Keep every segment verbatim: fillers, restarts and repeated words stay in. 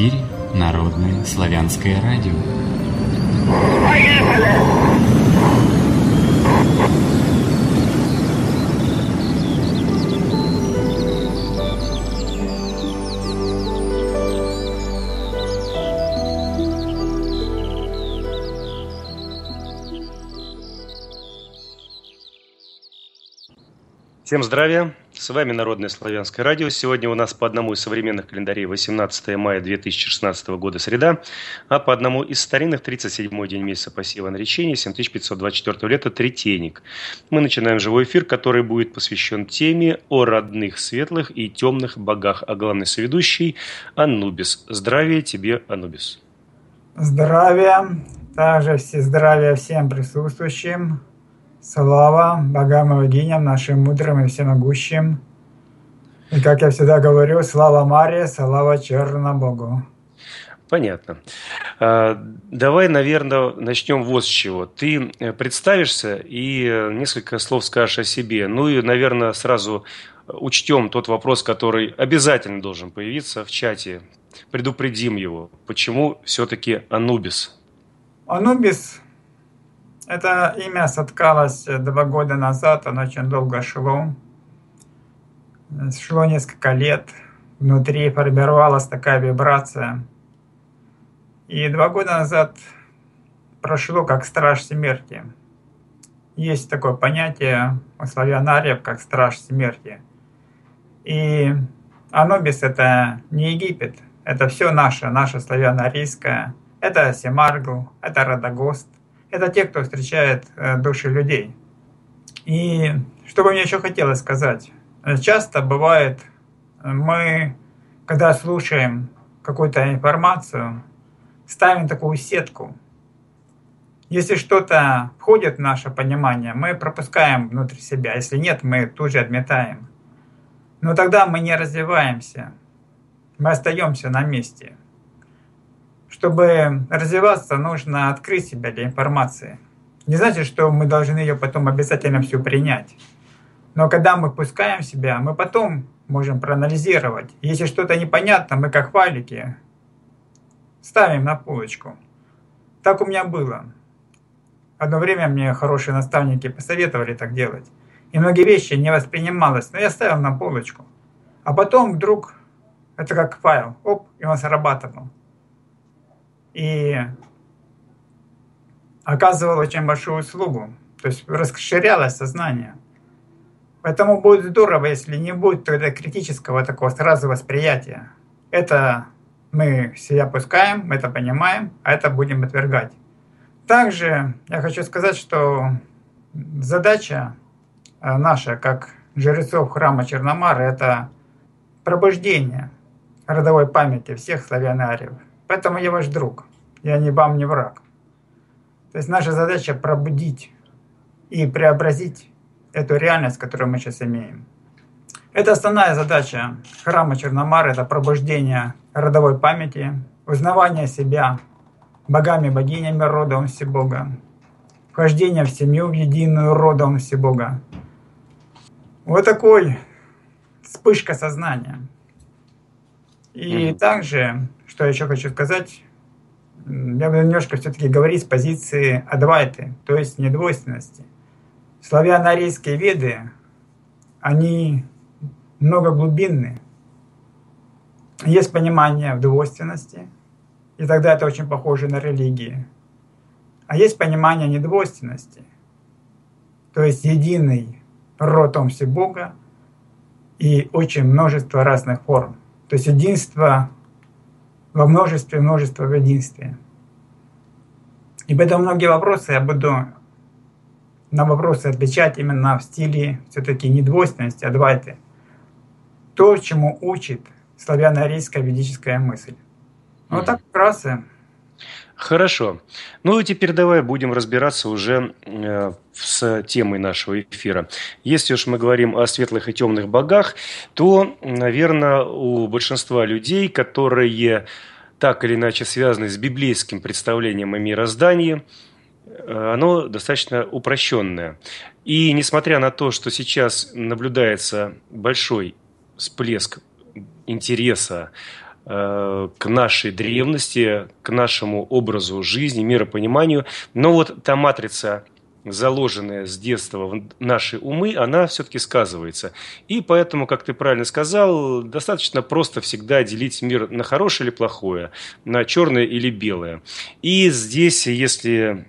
эфире Народное Славянское Радио. Всем здравия! С вами Народное Славянское Радио. Сегодня у нас по одному из современных календарей восемнадцатое мая две тысячи шестнадцатого года среда, а по одному из старинных тридцать седьмой день месяца посева наречения, семь тысяч пятьсот двадцать четвёртого лета, третейник. Мы начинаем живой эфир, который будет посвящен теме о родных светлых и темных богах, а главный соведущий Анубис. Здравия тебе, Анубис! Здравия! Также все здравия всем присутствующим! Слава богам и богиням, нашим мудрым и всемогущим. И как я всегда говорю, слава Маре, слава Чернобогу. Понятно. Давай, наверное, начнем вот с чего. Ты представишься и несколько слов скажешь о себе. Ну и, наверное, сразу учтем тот вопрос, который обязательно должен появиться в чате. Предупредим его. Почему все-таки Анубис? Анубис... Это имя соткалось два года назад, оно очень долго шло. Шло несколько лет, внутри формировалась такая вибрация. И два года назад прошло как страж смерти. Есть такое понятие у славянариев, как страж смерти. И Анубис — это не Египет, это все наше, наше славяно-арийское. Это Семаргл, это Родогост. Это те, кто встречает души людей. И что бы мне еще хотелось сказать. Часто бывает, мы, когда слушаем какую-то информацию, ставим такую сетку. Если что-то входит в наше понимание, мы пропускаем внутрь себя. Если нет, мы тут же отметаем. Но тогда мы не развиваемся. Мы остаемся на месте. Чтобы развиваться, нужно открыть себя для информации. Не значит, что мы должны ее потом обязательно всю принять. Но когда мы пускаем себя, мы потом можем проанализировать. Если что-то непонятно, мы как валики ставим на полочку. Так у меня было. Одно время мне хорошие наставники посоветовали так делать. И многие вещи не воспринималось, но я ставил на полочку. А потом вдруг, это как файл, оп, и он срабатывал. И оказывал очень большую услугу. То есть расширялось сознание. Поэтому будет здорово, если не будет тогда критического такого сразу восприятия. Это мы себя пускаем, мы это понимаем, а это будем отвергать. Также я хочу сказать, что задача наша, как жрецов храма Черномара, это пробуждение родовой памяти всех славянариев. Поэтому я ваш друг, я не вам не враг. То есть наша задача пробудить и преобразить эту реальность, которую мы сейчас имеем. Это основная задача храма Черномара, это пробуждение родовой памяти, узнавание себя богами, богинями, родом Всебога, вхождение в семью, в единую родом Всебога. Вот такой вспышка сознания. И mm-hmm. также... Что я еще хочу сказать, я буду немножко все-таки говорить с позиции адвайты, то есть недвойственности. Славяно-арийские веды, они многоглубинны. Есть понимание в двойственности, и тогда это очень похоже на религии. А есть понимание недвойственности, то есть единый род Всебога и очень множество разных форм. То есть единство... во множестве, множество в единстве. И поэтому многие вопросы я буду на вопросы отвечать именно в стиле все-таки не двойственности, а адвайты. То, чему учит славяно-арийская ведическая мысль. Вот mm-hmm. так вкратце. Хорошо. Ну и теперь давай будем разбираться уже э, с темой нашего эфира. Если уж мы говорим о светлых и темных богах, то, наверное, у большинства людей, которые так или иначе связаны с библейским представлением о мироздании, оно достаточно упрощенное. И несмотря на то, что сейчас наблюдается большой всплеск интереса к нашей древности, к нашему образу жизни, миропониманию. Но вот та матрица, заложенная с детства в наши умы, она все-таки сказывается. И поэтому, как ты правильно сказал, достаточно просто всегда делить мир на хорошее или плохое, на черное или белое. И здесь, если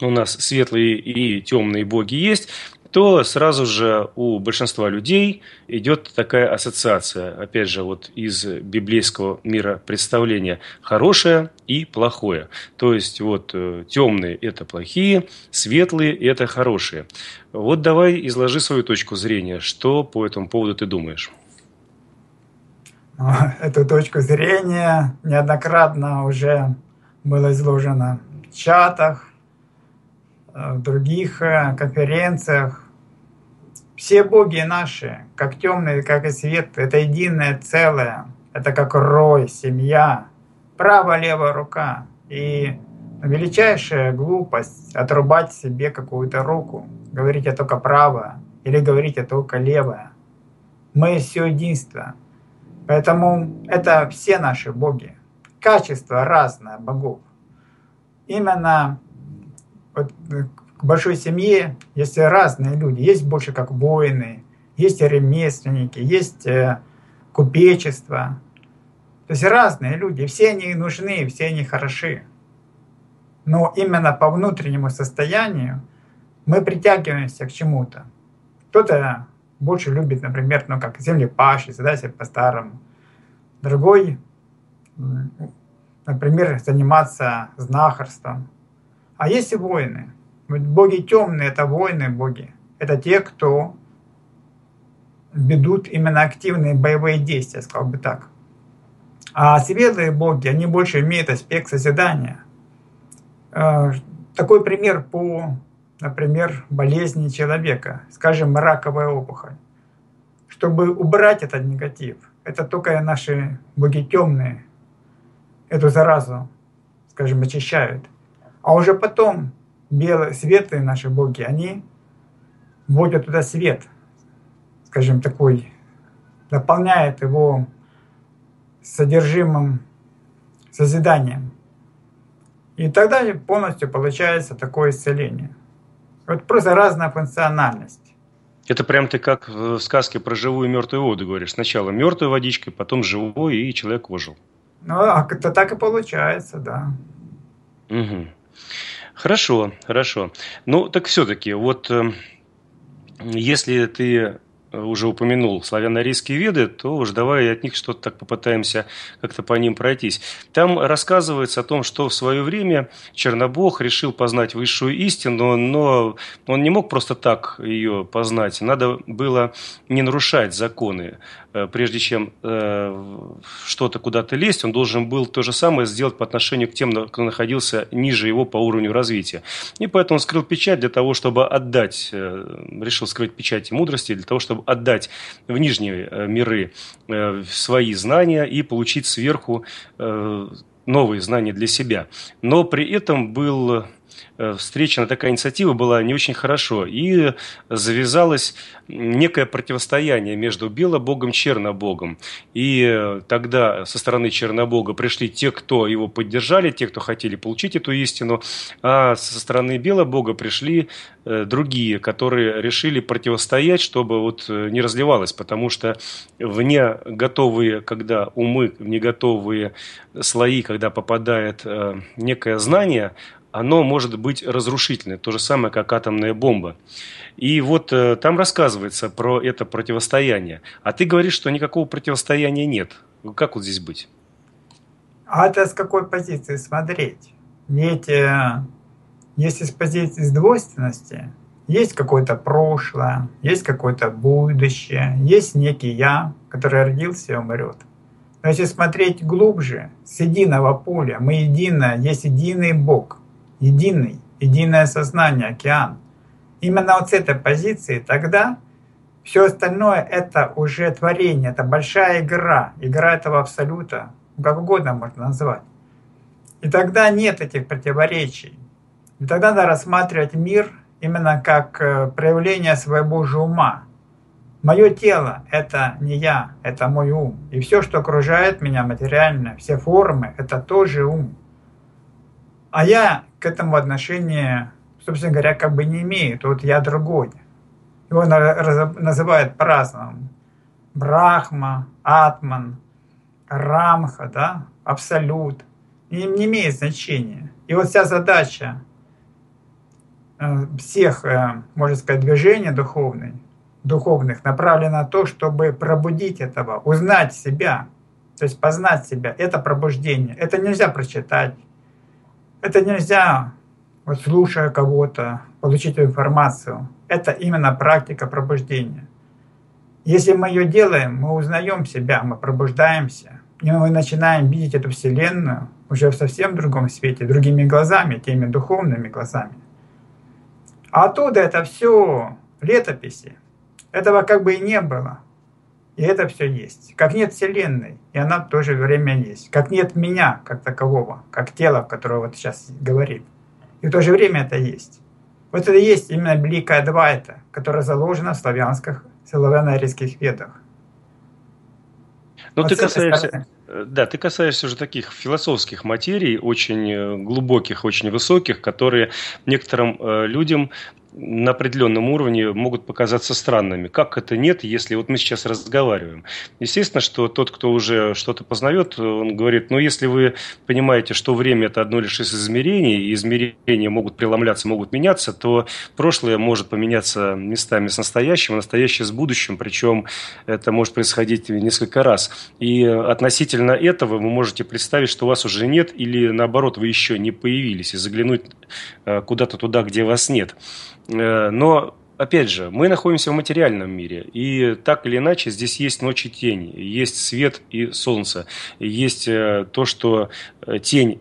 у нас светлые и темные боги есть, то сразу же у большинства людей идет такая ассоциация, опять же, вот из библейского мира представления: хорошее и плохое. То есть вот темные – это плохие, светлые – это хорошие. Вот давай изложи свою точку зрения, что по этому поводу ты думаешь? Эту точку зрения неоднократно уже было изложено в чатах, в других конференциях. Все боги наши, как темные, как и свет, это единое целое. Это как рой, семья, право-левая рука. И величайшая глупость — отрубать себе какую-то руку, говорить «я только правая» или говорить «я только левая». Мы все единство. Поэтому это все наши боги. Качество разное богов. Именно вот в большой семье есть разные люди. Есть больше как воины, есть ремесленники, есть купечество. То есть разные люди. Все они нужны, все они хороши. Но именно по внутреннему состоянию мы притягиваемся к чему-то. Кто-то больше любит, например, ну, как землепашец, да, по-старому. Другой, например, заниматься знахарством. А есть и воины. Боги темные — это воины боги. Это те, кто ведут именно активные боевые действия, сказал бы так. А светлые боги, они больше имеют аспект созидания. Такой пример по, например, болезни человека, скажем, раковая опухоль. Чтобы убрать этот негатив, это только наши боги темные эту заразу, скажем, очищают. А уже потом белые, светлые наши боги, они вводят туда свет, скажем, такой, дополняют его содержимым созиданием. И тогда полностью получается такое исцеление. Вот просто разная функциональность. Это прям ты как в сказке про живую и мертвую воду говоришь. Сначала мертвой водичкой, потом живой, и человек ожил. Ну, а это так и получается, да. Угу. Хорошо, хорошо. Ну, так все-таки, вот э, если ты уже упомянул славяно-арийские веды, то уж давай от них что-то так попытаемся как-то по ним пройтись. Там рассказывается о том, что в свое время Чернобог решил познать высшую истину, но он не мог просто так ее познать. Надо было не нарушать законы. Прежде чем э, что-то куда-то лезть, он должен был то же самое сделать по отношению к тем, кто находился ниже его по уровню развития. И поэтому он скрыл печать для того, чтобы отдать, э, решил скрыть печать мудрости для того, чтобы отдать в нижние э, миры э, свои знания и получить сверху э, новые знания для себя. Но при этом был... встречена такая инициатива, была не очень хорошо, и завязалось некое противостояние между Белобогом и Чернобогом. И тогда со стороны Чернобога пришли те, кто его поддержали, те, кто хотели получить эту истину, а со стороны Белобога пришли другие, которые решили противостоять, чтобы вот не разливалось, потому что вне готовые, когда умы, вне готовые слои, когда попадает некое знание, оно может быть разрушительное, то же самое, как атомная бомба. И вот э, там рассказывается про это противостояние. А ты говоришь, что никакого противостояния нет. Как вот здесь быть? А это с какой позиции смотреть? Ведь э, если с позиции двойственности, есть какое-то прошлое, есть какое-то будущее, есть некий «я», который родился и умрет. Но если смотреть глубже, с единого поля, мы единое, есть единый Бог, единый, единое сознание, океан. Именно вот с этой позиции тогда все остальное — это уже творение, это большая игра, игра этого абсолюта, как угодно можно назвать. И тогда нет этих противоречий. И тогда надо рассматривать мир именно как проявление своего же ума. Мое тело – это не я, это мой ум. И все, что окружает меня материально, все формы – это тоже ум. А я к этому отношения, собственно говоря, как бы не имею. Тут я другой. Его называют по-разному. Брахма, Атман, Рамха, да? Абсолют. Им не имеет значения. И вот вся задача всех, можно сказать, движений духовных, духовных направлено на то, чтобы пробудить этого, узнать себя, то есть познать себя. Это пробуждение. Это нельзя прочитать. Это нельзя, вот, слушая кого-то, получить информацию. Это именно практика пробуждения. Если мы ее делаем, мы узнаем себя, мы пробуждаемся. И мы начинаем видеть эту Вселенную уже в совсем другом свете, другими глазами, теми духовными глазами. А оттуда это все летописи. Этого как бы и не было. И это все есть. Как нет Вселенной, и она в то же время есть. Как нет меня, как такового, как тела, которое вот сейчас говорит. И в то же время это есть. Вот это и есть именно великая Адвайта, которая заложена в славянских, славяно-арийских ведах. Но вот ты касаешься... Стороны. Да, ты касаешься уже таких философских материй, очень глубоких, очень высоких, которые некоторым людям на определенном уровне могут показаться странными. Как это нет, если вот мы сейчас разговариваем? Естественно, что тот, кто уже что-то познает, он говорит, ну, если вы понимаете, что время – это одно лишь из измерений, и измерения могут преломляться, могут меняться, то прошлое может поменяться местами с настоящим, а настоящее с будущим, причем это может происходить несколько раз. И относительно этого вы можете представить, что вас уже нет, или наоборот, вы еще не появились, и заглянуть куда-то туда, где вас нет. Но, опять же, мы находимся в материальном мире, и так или иначе здесь есть ночь и тень, есть свет и солнце, есть то, что тень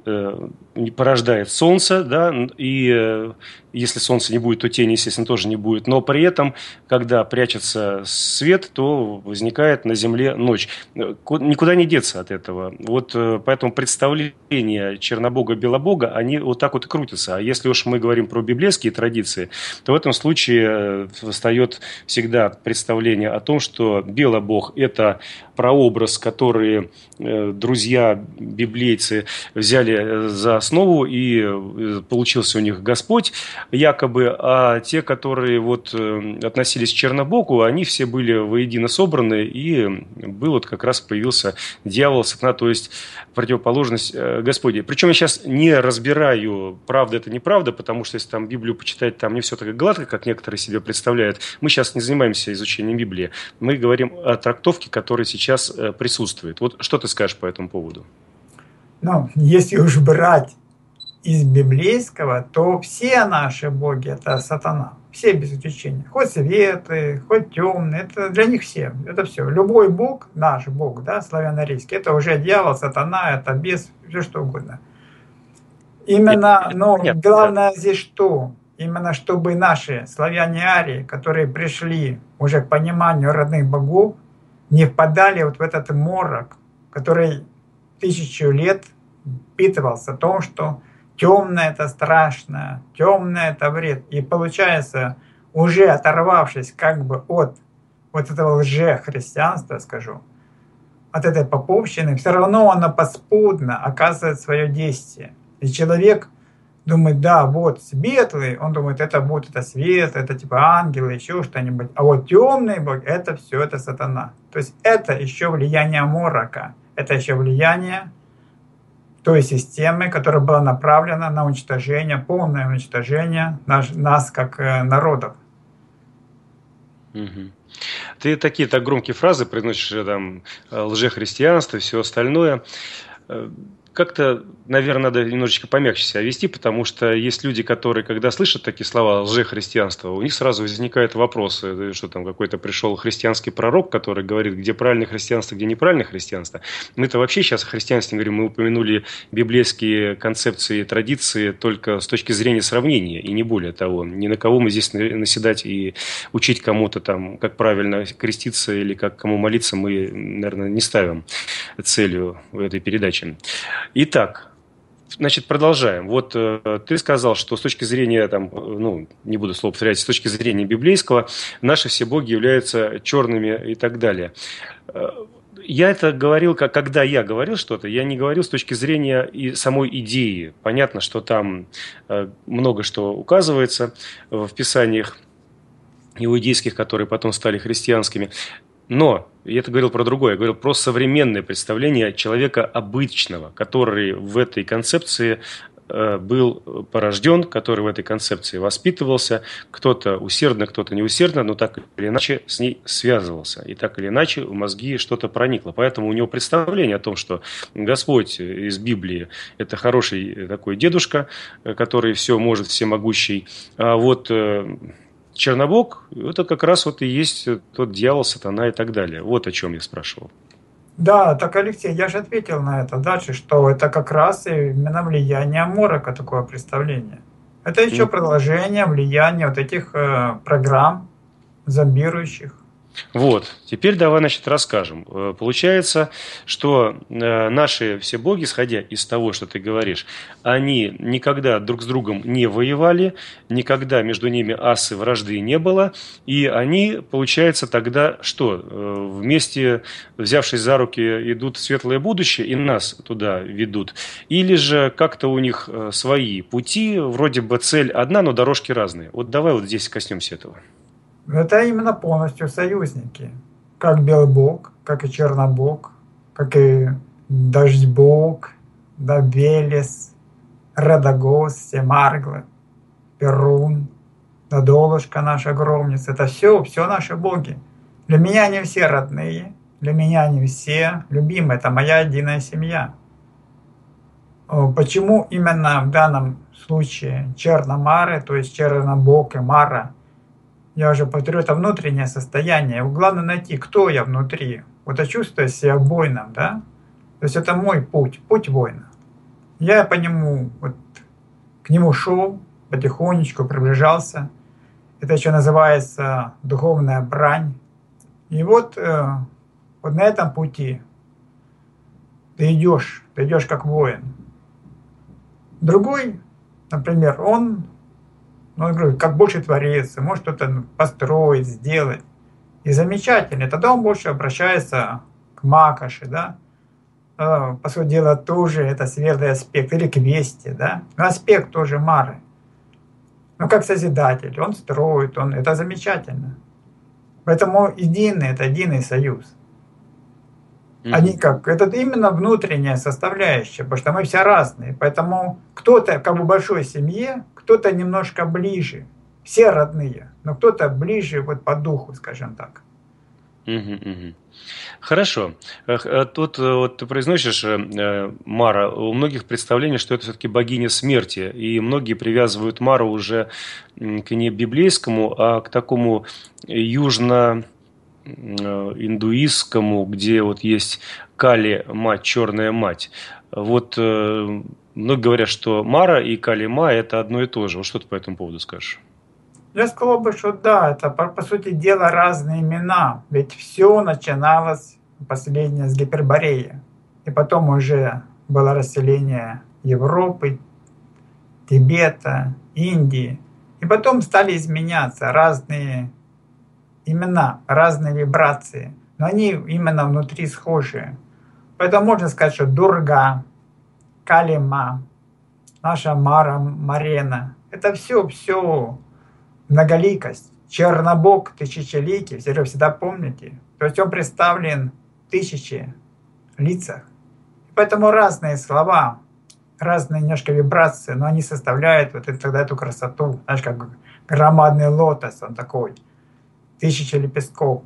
порождает солнце, да, и если солнца не будет, то тень, естественно, тоже не будет, но при этом, когда прячется свет, то возникает на земле ночь. Никуда не деться от этого. Вот поэтому представления Чернобога-Белобога, они вот так вот и крутятся. А если уж мы говорим про библейские традиции, то в этом случае встает всегда представление о том, что Белобог – это прообраз, который друзья-библейцы взяли за основу, и получился у них Господь, якобы, а те, которые вот относились к Чернобогу, они все были воедино собраны, и был вот как раз появился дьявол, сатана, то есть противоположность Господи. Причем я сейчас не разбираю, правда это неправда, потому что если там Библию почитать, там не все так гладко, как некоторые себе представляют. Мы сейчас не занимаемся изучением Библии, мы говорим о трактовке, которая сейчас присутствует. Вот что ты скажешь по этому поводу? Ну, если уж брать из библейского, то все наши боги – это сатана. Все без исключения. Хоть светлые, хоть темные. Это для них все. Это все. Любой бог, наш бог, да, славяно-арийский, это уже дьявол, сатана, это бес, все что угодно. Именно, но Нет, главное да. здесь что? Именно чтобы наши славяне-арии, которые пришли уже к пониманию родных богов, не впадали вот в этот морок, который тысячу лет впитывался в том, что темное – это страшно, темное – это вред. И получается, уже оторвавшись как бы от вот этого лжехристианства, скажу, от этой поповщины, все равно оно подспудно оказывает свое действие. И человек думает, да, вот светлый, он думает, это будет это свет, это типа ангелы, еще что-нибудь. А вот темный бог – это все, это сатана. То есть это еще влияние морока, это еще влияние той системы, которая была направлена на уничтожение, полное уничтожение нас, нас как народов. Угу. Ты такие так громкие фразы произносишь, там, лжехристианство и все остальное. Как-то, наверное, надо немножечко помягче себя вести, потому что есть люди, которые, когда слышат такие слова «лжехристианство», у них сразу возникают вопросы, что там какой-то пришел христианский пророк, который говорит, где правильное христианство, где неправильное христианство. Мы-то вообще сейчас о христианстве говорим, мы упомянули библейские концепции и традиции только с точки зрения сравнения, и не более того. Ни на кого мы здесь наседать и учить кому-то, там, как правильно креститься или как кому молиться, мы, наверное, не ставим целью этой передачи. Итак, Значит, продолжаем. Вот э, ты сказал, что с точки зрения, там, ну, не буду слово повторять, с точки зрения библейского, наши все боги являются черными и так далее. Я это говорил, когда я говорил что-то, я не говорил с точки зрения и самой идеи. Понятно, что там много что указывается в писаниях иудейских, которые потом стали христианскими. Но я это говорил про другое, я говорил про современное представление человека обычного, который в этой концепции был порожден, который в этой концепции воспитывался, кто-то усердно, кто-то неусердно, но так или иначе с ней связывался. И так или иначе в мозги что-то проникло. Поэтому у него представление о том, что Господь из Библии – это хороший такой дедушка, который все может, всемогущий. А вот Чернобог – это как раз вот и есть тот дьявол, сатана и так далее. Вот о чем я спрашивал. Да, так, Алексей, я же ответил на это дальше, что это как раз именно влияние морока, такое представление. Это еще продолжение влияния вот этих э, программ зомбирующих. Вот, теперь давай, значит, расскажем. Получается, что наши все боги, исходя из того, что ты говоришь, они никогда друг с другом не воевали, никогда между ними асы вражды не было, и они, получается, тогда что? Вместе, взявшись за руки, идут в светлое будущее, и нас туда ведут. Или же как-то у них свои пути, вроде бы цель одна, но дорожки разные. Вот давай вот здесь коснемся этого. Это именно полностью союзники. Как Белбог, как и Чернобог, как и Дождьбог, да, Белес, Родогост, Семаргл, Перун, да, Долушка наша Громница. Это все, все наши боги. Для меня они все родные, для меня они все любимые. Это моя единая семья. Почему именно в данном случае Черномары, то есть Чернобог и Мара? Я уже повторю, это внутреннее состояние. Главное найти, кто я внутри. Вот я чувствую себя воином, да? То есть это мой путь, путь воина. Я по нему, вот, к нему шел, потихонечку приближался. Это еще называется духовная брань. И вот, вот на этом пути ты идешь, ты идешь как воин. Другой, например, он... Ну, я говорю, как больше творец, может что-то построить, сделать. И замечательно. Тогда он больше обращается к Макоши, да. По сути дела, тоже это светлый аспект. Или к Весте, да. Но аспект тоже Мары. Ну, как созидатель. Он строит, он... это замечательно. Поэтому единый, это единый союз. Mm-hmm. Они как... Это именно внутренняя составляющая, потому что мы все разные. Поэтому кто-то, как бы в большой семье, кто-то немножко ближе. Все родные, но кто-то ближе вот по духу, скажем так. Mm-hmm, mm-hmm. Хорошо. Тут вот ты произносишь, Мара, у многих представление, что это все-таки богиня смерти. И многие привязывают Мару уже к не библейскому, а к такому южно... индуистскому, где вот есть Кали, мать, черная мать. Вот э, многие говорят, что Мара и Калима – это одно и то же. Вот что ты по этому поводу скажешь? Я сказал бы, что да, это по, по сути дела разные имена. Ведь все начиналось последнее с Гипербореи. И потом уже было расселение Европы, Тибета, Индии. И потом стали изменяться разные имена, разные вибрации, но они именно внутри схожие. Поэтому можно сказать, что Дурга, Калима, наша Мара, Марена, это все, все многоликость. Чернобог, тысячеликий, все же всегда помните. То есть он представлен в тысячи лицах. Поэтому разные слова, разные немножко вибрации, но они составляют вот тогда эту красоту. Знаешь, как громадный лотос, он такой. Тысячи лепестков.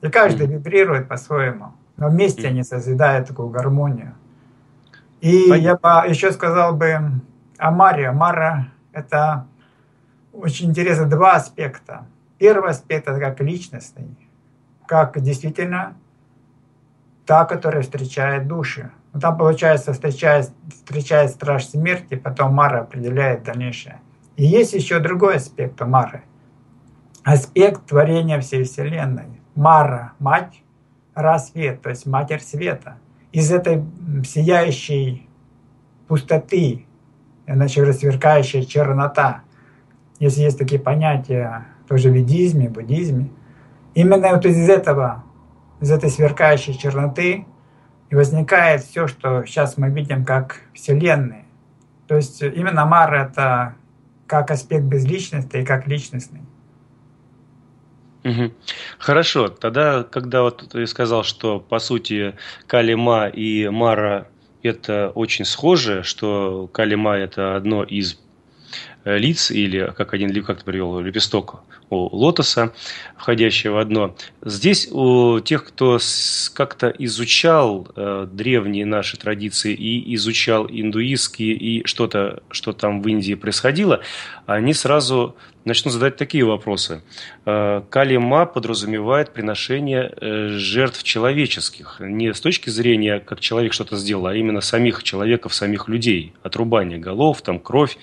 И каждый mm. вибрирует по-своему. Но вместе mm. они созидают такую гармонию. И Понятно. я бы еще сказал бы о Маре. Мара – это очень интересно два аспекта. Первый аспект – это как личностный. Как действительно та, которая встречает души. Но там, получается, встречает, встречает страж смерти, потом Мара определяет дальнейшее. И есть еще другой аспект у Мары. Аспект творения всей Вселенной. Мара, мать, Ра, свет, то есть Матерь Света. Из этой сияющей пустоты, иначе расцветающая чернота, если есть такие понятия тоже в ведизме, буддизме, именно вот из этого, из этой сверкающей черноты и возникает все, что сейчас мы видим как Вселенная. То есть именно Мара — это как аспект безличности и как личностный. Угу. Хорошо. Тогда, когда вот ты сказал, что по сути Калима и Мара это очень схоже, что Калима это одно из лиц или как один, как ты привел, лепесток у лотоса, входящий в одно. Здесь у тех, кто как-то изучал э, древние наши традиции и изучал индуистские и что-то, что там в Индии происходило, они сразу начнут задать такие вопросы. Э, Калима подразумевает приношение э, жертв человеческих. Не с точки зрения, как человек что-то сделал, а именно самих человеков, самих людей. Отрубание голов, там кровь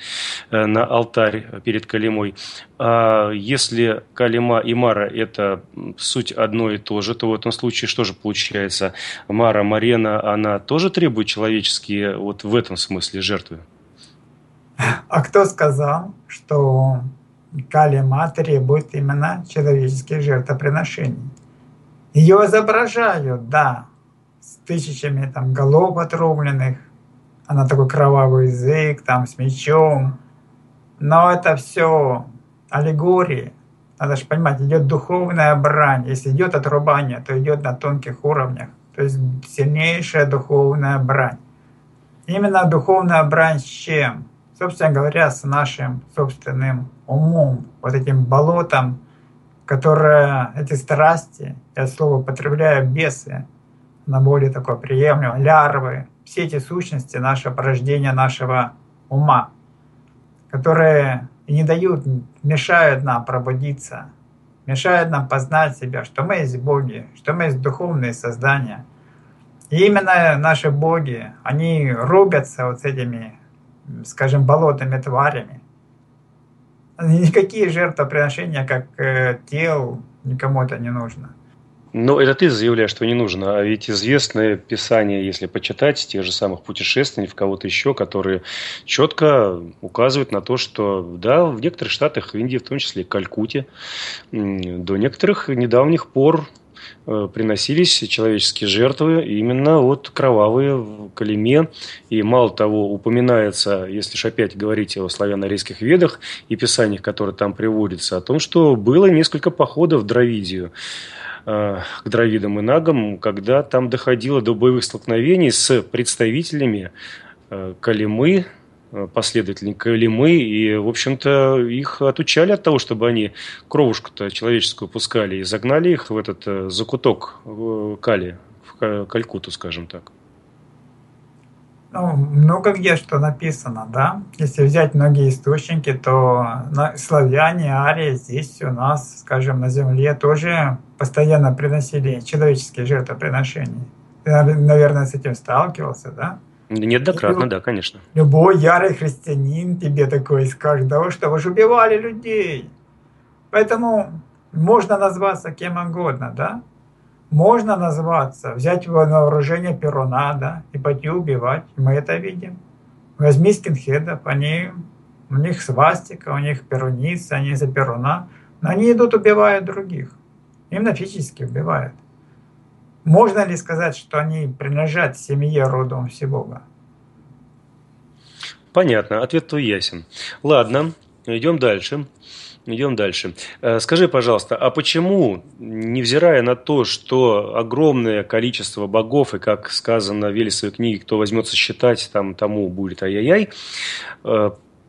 э, на алтарь перед Калимой. А если Калима и Мара – это суть одно и то же, то в этом случае что же получается? Мара, Марена, она тоже требует человеческие вот в этом смысле жертвы? А кто сказал, что Калима требует именно человеческих жертвоприношений? Ее изображают, да, с тысячами там, голов отрубленных, она такой кровавый язык, там, с мечом. Но это все аллегории. Надо же понимать, идет духовная брань. Если идет отрубание, то идет на тонких уровнях. То есть сильнейшая духовная брань. Именно духовная брань с чем? Собственно говоря, с нашим собственным умом, вот этим болотом, которое эти страсти, я слово употребляю, бесы, на более такое приемлемо, лярвы, все эти сущности, наше порождение нашего ума, которые не дают, мешают нам пробудиться, мешают нам познать себя, что мы есть боги, что мы есть духовные создания. И именно наши боги, они рубятся вот с этими, скажем, болотными тварями. Никакие жертвоприношения, как э, тел, никому это не нужно. Ну, это ты заявляешь, что не нужно, а ведь известное писание, если почитать, тех же самых путешественников, кого-то еще, которые четко указывают на то, что да, в некоторых штатах, в Индии, в том числе Калькутте, до некоторых недавних пор приносились человеческие жертвы, именно вот кровавые в Калиме. И мало того, упоминается, если же опять говорить о славяно-арийских ведах и писаниях, которые там приводятся, о том, что было несколько походов в Дравидию, к Дравидам и Нагам, когда там доходило до боевых столкновений с представителями Калимы, последователями Калимы, и, в общем-то, их отучали от того, чтобы они кровушку-то человеческую пускали, и загнали их в этот закуток Кали, в Калькутту, скажем так. Ну, много где что написано, да. Если взять многие источники, то славяне, арии здесь у нас, скажем, на земле тоже постоянно приносили человеческие жертвоприношения. Ты, наверное, с этим сталкивался, да? Неоднократно, да, конечно. Любой ярый христианин тебе такой скажет, да вы что, вы же убивали людей. Поэтому можно назваться кем угодно, да. Можно назваться, взять его на вооружение Перуна, да, и пойти убивать. Мы это видим. Возьми скинхедов, они, у них свастика, у них перуница, они за Перуна. Но они идут, убивают других. Именно физически убивают. Можно ли сказать, что они принадлежат семье родом Всебога? Понятно, ответ твой ясен. Ладно, идем дальше. Идем дальше. Скажи, пожалуйста, а почему, невзирая на то, что огромное количество богов, и как сказано в Велесовой книге, кто возьмется считать, там, тому будет ай-яй-яй,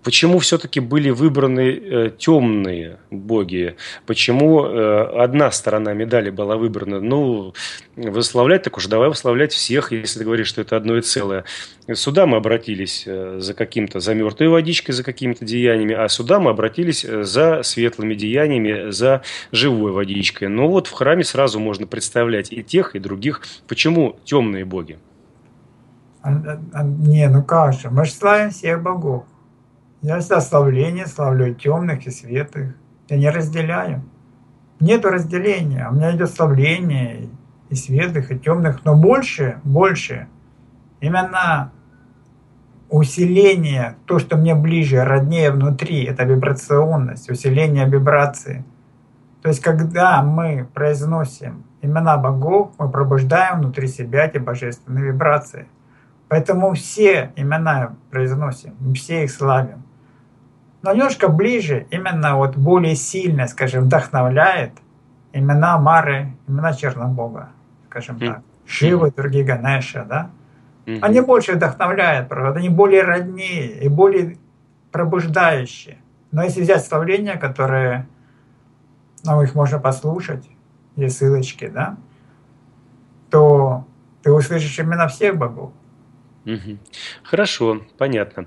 почему все-таки были выбраны темные боги? Почему одна сторона медали была выбрана? Ну, выславлять так уж, давай выславлять всех, если ты говоришь, что это одно и целое. Сюда мы обратились за каким-то, за мертвой водичкой, за какими-то деяниями, а сюда мы обратились за светлыми деяниями, за живой водичкой. Но вот в храме сразу можно представлять и тех, и других. Почему темные боги? Не, ну как же, мы же славим всех богов. Я за славление славлю темных и светлых. Я не разделяю. Нету разделения. У меня идет славление и светлых, и темных. Но больше, больше. Именно усиление, то, что мне ближе, роднее внутри, это вибрационность, усиление вибрации. То есть, когда мы произносим имена богов, мы пробуждаем внутри себя эти божественные вибрации. Поэтому все имена произносим, все их славим. Но немножко ближе, именно вот более сильно, скажем, вдохновляет имена Мары, имена Чернобога, скажем mm-hmm. так, Шивы, другие Ганеша, да? Mm-hmm. Они больше вдохновляют, правда, они более роднее и более пробуждающие. Но если взять славления, которые, ну, их можно послушать, есть ссылочки, да, то ты услышишь имена всех богов. Mm-hmm. Хорошо, понятно.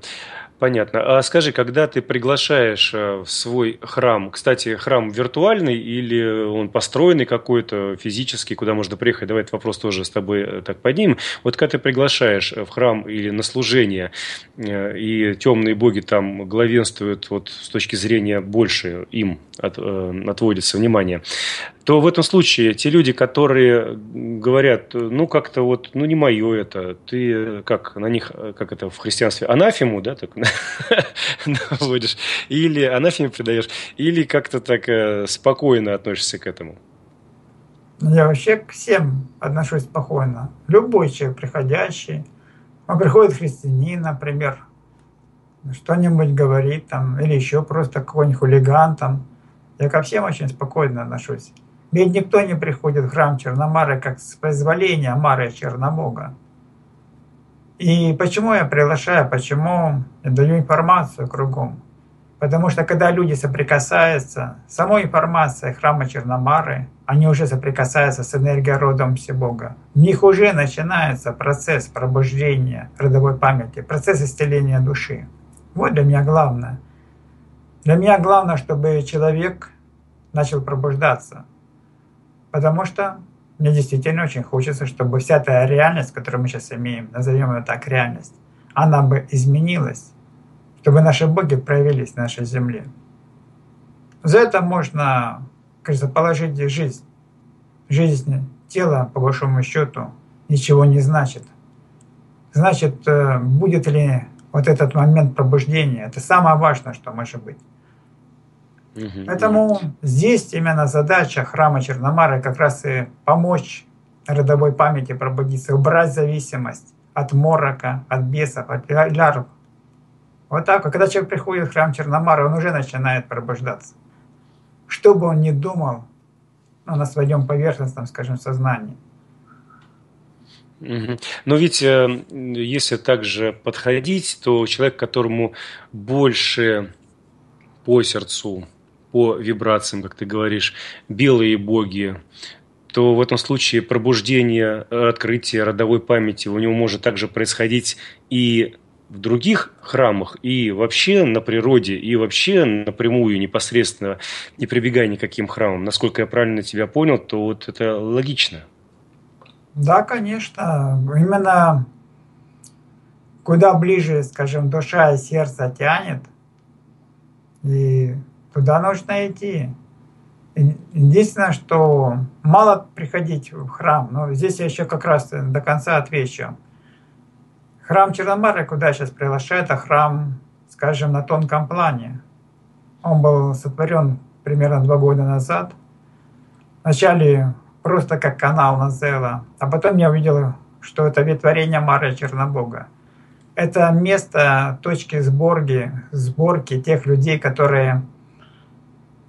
Понятно. А скажи, когда ты приглашаешь в свой храм, кстати, храм виртуальный или он построенный какой-то физический, куда можно приехать? Давай этот вопрос тоже с тобой так поднимем. Вот когда ты приглашаешь в храм или на служение, и темные боги там главенствуют, вот с точки зрения больше им от, отводится внимание, то в этом случае те люди, которые говорят, ну как-то вот, ну не мое это, ты как на них, как это в христианстве, анафему, да, так наводишь, или анафеме придаешь, или как-то так э, спокойно относишься к этому? Я вообще к всем отношусь спокойно. Любой человек приходящий, он приходит христианин, например, что-нибудь говорит там, или еще просто какой-нибудь хулиган там. Я ко всем очень спокойно отношусь. Ведь никто не приходит в храм Черномары как с позволения Мары Чернобога. И почему я приглашаю, почему я даю информацию кругом? Потому что когда люди соприкасаются с самой информацией храма Черномары, они уже соприкасаются с энергией родом Всебога. У них уже начинается процесс пробуждения родовой памяти, процесс исцеления души. Вот для меня главное. Для меня главное, чтобы человек начал пробуждаться. Потому что мне действительно очень хочется, чтобы вся та реальность, которую мы сейчас имеем, назовем ее так, реальность, она бы изменилась, чтобы наши боги проявились на нашей земле. За это можно, кажется, положить жизнь. Жизнь тела, по большому счету, ничего не значит. Значит, будет ли вот этот момент пробуждения, это самое важное, что может быть. Поэтому здесь именно задача храма Черномары как раз и помочь родовой памяти пробудиться, убрать зависимость от морока, от бесов, от лярв. Вот так. А когда человек приходит в храм Черномары, он уже начинает пробуждаться. Что бы он ни думал, ну, на своем поверхностном, скажем, сознании. Но ведь если также подходить, то человек, которому больше по сердцу, по вибрациям, как ты говоришь, белые боги, то в этом случае пробуждение, открытие родовой памяти у него может также происходить и в других храмах, и вообще на природе, и вообще напрямую, непосредственно, не прибегая никаким храмам. Насколько я правильно тебя понял, то вот это логично. Да, конечно. Именно куда ближе, скажем, душа и сердце тянет, и туда нужно идти. Единственное, что мало приходить в храм, но здесь я еще как раз до конца отвечу. Храм Черномары, куда я сейчас приглашаю, это храм, скажем, на тонком плане. Он был сотворен примерно два года назад. Вначале просто как канал Назела, а потом я увидел, что это ветворение Мары Чернобога. Это место точки сборки, сборки тех людей, которые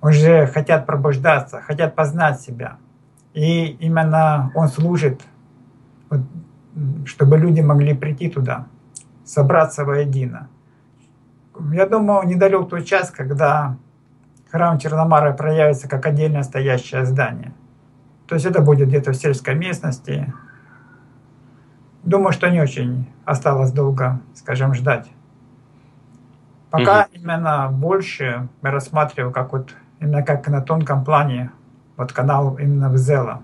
уже хотят пробуждаться, хотят познать себя. И именно он служит, чтобы люди могли прийти туда, собраться воедино. Я думаю, недалек тот час, когда храм Черномары проявится как отдельно стоящее здание. То есть это будет где-то в сельской местности. Думаю, что не очень осталось долго, скажем, ждать. Пока угу. именно больше я рассматриваю, как вот именно как на тонком плане вот канал именно в Зела.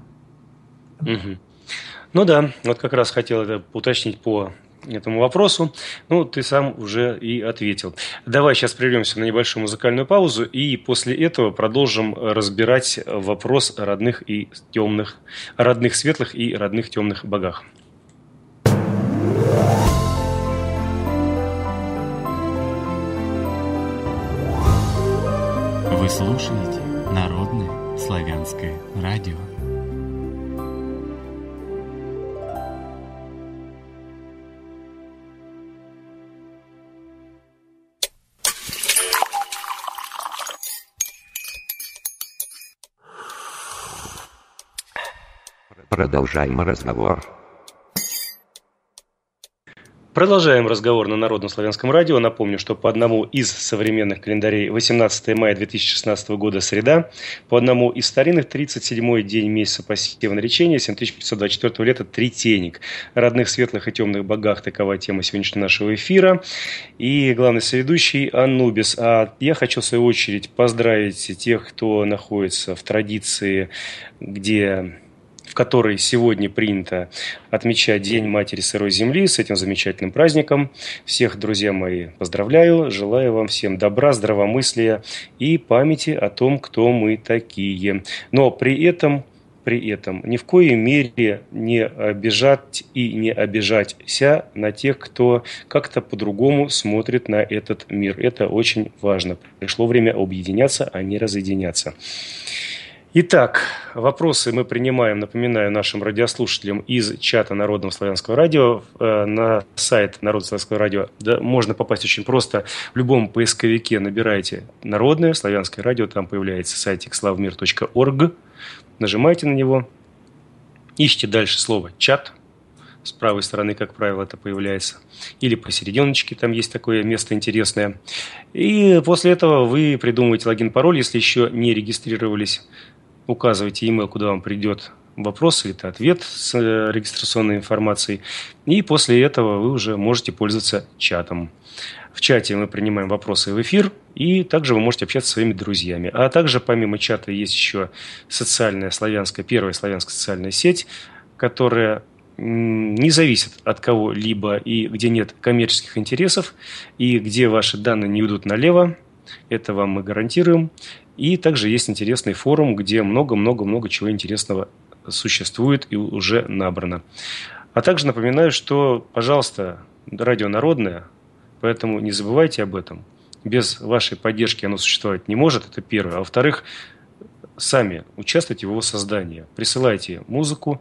Угу. Ну да, вот как раз хотел это уточнить по этому вопросу. Ну, ты сам уже и ответил. Давай сейчас прервемся на небольшую музыкальную паузу и после этого продолжим разбирать вопрос о родных и темных, родных светлых и родных темных богах. Вы слушаете Народное Славянское Радио. Продолжаем разговор. Продолжаем разговор на Народном славянском радио. Напомню, что по одному из современных календарей восемнадцатое мая две тысячи шестнадцатого года среда, по одному из старинных тридцать седьмой день месяца пассивного речения семь тысяч пятьсот двадцать четвёртого лета Тритейник. Родных светлых и темных богах — такова тема сегодняшнего нашего эфира. И главный соведущий Анубис. А я хочу в свою очередь поздравить тех, кто находится в традиции, где... в которой сегодня принято отмечать День Матери Сырой Земли с этим замечательным праздником. Всех, друзья мои, поздравляю. Желаю вам всем добра, здравомыслия и памяти о том, кто мы такие. Но при этом, при этом ни в коей мере не обижать и не обижаться на тех, кто как-то по-другому смотрит на этот мир. Это очень важно. Пришло время объединяться, а не разъединяться. Итак, вопросы мы принимаем, напоминаю, нашим радиослушателям из чата Народного славянского радио. На сайт Народного славянского радио можно попасть очень просто. В любом поисковике набираете «Народное славянское радио», там появляется сайтик славмир точка орг. Нажимаете на него, ищите дальше слово «чат». С правой стороны, как правило, это появляется. Или посерединочке, там есть такое место интересное. И после этого вы придумываете логин-пароль. Если еще не регистрировались, указывайте e-mail, куда вам придет вопрос или ответ с регистрационной информацией. И после этого вы уже можете пользоваться чатом. В чате мы принимаем вопросы в эфир. И также вы можете общаться со своими друзьями. А также помимо чата есть еще социальная славянская, первая славянская социальная сеть, которая... не зависит от кого-либо, и где нет коммерческих интересов, и где ваши данные не уйдут налево. Это вам мы гарантируем. И также есть интересный форум, где много-много-много чего интересного существует и уже набрано. А также напоминаю, что, пожалуйста, радио народное, поэтому не забывайте об этом. Без вашей поддержки оно существовать не может, это первое. А во-вторых, сами участвуйте в его создании. Присылайте музыку,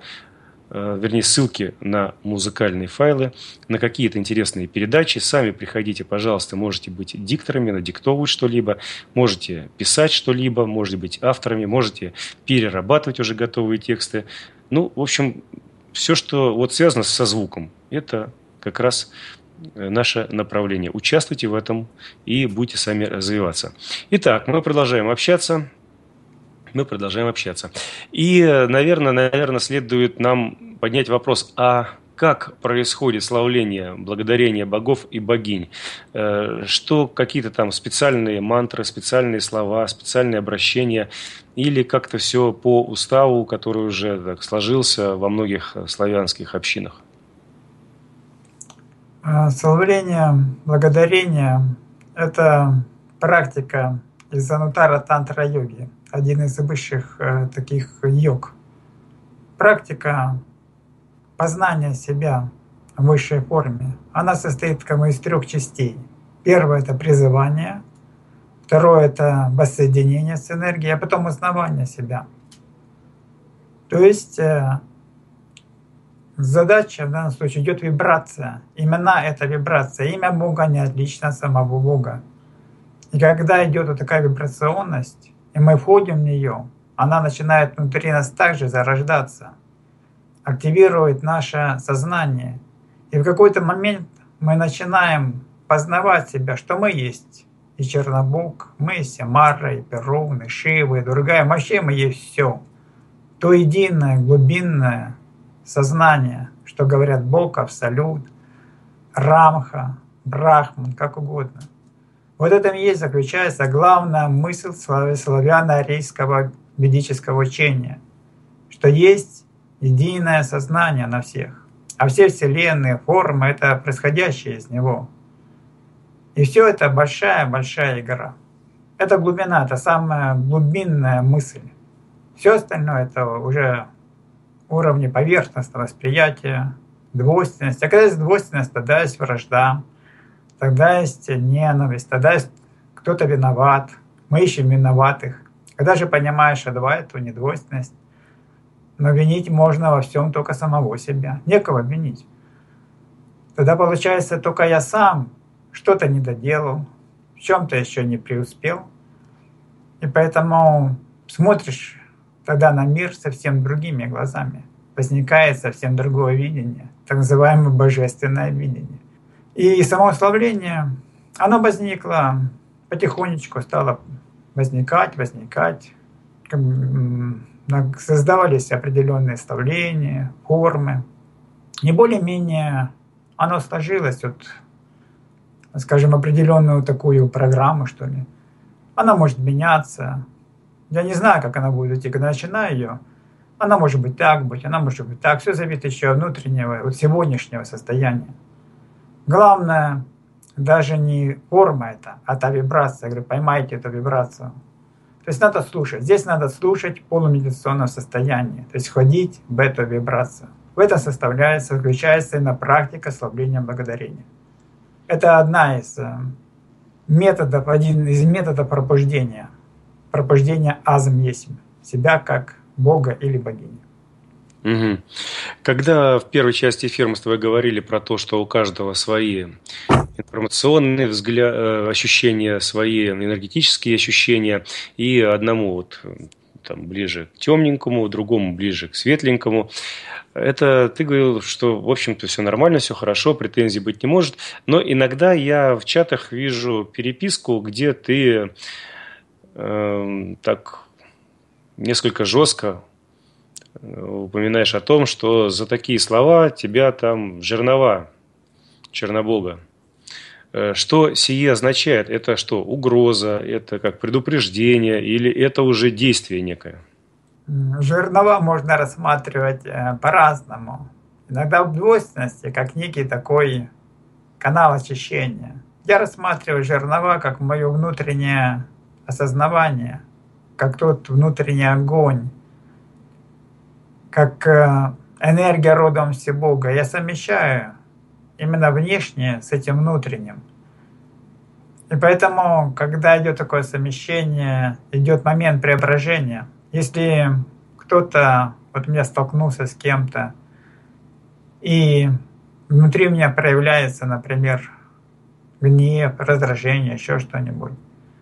вернее, ссылки на музыкальные файлы, на какие-то интересные передачи. Сами приходите, пожалуйста, можете быть дикторами, надиктовывать что-либо, можете писать что-либо, можете быть авторами, можете перерабатывать уже готовые тексты. Ну, в общем, все, что вот связано со звуком, это как раз наше направление. Участвуйте в этом и будете сами развиваться. Итак, мы продолжаем общаться. Мы продолжаем общаться. И, наверное, наверное, следует нам поднять вопрос, а как происходит славление, благодарение богов и богинь? Что какие-то там специальные мантры, специальные слова, специальные обращения? Или как-то все по уставу, который уже так сложился во многих славянских общинах? Славление, благодарение – это практика из Анутара Тантра-йоги. Один из высших э, таких йог. Практика познания себя в высшей форме, она состоит как бы из трех частей. Первое — это призывание, второе — это воссоединение с энергией, а потом узнавание себя. То есть э, задача в данном случае идет вибрация. Именно эта вибрация. Имя Бога не отлично от самого Бога. И когда идет вот такая вибрационность, и мы входим в нее, она начинает внутри нас также зарождаться, активирует наше сознание. И в какой-то момент мы начинаем познавать себя, что мы есть. И Чернобог, мы и Семаргл, и Перун, и Шива, и другая. Вообще мы есть все. То единое, глубинное сознание, что говорят Бог, Абсолют, Рамха, Брахман, как угодно. Вот это и есть, заключается главная мысль славяно-арийского ведического учения, что есть единое сознание на всех, а все вселенные, формы — это происходящее из него. И все это большая-большая игра. Это глубина, это самая глубинная мысль. Все остальное — это уже уровни поверхностного восприятия, двойственность. А когда есть двойственность, тогда есть вражда. Тогда есть ненависть, тогда есть кто-то виноват, Мы ищем виноватых. Когда же понимаешь адвайту, недвойственность, но винить можно во всем только самого себя. Некого винить. Тогда получается, только я сам что-то не доделал, в чем-то еще не преуспел. И поэтому смотришь тогда на мир совсем другими глазами. Возникает совсем другое видение, так называемое божественное видение. И самоусловление, оно возникло потихонечку, стало возникать, возникать. Создавались определенные словления, формы. И более-менее оно сложилось, вот, скажем, определенную такую программу, что ли. Она может меняться. Я не знаю, как она будет идти, когда начинаю ее. Она может быть так, быть, она может быть так. Все зависит еще от внутреннего, от сегодняшнего состояния. Главное, даже не форма это, а та вибрация. Я говорю, поймайте эту вибрацию. То есть надо слушать. Здесь надо слушать в полумедитационном состоянии. То есть входить в эту вибрацию. В этом составляется, заключается именно практика ослабления благодарения. Это одна из методов, один из методов пробуждения. Пробуждение азм есмь. Себя как Бога или богини. Угу. Когда в первой части эфира мы с тобой говорили про то, что у каждого свои информационные взгля... ощущения, свои энергетические ощущения, и одному вот, там, ближе к темненькому, другому ближе к светленькому, это ты говорил, что в общем-то все нормально, все хорошо, претензий быть не может, но иногда я в чатах вижу переписку, где ты э, так несколько жестко упоминаешь о том, что за такие слова тебя там жернова Чернобога. Что сие означает? Это что, угроза, это как предупреждение или это уже действие некое? Жернова можно рассматривать по-разному. Иногда в двойственности, как некий такой канал очищения. Я рассматриваю жернова как мое внутреннее осознавание, как тот внутренний огонь, как энергия родом Всебога. Я совмещаю именно внешнее с этим внутренним. И поэтому, когда идет такое совмещение, идет момент преображения. Если кто-то, вот меня столкнулся с кем-то, и внутри меня проявляется, например, гнев, раздражение, еще что-нибудь,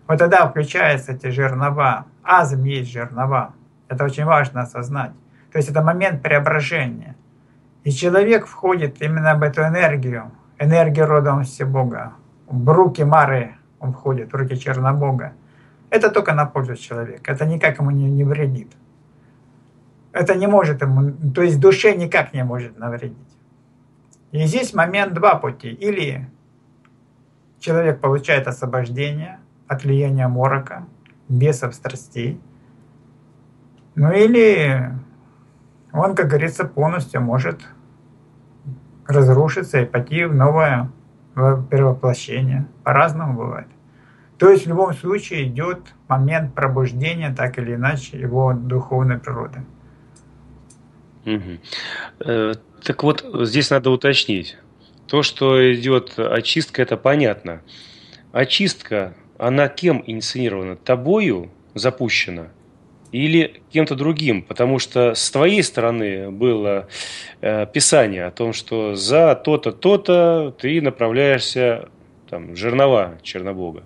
вот тогда включаются эти жернова. Азм есть жернова. Это очень важно осознать. То есть это момент преображения. И человек входит именно в эту энергию, энергию родом Всебога. В руки Мары он входит, в руки Чернобога. Это только на пользу человека, это никак ему не, не вредит. Это не может ему, то есть душе никак не может навредить. И здесь момент два пути. Или человек получает освобождение от влияния морока, бесов, страстей. Ну или он, как говорится, полностью может разрушиться и пойти в новое перевоплощение. По-разному бывает. То есть в любом случае идет момент пробуждения, так или иначе, его духовной природы. Угу. Э, так вот, здесь надо уточнить. То, что идет очистка, это понятно. Очистка, она кем инициирована? Тобою запущена? Или кем-то другим, потому что с твоей стороны было э, писание о том, что за то-то, то-то ты направляешься там, в жернова Чернобога.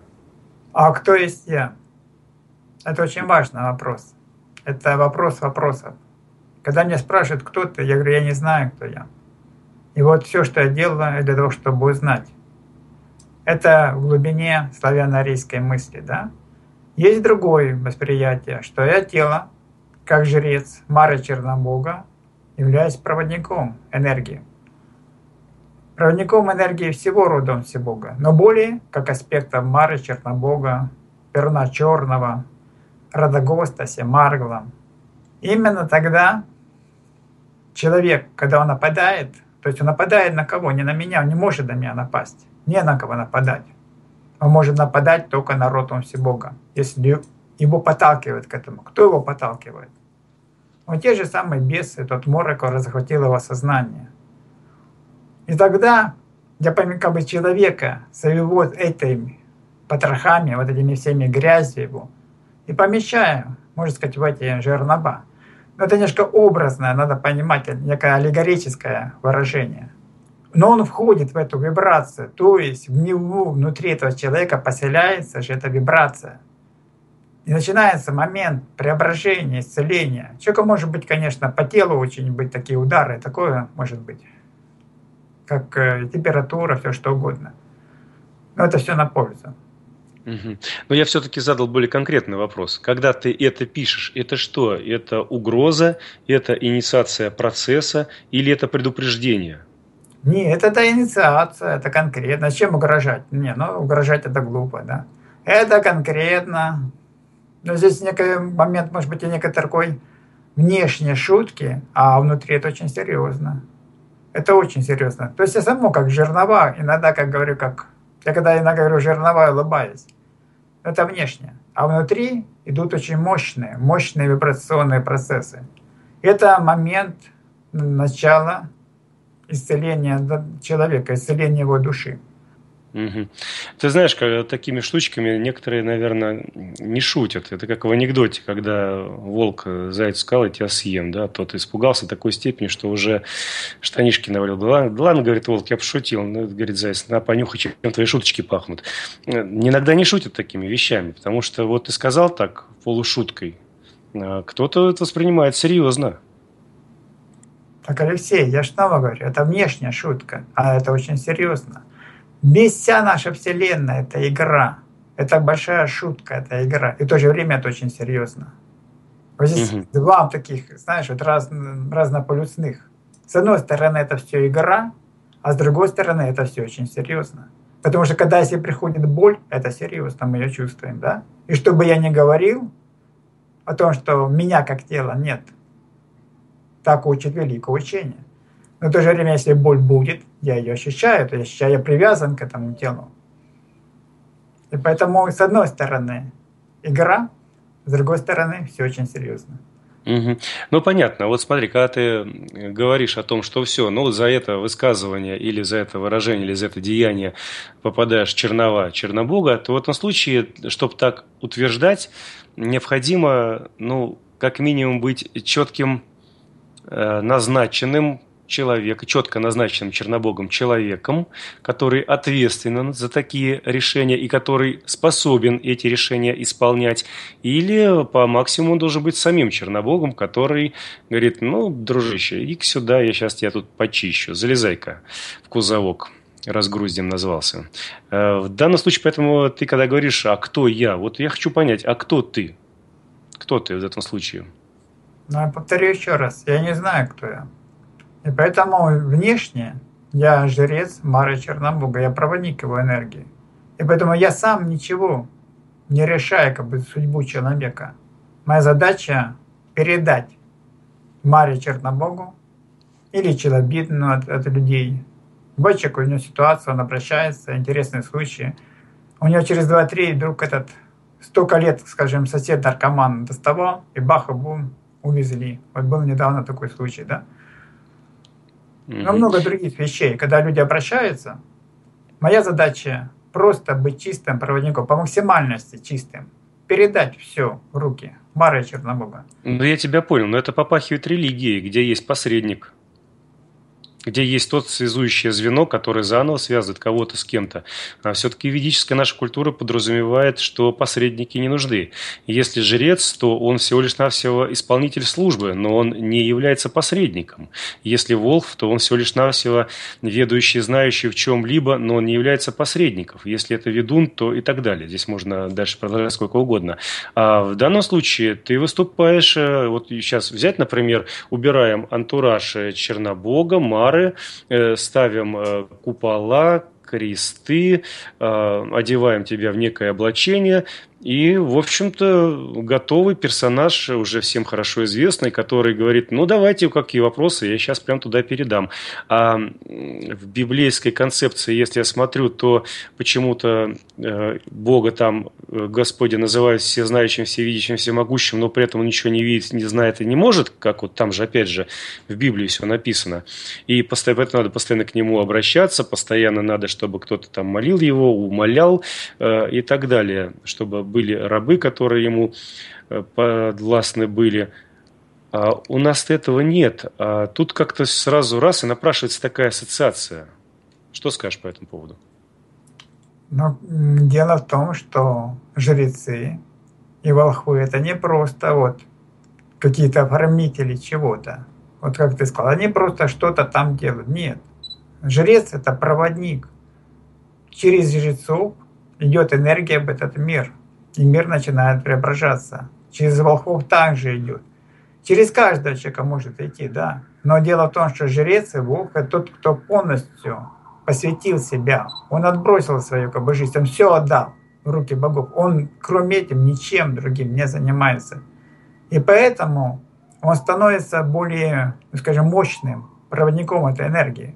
А кто есть я? Это очень важный вопрос. Это вопрос вопросов. Когда меня спрашивают, кто ты, я говорю, я не знаю, кто я. И вот все, что я делаю, для того, чтобы узнать. Это в глубине славяно-арийской мысли, да? Есть другое восприятие, что я тело, как жрец Мары Чернобога, являюсь проводником энергии. Проводником энергии всего родом Всебога, но более как аспектов Мары Чернобога, Перуна Черного, Родогоста, Семаргла. Именно тогда человек, когда он нападает, то есть он нападает на кого? Не на меня, он не может на меня напасть, не на кого нападать. Он может нападать только на родом Всебога, если его подталкивают к этому. Кто его подталкивает? Вот те же самые бесы, тот морок, он захватил его сознание. И тогда я помню как бы человека с его этой потрохами, вот этими всеми грязью его, и помещаем, можно сказать, в эти жерноба. Но это немножко образное, надо понимать, некое аллегорическое выражение. Но он входит в эту вибрацию, то есть в него, внутри этого человека поселяется же эта вибрация. И начинается момент преображения, исцеления. Человека может быть, конечно, по телу очень быть такие удары, такое может быть, как температура, все что угодно. Но это все на пользу. Угу. Но я все-таки задал более конкретный вопрос. Когда ты это пишешь, это что? Это угроза, это инициация процесса или это предупреждение? Нет, это инициация, это конкретно. Чем угрожать? Не, ну угрожать это глупо, да. Это конкретно. Но здесь некий момент, может быть, и некой такой внешней шутки, а внутри это очень серьезно. Это очень серьезно. То есть я само как жернова, иногда, как говорю, как... Я когда иногда говорю жернова, улыбаюсь. Это внешне. А внутри идут очень мощные, мощные вибрационные процессы. Это момент начала исцеления человека, исцеления его души. Угу. Ты знаешь, как, такими штучками некоторые, наверное, не шутят. Это как в анекдоте, когда волк зайцу сказал, я тебя съем, да, тот испугался такой степени, что уже штанишки навалил. Да ладно, говорит волк, я пошутил. Ну, говорит заяц, на понюхай, чем твои шуточки пахнут. Иногда не шутят такими вещами, потому что вот ты сказал так полушуткой, а кто-то это воспринимает серьезно. Так, Алексей, я же снова говорю, это внешняя шутка, а это очень серьезно. Без вся наша Вселенная — это игра. Это большая шутка, это игра. И в то же время это очень серьезно. Вот здесь угу. два таких, знаешь, вот раз, разнополюсных. С одной стороны, это все игра, а с другой стороны, это все очень серьезно. Потому что когда если приходит боль, это серьезно, мы ее чувствуем, да? И что бы я ни говорил о том, что меня как тела нет, так учит великое учение. Но в то же время, если боль будет, я ее ощущаю, то есть я привязан к этому телу. И поэтому, с одной стороны, игра, с другой стороны, все очень серьезно. Угу. Ну, понятно. Вот смотри, когда ты говоришь о том, что все, ну, за это высказывание или за это выражение, или за это деяние попадаешь в чернова, чернобога, то в этом случае, чтобы так утверждать, необходимо, ну, как минимум быть четким, назначенным, человека, четко назначенным Чернобогом человеком, который ответственен за такие решения и который способен эти решения исполнять, или по максимуму должен быть самим Чернобогом, который говорит, ну, дружище, иди сюда, я сейчас тебя тут почищу, залезай-ка в кузовок, разгруздем назвался. В данном случае, поэтому ты когда говоришь, а кто я, вот я хочу понять, а кто ты? Кто ты в этом случае? Ну, я повторю еще раз, я не знаю, кто я. И поэтому внешне я жрец Мары Чернобога, я проводник его энергии. И поэтому я сам ничего не решаю, как бы, судьбу человека. Моя задача — передать Маре Чернобогу или челобитную от, от людей. Вот человек, у него ситуация, он обращается, интересные случаи. У него через два-три вдруг этот столько лет, скажем, сосед-наркоман доставал, и бах, и бум, увезли. Вот был недавно такой случай, да? Но много других вещей, когда люди обращаются, моя задача просто быть чистым проводником, по максимальности чистым, передать все в руки Мары Чернобога. Ну я тебя понял, но это попахивает религией, где есть посредник, где есть тот связующее звено, которое заново связывает кого-то с кем-то. А все-таки ведическая наша культура подразумевает, что посредники не нужны. Если жрец, то он всего лишь навсего исполнитель службы, но он не является посредником. Если волхв, то он всего лишь навсего ведущий, знающий в чем-либо, но он не является посредником. Если это ведун, то и так далее. Здесь можно дальше продолжать сколько угодно. А в данном случае ты выступаешь, вот сейчас взять, например, убираем антураж Чернобога, Мар, ставим купола, кресты, одеваем тебя в некое облачение И, в общем-то, готовый персонаж, уже всем хорошо известный, который говорит, ну, давайте, какие вопросы, я сейчас прям туда передам. А в библейской концепции, если я смотрю, то почему-то Бога там, Господи, называют всезнающим, всевидящим, всемогущим, но при этом он ничего не видит, не знает и не может, как вот там же, опять же, в Библии все написано. И поэтому надо постоянно к нему обращаться, постоянно надо, чтобы кто-то там молил его, умолял и так далее, чтобы были рабы, которые ему подвластны были. А у нас-то этого нет. А тут как-то сразу раз и напрашивается такая ассоциация. Что скажешь по этому поводу? Но дело в том, что жрецы и волхвы — это не просто вот какие-то оформители чего-то. Вот как ты сказал, они просто что-то там делают. Нет. Жрец — это проводник. Через жрецов идет энергия в этот мир. И мир начинает преображаться. Через волхвов также идет. Через каждого человека может идти, да. Но дело в том, что жрец и волк — это тот, кто полностью посвятил себя. Он отбросил свою как бы, жизнь, он все отдал в руки богов. Он, кроме этим, ничем другим не занимается. И поэтому он становится более, скажем, мощным проводником этой энергии.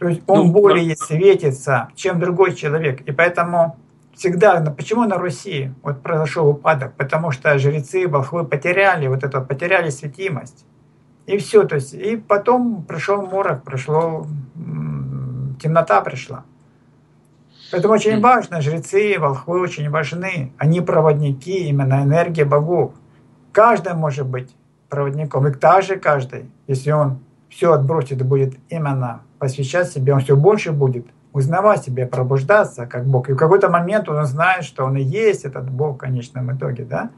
То есть он ну, более да. светится, чем другой человек. И поэтому... Всегда, почему на Руси вот произошел упадок? Потому что жрецы, волхвы потеряли вот это, потеряли светимость. И все, то есть, и потом пришел морок, пришло, темнота пришла. Поэтому очень важно, жрецы, волхвы очень важны. Они проводники именно энергии богов. Каждый может быть проводником, и также каждый, если он все отбросит и будет именно посвящать себе, он все больше будет узнавать себя, пробуждаться как Бог. И в какой-то момент он знает, что он и есть этот Бог в конечном итоге, да?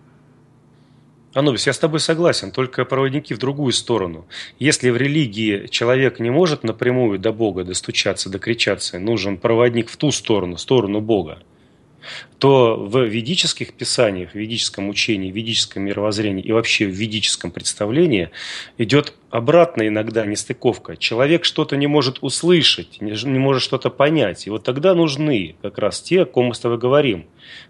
Анубис, я с тобой согласен, только проводники в другую сторону. Если в религии человек не может напрямую до Бога достучаться, докричаться, нужен проводник в ту сторону, сторону Бога, то в ведических писаниях, в ведическом учении, в ведическом мировоззрении и вообще в ведическом представлении идет обратная иногда нестыковка. Человек что-то не может услышать, не может что-то понять. И вот тогда нужны как раз те, о ком мы с тобой говорим.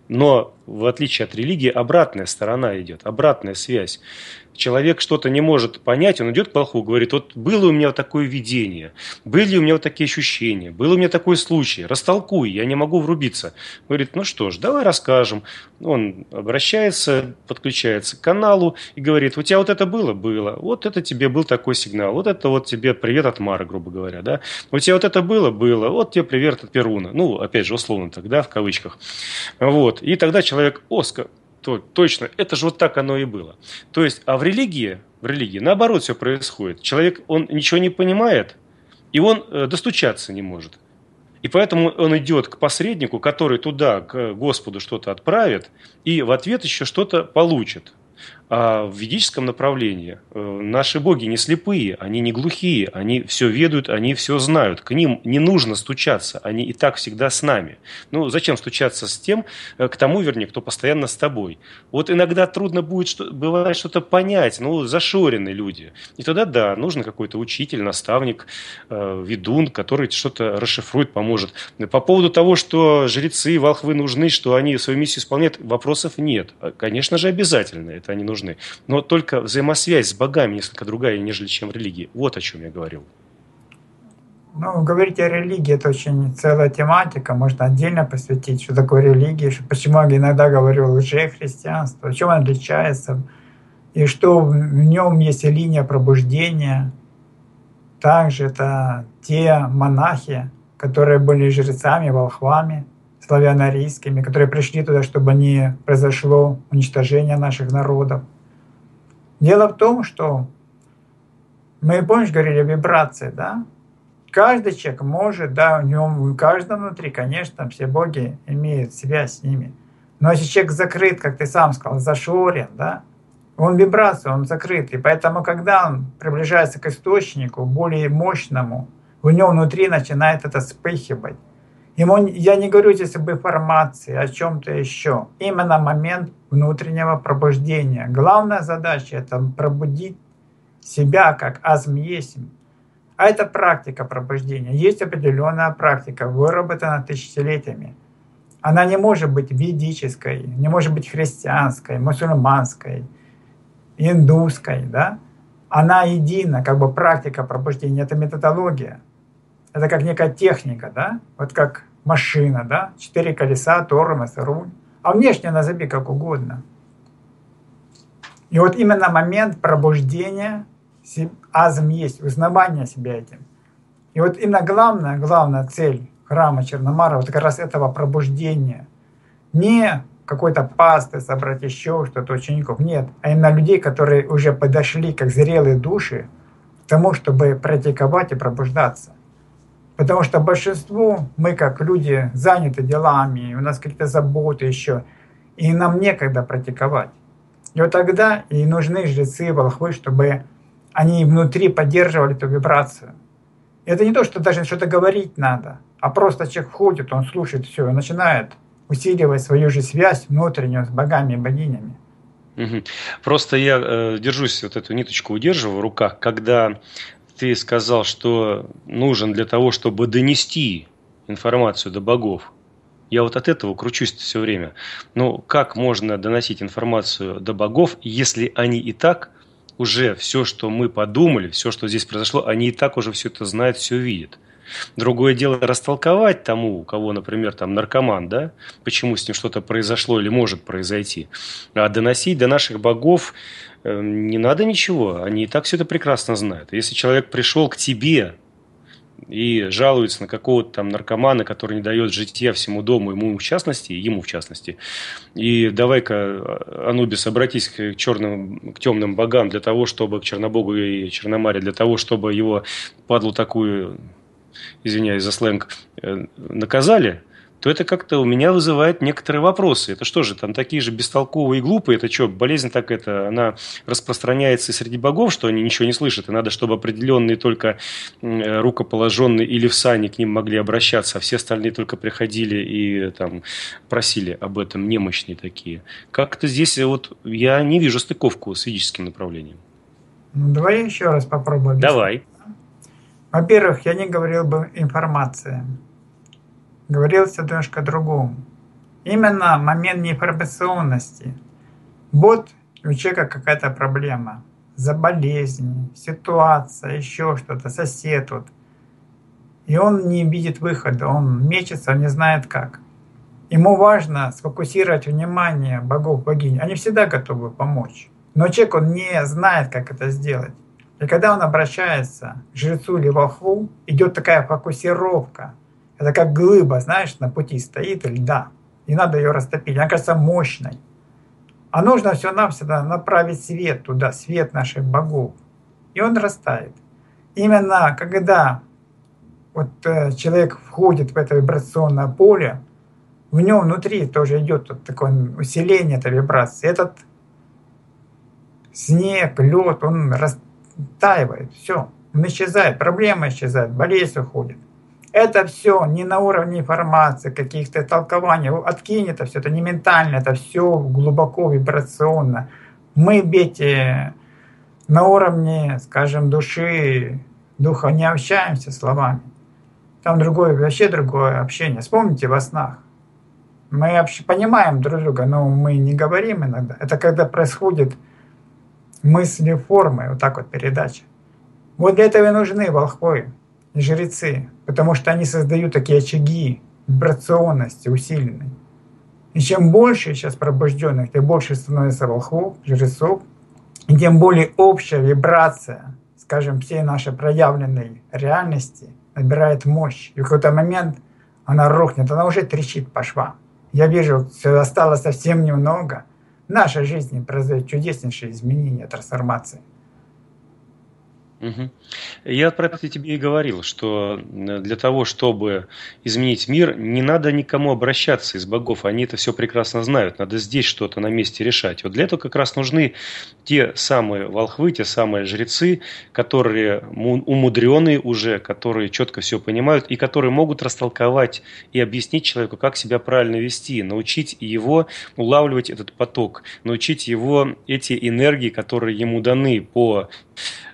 Но в отличие от религии обратная сторона идет, обратная связь. Человек что-то не может понять, он идет к волхву, говорит, вот было у меня вот такое видение, были у меня вот такие ощущения, был у меня такой случай, растолкуй, я не могу врубиться. Говорит, ну что ж, давай расскажем. Он обращается, подключается к каналу и говорит, у тебя вот это было? Было. Вот это тебе был такой сигнал, вот это вот тебе привет от Мары, грубо говоря, да. У тебя вот это было? Было. Вот тебе привет от Перуна. Ну, опять же, условно тогда, в кавычках. Вот. И тогда человек, оска. То, точно, это же вот так оно и было. То есть, а в религии, в религии наоборот все происходит. Человек, он ничего не понимает, и он э, достучаться не может. И поэтому он идет к посреднику, который туда, к Господу, что-то отправит, и в ответ еще что-то получит. А в ведическом направлении э, наши боги не слепые, они не глухие, они все ведают, они все знают. К ним не нужно стучаться, они и так всегда с нами. Ну, зачем стучаться с тем, э, к тому, вернее, кто постоянно с тобой? Вот иногда трудно будет, что, бывает, что-то понять, ну, зашорены люди. И тогда, да, нужен какой-то учитель, наставник, э, ведун, который что-то расшифрует, поможет. По поводу того, что жрецы и волхвы нужны, что они свою миссию исполняют, вопросов нет. Конечно же, обязательно, это они нужны. Но только взаимосвязь с богами несколько другая, нежели чем в религии. Вот о чем я говорил. Ну, говорить о религии — это очень целая тематика. Можно отдельно посвятить, что такое религия, почему я иногда говорю лжехристианство, чем оно отличается, и что в нем есть и линия пробуждения. Также это те монахи, которые были жрецами, волхвами, славяно-арийскими, которые пришли туда, чтобы не произошло уничтожение наших народов. Дело в том, что мы, помнишь, говорили о вибрации, да? Каждый человек может, да, у него, у каждого внутри, конечно, все боги имеют связь с ними. Но если человек закрыт, как ты сам сказал, зашорен, да, он вибрация, он закрыт. И поэтому, когда он приближается к источнику, более мощному, у него внутри начинает это вспыхивать. Ему, я не говорю здесь об информации, о чем-то еще. Именно момент внутреннего пробуждения. Главная задача — это пробудить себя, как азм есим. А это практика пробуждения. Есть определенная практика, выработана тысячелетиями. Она не может быть ведической, не может быть христианской, мусульманской, индусской, да? Она едина, как бы практика пробуждения, это методология. Это как некая техника, да? Вот как машина, да? Четыре колеса, тормоз, руль. А внешне назови как угодно. И вот именно момент пробуждения, азм есть, узнавание себя этим. И вот именно главная, главная цель храма Черномара, вот как раз этого пробуждения. Не какой-то пасты, собрать еще что-то учеников, нет. А именно людей, которые уже подошли как зрелые души к тому, чтобы практиковать и пробуждаться. Потому что большинству, мы как люди, заняты делами, у нас какие-то заботы еще, и нам некогда практиковать. И вот тогда и нужны жрецы, волхвы, чтобы они внутри поддерживали эту вибрацию. Это не то, что даже что-то говорить надо, а просто человек входит, он слушает все, и начинает усиливать свою же связь внутреннюю с богами и богинями. Угу. Просто я э, держусь, вот эту ниточку удерживаю в руках, когда ты сказал, что нужен для того, чтобы донести информацию до богов. Я вот от этого кручусь все время. Но как можно доносить информацию до богов, если они и так... уже все, что мы подумали, все, что здесь произошло, они и так уже все это знают, все видят. Другое дело растолковать тому, у кого, например, там наркоман, да, почему с ним что-то произошло или может произойти. А доносить до наших богов э, не надо ничего, они и так все это прекрасно знают. Если человек пришел к тебе и жалуется на какого-то там наркомана, который не дает житья всему дому, ему в частности, ему в частности. И давай-ка, Анубис, обратись к черным, к темным богам для того, чтобы к Чернобогу и Черномаре, для того, чтобы его падлу такую, извиняюсь за сленг, наказали, то это как-то у меня вызывает некоторые вопросы. Это что же, там такие же бестолковые и глупые? Это что, болезнь так это, она распространяется и среди богов, что они ничего не слышат, и надо, чтобы определенные только рукоположенные или в сани к ним могли обращаться, а все остальные только приходили и там просили об этом, немощные такие. Как-то здесь вот я не вижу стыковку с ведическим направлением. Ну, давай я еще раз попробую объяснить. Давай. Во-первых, я не говорил бы информация. Говорилось немножко о другом. Именно момент неинформационности. Вот у человека какая-то проблема. За болезнь, ситуация, еще что-то, сосед. Вот. И он не видит выхода, он мечется, он не знает как. Ему важно сфокусировать внимание богов, богинь. Они всегда готовы помочь. Но человек, он не знает, как это сделать. И когда он обращается к жрецу или волхву, идет такая фокусировка. Это как глыба, знаешь, на пути стоит льда, и надо ее растопить. Она кажется мощной. А нужно всего-навсего направить свет туда, свет наших богов. И он растает. Именно когда вот человек входит в это вибрационное поле, в нем внутри тоже идет вот такое усиление этой вибрации. Этот снег, лед, он растаивает, все, он исчезает, проблема исчезает, болезнь уходит. Это все не на уровне информации, каких-то толкований. Откинь это все, это не ментально, это все глубоко вибрационно. Мы ведь на уровне, скажем, души, духа не общаемся словами. Там другое, вообще другое общение. Вспомните во снах. Мы понимаем друг друга, но мы не говорим иногда. Это когда происходит мысли формы, вот так вот передача. Вот для этого и нужны волхвы. Жрецы, потому что они создают такие очаги вибрационности усиленной. И чем больше сейчас пробужденных, тем больше становится волхвов, жрецов, и тем более общая вибрация, скажем, всей нашей проявленной реальности набирает мощь. И в какой-то момент она рухнет, она уже трещит по швам. Я вижу, что осталось совсем немного. В нашей жизни произойдет чудеснейшие изменения, трансформации. Угу. Я про это тебе и говорил, что для того, чтобы изменить мир, не надо никому обращаться из богов, они это все прекрасно знают, надо здесь что-то на месте решать. Вот для этого как раз нужны те самые волхвы, те самые жрецы, которые умудренные уже, которые четко все понимают и которые могут растолковать и объяснить человеку, как себя правильно вести, научить его улавливать этот поток, научить его эти энергии, которые ему даны по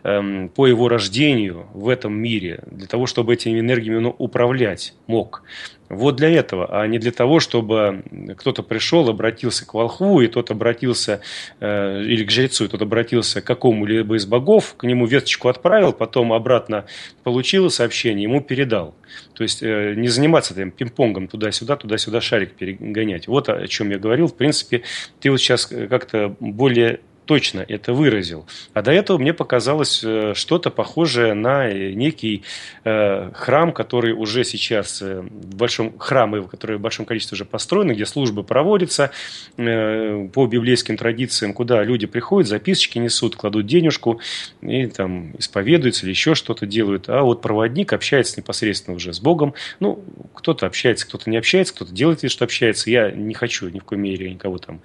эм, по его рождению в этом мире, для того, чтобы этими энергиями он управлять мог. Вот для этого, а не для того, чтобы кто-то пришел, обратился к волхву, и тот обратился, э, или к жрецу, и тот обратился к какому-либо из богов, к нему весточку отправил, потом обратно получил сообщение, ему передал. То есть э, не заниматься этим пинг-понгом туда-сюда, туда-сюда шарик перегонять. Вот о чем я говорил. В принципе, ты вот сейчас как-то более точно это выразил. А до этого мне показалось что-то похожее на некий э, храм, который уже сейчас э, в большом храме, который в большом количестве уже построен, где службы проводятся э, по библейским традициям, куда люди приходят, записочки несут, кладут денежку и там исповедуются или еще что-то делают. А вот проводник общается непосредственно уже с Богом. Ну, кто-то общается, кто-то не общается, кто-то делает вид, что общается. Я не хочу ни в коей мере никого там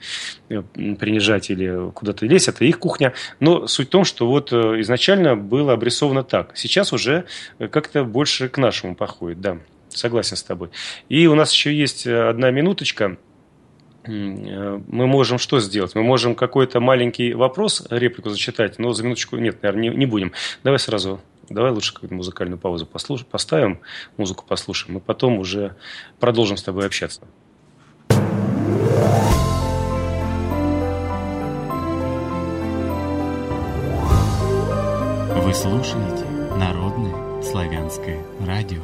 принижать или куда-то лезть, это их кухня. Но суть в том, что вот изначально было обрисовано так. Сейчас уже как-то больше к нашему походит. Да, согласен с тобой. И у нас еще есть одна минуточка. Мы можем что сделать? Мы можем какой-то маленький вопрос, реплику зачитать, но за минуточку нет, наверное, не, не будем. Давай сразу, давай лучше какую-то музыкальную паузу послуш... поставим, музыку послушаем, и потом уже продолжим с тобой общаться. Вы слушаете Народное славянское радио.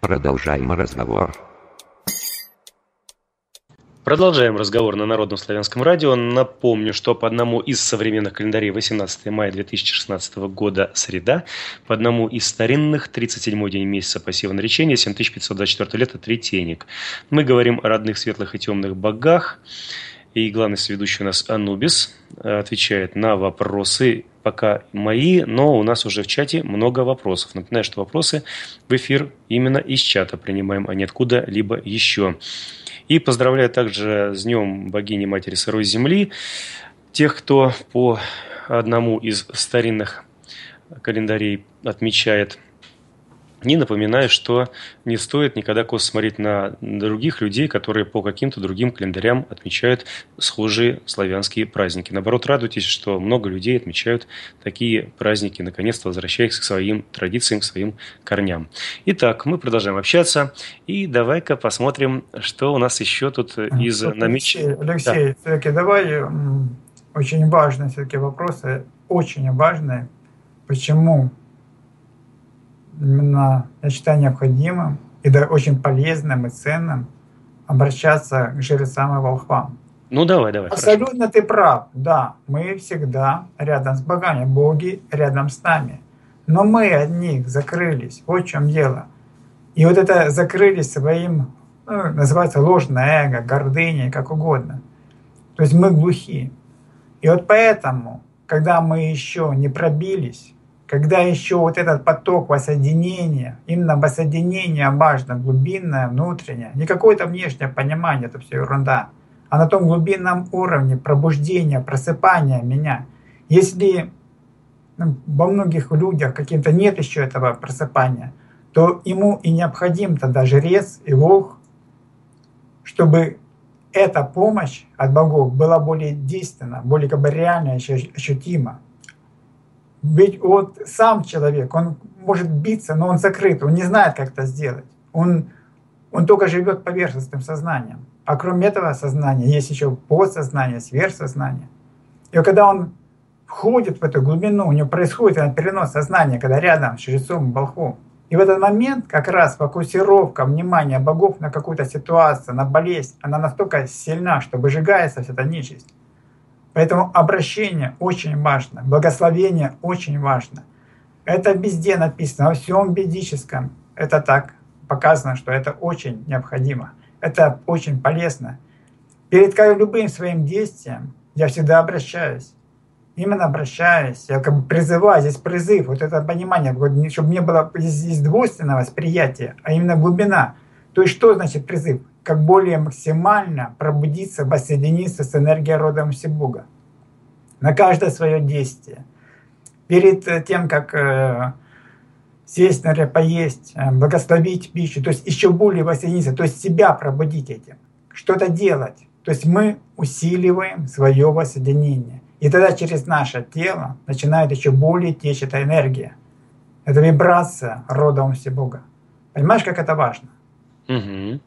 Продолжаем разговор. Продолжаем разговор на Народном славянском радио. Напомню, что по одному из современных календарей восемнадцатое мая две тысячи шестнадцатого года среда, по одному из старинных тридцать седьмой день месяца пассивного речения, семь тысяч пятьсот двадцать четвёртое лето, третейник. Мы говорим о родных светлых и темных богах. И главный соведущий у нас Анубис отвечает на вопросы, пока мои, но у нас уже в чате много вопросов. Напоминаю, что вопросы в эфир именно из чата принимаем, а не откуда-либо еще. И поздравляю также с Днем богини Матери Сырой Земли тех, кто по одному из старинных календарей отмечает. Не напоминаю, что не стоит никогда косо смотреть на других людей, которые по каким-то другим календарям отмечают схожие славянские праздники. Наоборот, радуйтесь, что много людей отмечают такие праздники, наконец-то возвращаясь к своим традициям, к своим корням. Итак, мы продолжаем общаться. И давай-ка посмотрим, что у нас еще тут из намеченных. Алексей, да. Все-таки давай очень важные все-таки вопросы, очень важные. Почему? Именно я считаю необходимым и да, очень полезным и ценным обращаться к жрецам и волхвам. Ну давай, давай. Абсолютно хорошо. Ты прав, да, мы всегда рядом с богами, боги рядом с нами. Но мы от них закрылись, вот в чем дело. И вот это закрылись своим, ну, называется ложное эго, гордыней, как угодно. То есть мы глухи. И вот поэтому, когда мы еще не пробились, когда еще вот этот поток воссоединения, именно воссоединение важно, глубинное, внутреннее, не какое-то внешнее понимание, это все ерунда, а на том глубинном уровне пробуждения, просыпания меня. Если ну, во многих людях каким-то нет еще этого просыпания, то ему и необходим тогда жрец и волк, чтобы эта помощь от богов была более действенна, более как бы реально ощутима. Ведь вот сам человек, он может биться, но он закрыт, он не знает, как это сделать. Он, он только живет поверхностным сознанием. А кроме этого сознания есть еще подсознание, сверхсознание. И когда он входит в эту глубину, у него происходит этот перенос сознания, когда рядом с жрецом и волхвом. И в этот момент как раз фокусировка внимания богов на какую-то ситуацию, на болезнь, она настолько сильна, что выжигается вся эта нечисть. Поэтому обращение очень важно, благословение очень важно. Это везде написано, во всем ведическом. Это так показано, что это очень необходимо, это очень полезно. Перед любым своим действием я всегда обращаюсь. Именно обращаюсь, я как бы призываю, здесь призыв, вот это понимание, чтобы не было здесь двойственного восприятия, а именно глубина. То есть что значит призыв? Как более максимально пробудиться, воссоединиться с энергией рода Всебога на каждое свое действие. перед тем, как сесть, наверное, поесть, благословить пищу, то есть еще более воссоединиться, то есть себя пробудить этим, что-то делать. То есть мы усиливаем свое воссоединение. И тогда через наше тело начинает еще более течь эта энергия. Это вибрация родом Всебога. Понимаешь, как это важно? Угу.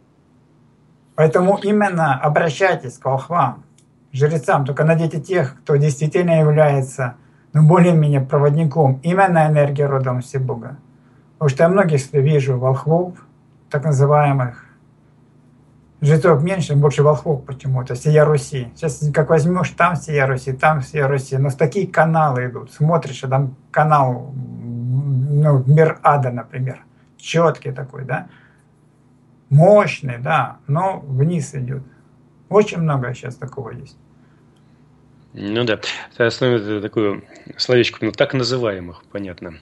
Поэтому именно обращайтесь к волхвам, жрецам, только найдите тех, кто действительно является ну, более-менее проводником именно энергии родом Всебога. Потому что я многих вижу волхвов, так называемых, жрецов меньше, больше волхвов почему-то, сия Руси. Сейчас как возьмешь, там сия Руси, там сия Руси. Но в такие каналы идут. Смотришь, а там канал, ну, мир ада, например, четкий такой, да, мощный, да, но вниз идет. Очень много сейчас такого есть. Ну да, это основное такое словечко, ну, так называемых, понятно.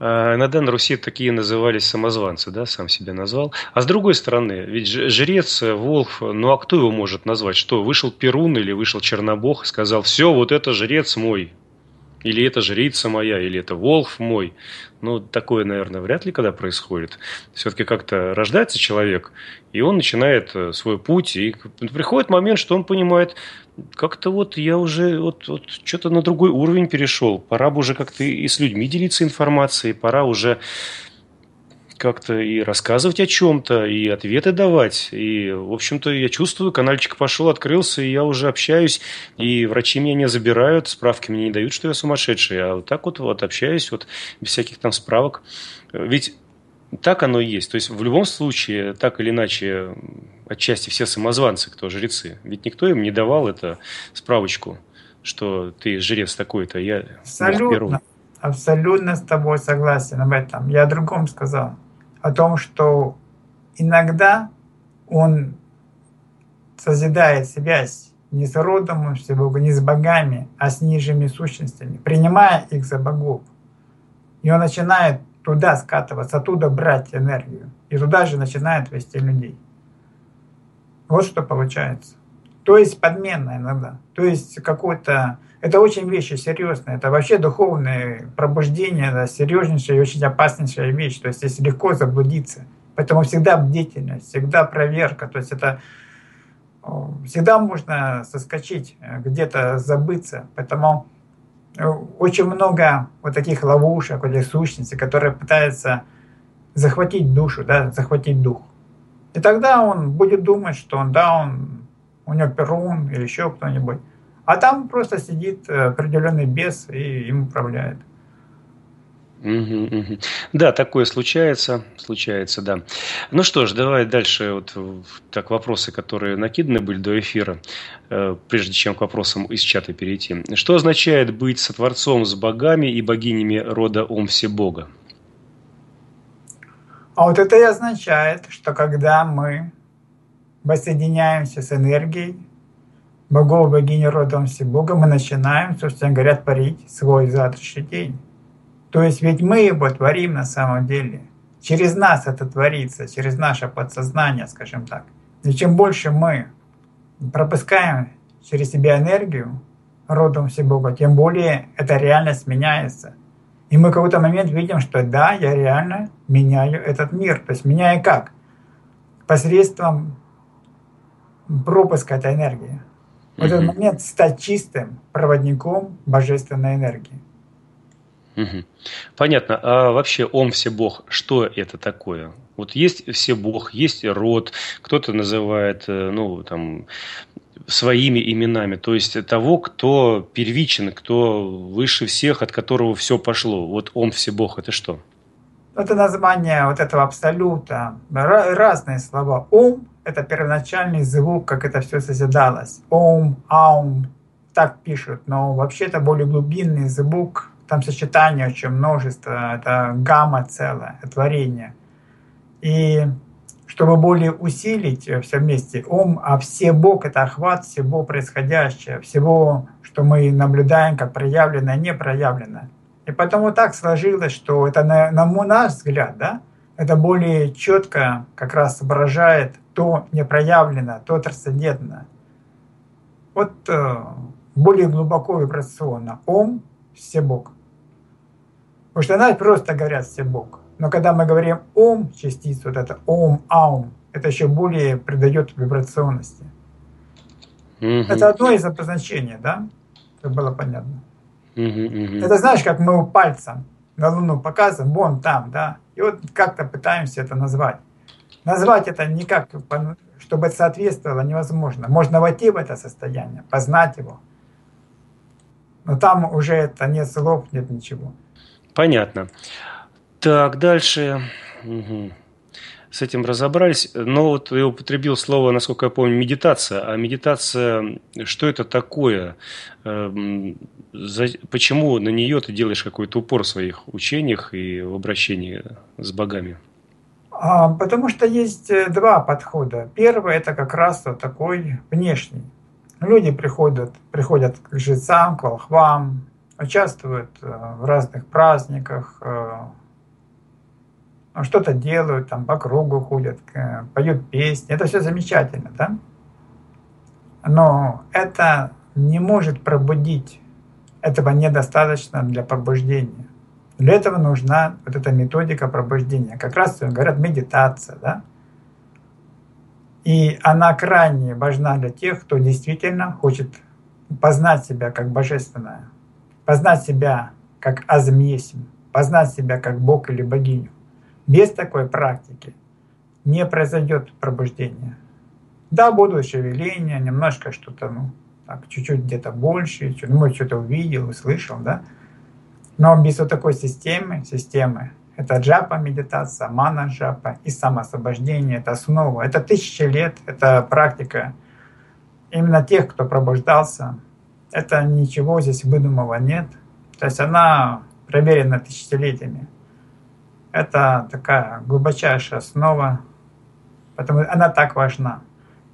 Иногда на Руси такие назывались самозванцы, да, сам себя назвал. А с другой стороны, ведь жрец, волхв, ну а кто его может назвать? Что, вышел Перун или вышел Чернобог и сказал, все, вот это жрец мой, или это жрица моя, или это волхв мой. Ну, такое, наверное, вряд ли когда происходит. Все-таки как-то рождается человек, и он начинает свой путь, и приходит момент, что он понимает, как-то вот я уже вот, вот что-то на другой уровень перешел, пора бы уже как-то и с людьми делиться информацией, пора уже как-то и рассказывать о чем-то, и ответы давать. И, в общем-то, я чувствую, канальчик пошел, открылся, и я уже общаюсь, и врачи меня не забирают, справки мне не дают, что я сумасшедший. А вот так вот, вот общаюсь, вот без всяких там справок. Ведь так оно и есть. То есть, в любом случае, так или иначе, отчасти все самозванцы, кто жрецы. Ведь никто им не давал эту справочку, что ты жрец такой-то, я... Абсолютно, абсолютно с тобой согласен об этом. Я о другом сказал. О том, что иногда он созидает связь не с родом Всебога, не с богами, а с низшими сущностями, принимая их за богов. И он начинает туда скатываться, оттуда брать энергию. И туда же начинает вести людей. Вот что получается. То есть подмена иногда. То есть какой-то... Это очень вещи серьезные. Это вообще духовное пробуждение, да, серьезнейшая и очень опаснейшая вещь. То есть здесь легко заблудиться. Поэтому всегда бдительность, всегда проверка. То есть это... Всегда можно соскочить, где-то забыться. Поэтому очень много вот таких ловушек, вот этих сущностей, которые пытаются захватить душу, да, захватить дух. И тогда он будет думать, что он, да, он, у него Перун или еще кто-нибудь. А там просто сидит определенный бес и им управляет. Угу, угу. Да, такое случается, случается, да. Ну что ж, давай дальше вот так вопросы, которые накиданы были до эфира, э, прежде чем к вопросам из чата перейти. Что означает быть сотворцом с богами и богинями рода Ом Всебога? А вот это и означает, что когда мы воссоединяемся с энергией богов, богини рода Ом Всебога, мы начинаем, собственно говоря, творить свой завтрашний день. То есть ведь мы его творим на самом деле. Через нас это творится, через наше подсознание, скажем так. И чем больше мы пропускаем через себя энергию родом Всебога, тем более эта реальность меняется. И мы в какой-то момент видим, что да, я реально меняю этот мир. То есть меняю как? Посредством пропуска этой энергии. В этот момент стать чистым проводником божественной энергии. Угу. Понятно. А вообще Ом Всебог, что это такое? Вот есть Всебог, есть Род, кто-то называет, ну, там, своими именами, то есть того, кто первичен, кто выше всех, от которого все пошло. Вот Ом Всебог — это что? Это название вот этого абсолюта. Разные слова. Ом — это первоначальный звук, как это все созидалось. Ом, аум, так пишут, но вообще это более глубинный звук. Там сочетание очень множество, это гамма целая, творение. И чтобы более усилить все вместе, ум, а Всебог — это охват всего происходящего, всего, что мы наблюдаем, как проявлено, не проявлено. И потому так сложилось, что это, на, на наш взгляд, да, это более четко как раз отображает то непроявлено, то трансцендентно. Вот более глубоко вибрационно. Ом Всебог. Потому что она просто говорят Всебог. Но когда мы говорим ом, частицу, вот это ом, аум, это еще более придает вибрационности. Mm-hmm. Это одно из обозначений, да? Чтобы было понятно. Mm-hmm, mm-hmm. Это знаешь, как мы пальцем на Луну показываем, вон там, да? И вот как-то пытаемся это назвать. Назвать это никак, чтобы это соответствовало, невозможно. Можно войти в это состояние, познать его. Но там уже это нет слов, нет ничего. Понятно. Так, дальше. Угу. С этим разобрались. Но вот я употребил слово, насколько я помню, медитация. А медитация, что это такое? Почему на нее ты делаешь какой-то упор в своих учениях и в обращении с богами? Потому что есть два подхода. Первый – это как раз вот такой внешний. Люди приходят, приходят к жрецам, к волхвам, участвуют в разных праздниках, что-то делают, там по кругу ходят, поют песни. Это все замечательно, да? Но это не может пробудить. Этого недостаточно для пробуждения. Для этого нужна вот эта методика пробуждения. Как раз говорят медитация, да? И она крайне важна для тех, кто действительно хочет познать себя как божественное, познать себя как азмьесим, познать себя как бог или богиню. Без такой практики не произойдет пробуждение. Да, будут шевеления, немножко что-то, ну, так, чуть-чуть где-то больше, чуть, ну, что-то увидел, услышал, да. Но без вот такой системы, системы, это джапа-медитация, мана-джапа и самоосвобождение, это основа. Это тысячи лет, это практика именно тех, кто пробуждался. Это ничего здесь выдуманного нет. То есть она проверена тысячелетиями. Это такая глубочайшая основа, потому она так важна.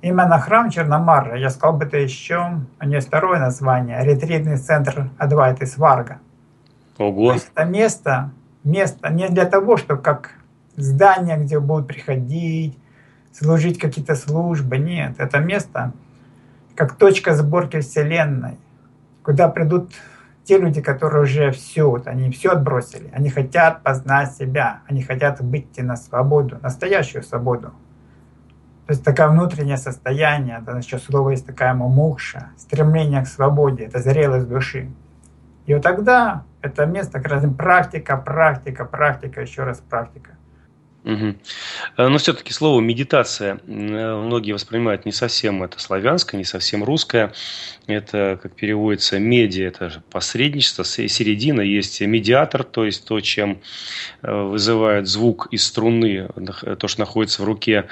Именно храм Черномара, я сказал бы это еще, у нее второе название, ретритный центр Адвайты Сварга. Ого. То есть это место, место не для того, что как здание, где будут приходить, служить какие-то службы, нет. Это место как точка сборки Вселенной, куда придут те люди, которые уже все, вот, они все отбросили, они хотят познать себя, они хотят выйти на свободу, настоящую свободу. То есть такое внутреннее состояние, да, еще слово есть такая мумукша, стремление к свободе, это зрелость души. И вот тогда это место, как раз практика, практика, практика, еще раз практика. Угу. Но все-таки слово медитация многие воспринимают не совсем это славянское, не совсем русское. Это, как переводится, медиа, это же посредничество, середина, есть медиатор, то есть то, чем вызывает звук из струны, то, что находится в руке.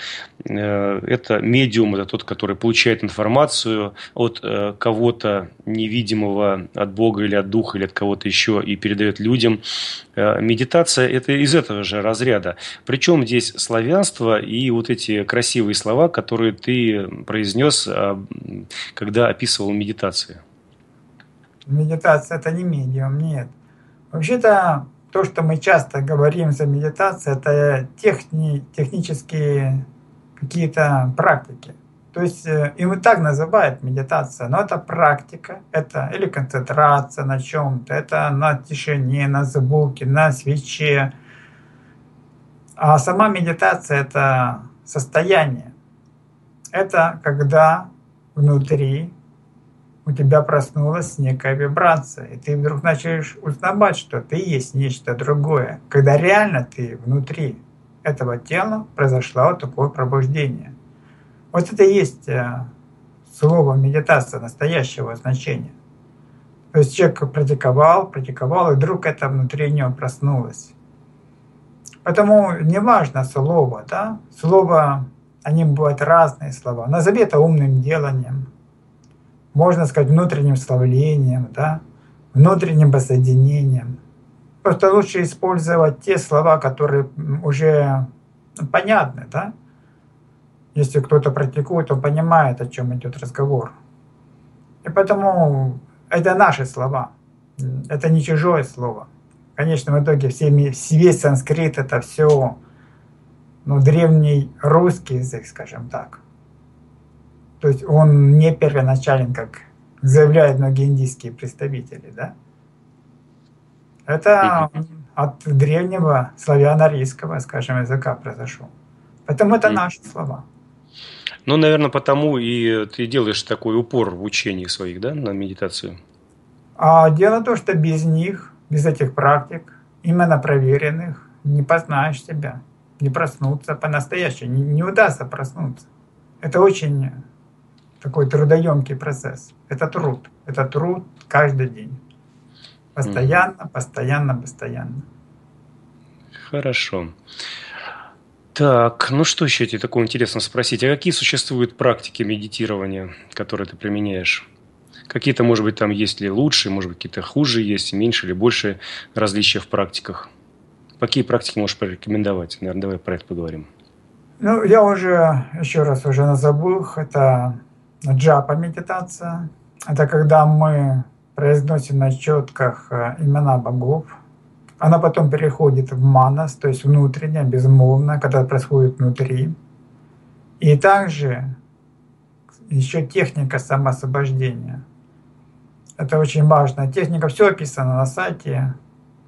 Это медиум, это тот, который получает информацию от кого-то невидимого, от Бога или от Духа, или от кого-то еще, и передает людям. Медитация – это из этого же разряда. Причем здесь славянство и вот эти красивые слова, которые ты произнес, когда описывал медитацию. Медитация – это не медиум, нет. Вообще-то то, что мы часто говорим за медитацию, это техни, технические какие-то практики. То есть им и так называют медитация, но это практика, это или концентрация на чем-то, это на тишине, на звуке, на свече. А сама медитация – это состояние. Это когда внутри у тебя проснулась некая вибрация, и ты вдруг начинаешь узнавать, что ты есть нечто другое. Когда реально ты внутри этого тела произошло вот такое пробуждение. Вот это и есть слово медитация настоящего значения. То есть человек практиковал, практиковал, и вдруг это внутри него проснулось. Поэтому не важно слово, да? Слово, они бывают разные слова. Назови это умным деланием, можно сказать внутренним славлением, да? Внутренним воссоединением. Просто лучше использовать те слова, которые уже понятны, да? Если кто-то практикует, он понимает, о чем идет разговор. И поэтому это наши слова, это не чужое слово. Конечно, в итоге все, весь санскрит — это все, ну, древний русский язык, скажем так. То есть он не первоначален, как заявляют многие индийские представители, да? Это от древнего славяно-арийского, скажем, языка произошел. Поэтому это наши слова. Ну, наверное, потому и ты делаешь такой упор в учении своих, да, на медитацию? А дело в том, что без них, без этих практик, именно проверенных, не познаешь себя, не проснуться по-настоящему, не, не удастся проснуться. Это очень такой трудоемкий процесс. Это труд. Это труд каждый день. Постоянно, постоянно, постоянно. Хорошо. Так, ну что еще тебе такого интересного спросить? А какие существуют практики медитирования, которые ты применяешь? Какие-то, может быть, там есть ли лучшие, может быть, какие-то хуже есть, меньше или больше различия в практиках? Какие практики можешь порекомендовать? Наверное, давай про это поговорим. Ну, я уже, еще раз уже назову, это джапа-медитация. Это когда мы произносим на четках имена богов. Она потом переходит в манас, то есть внутренне, безмолвно, когда происходит внутри. И также еще техника самоосвобождения. Это очень важная техника. Все описано на сайте,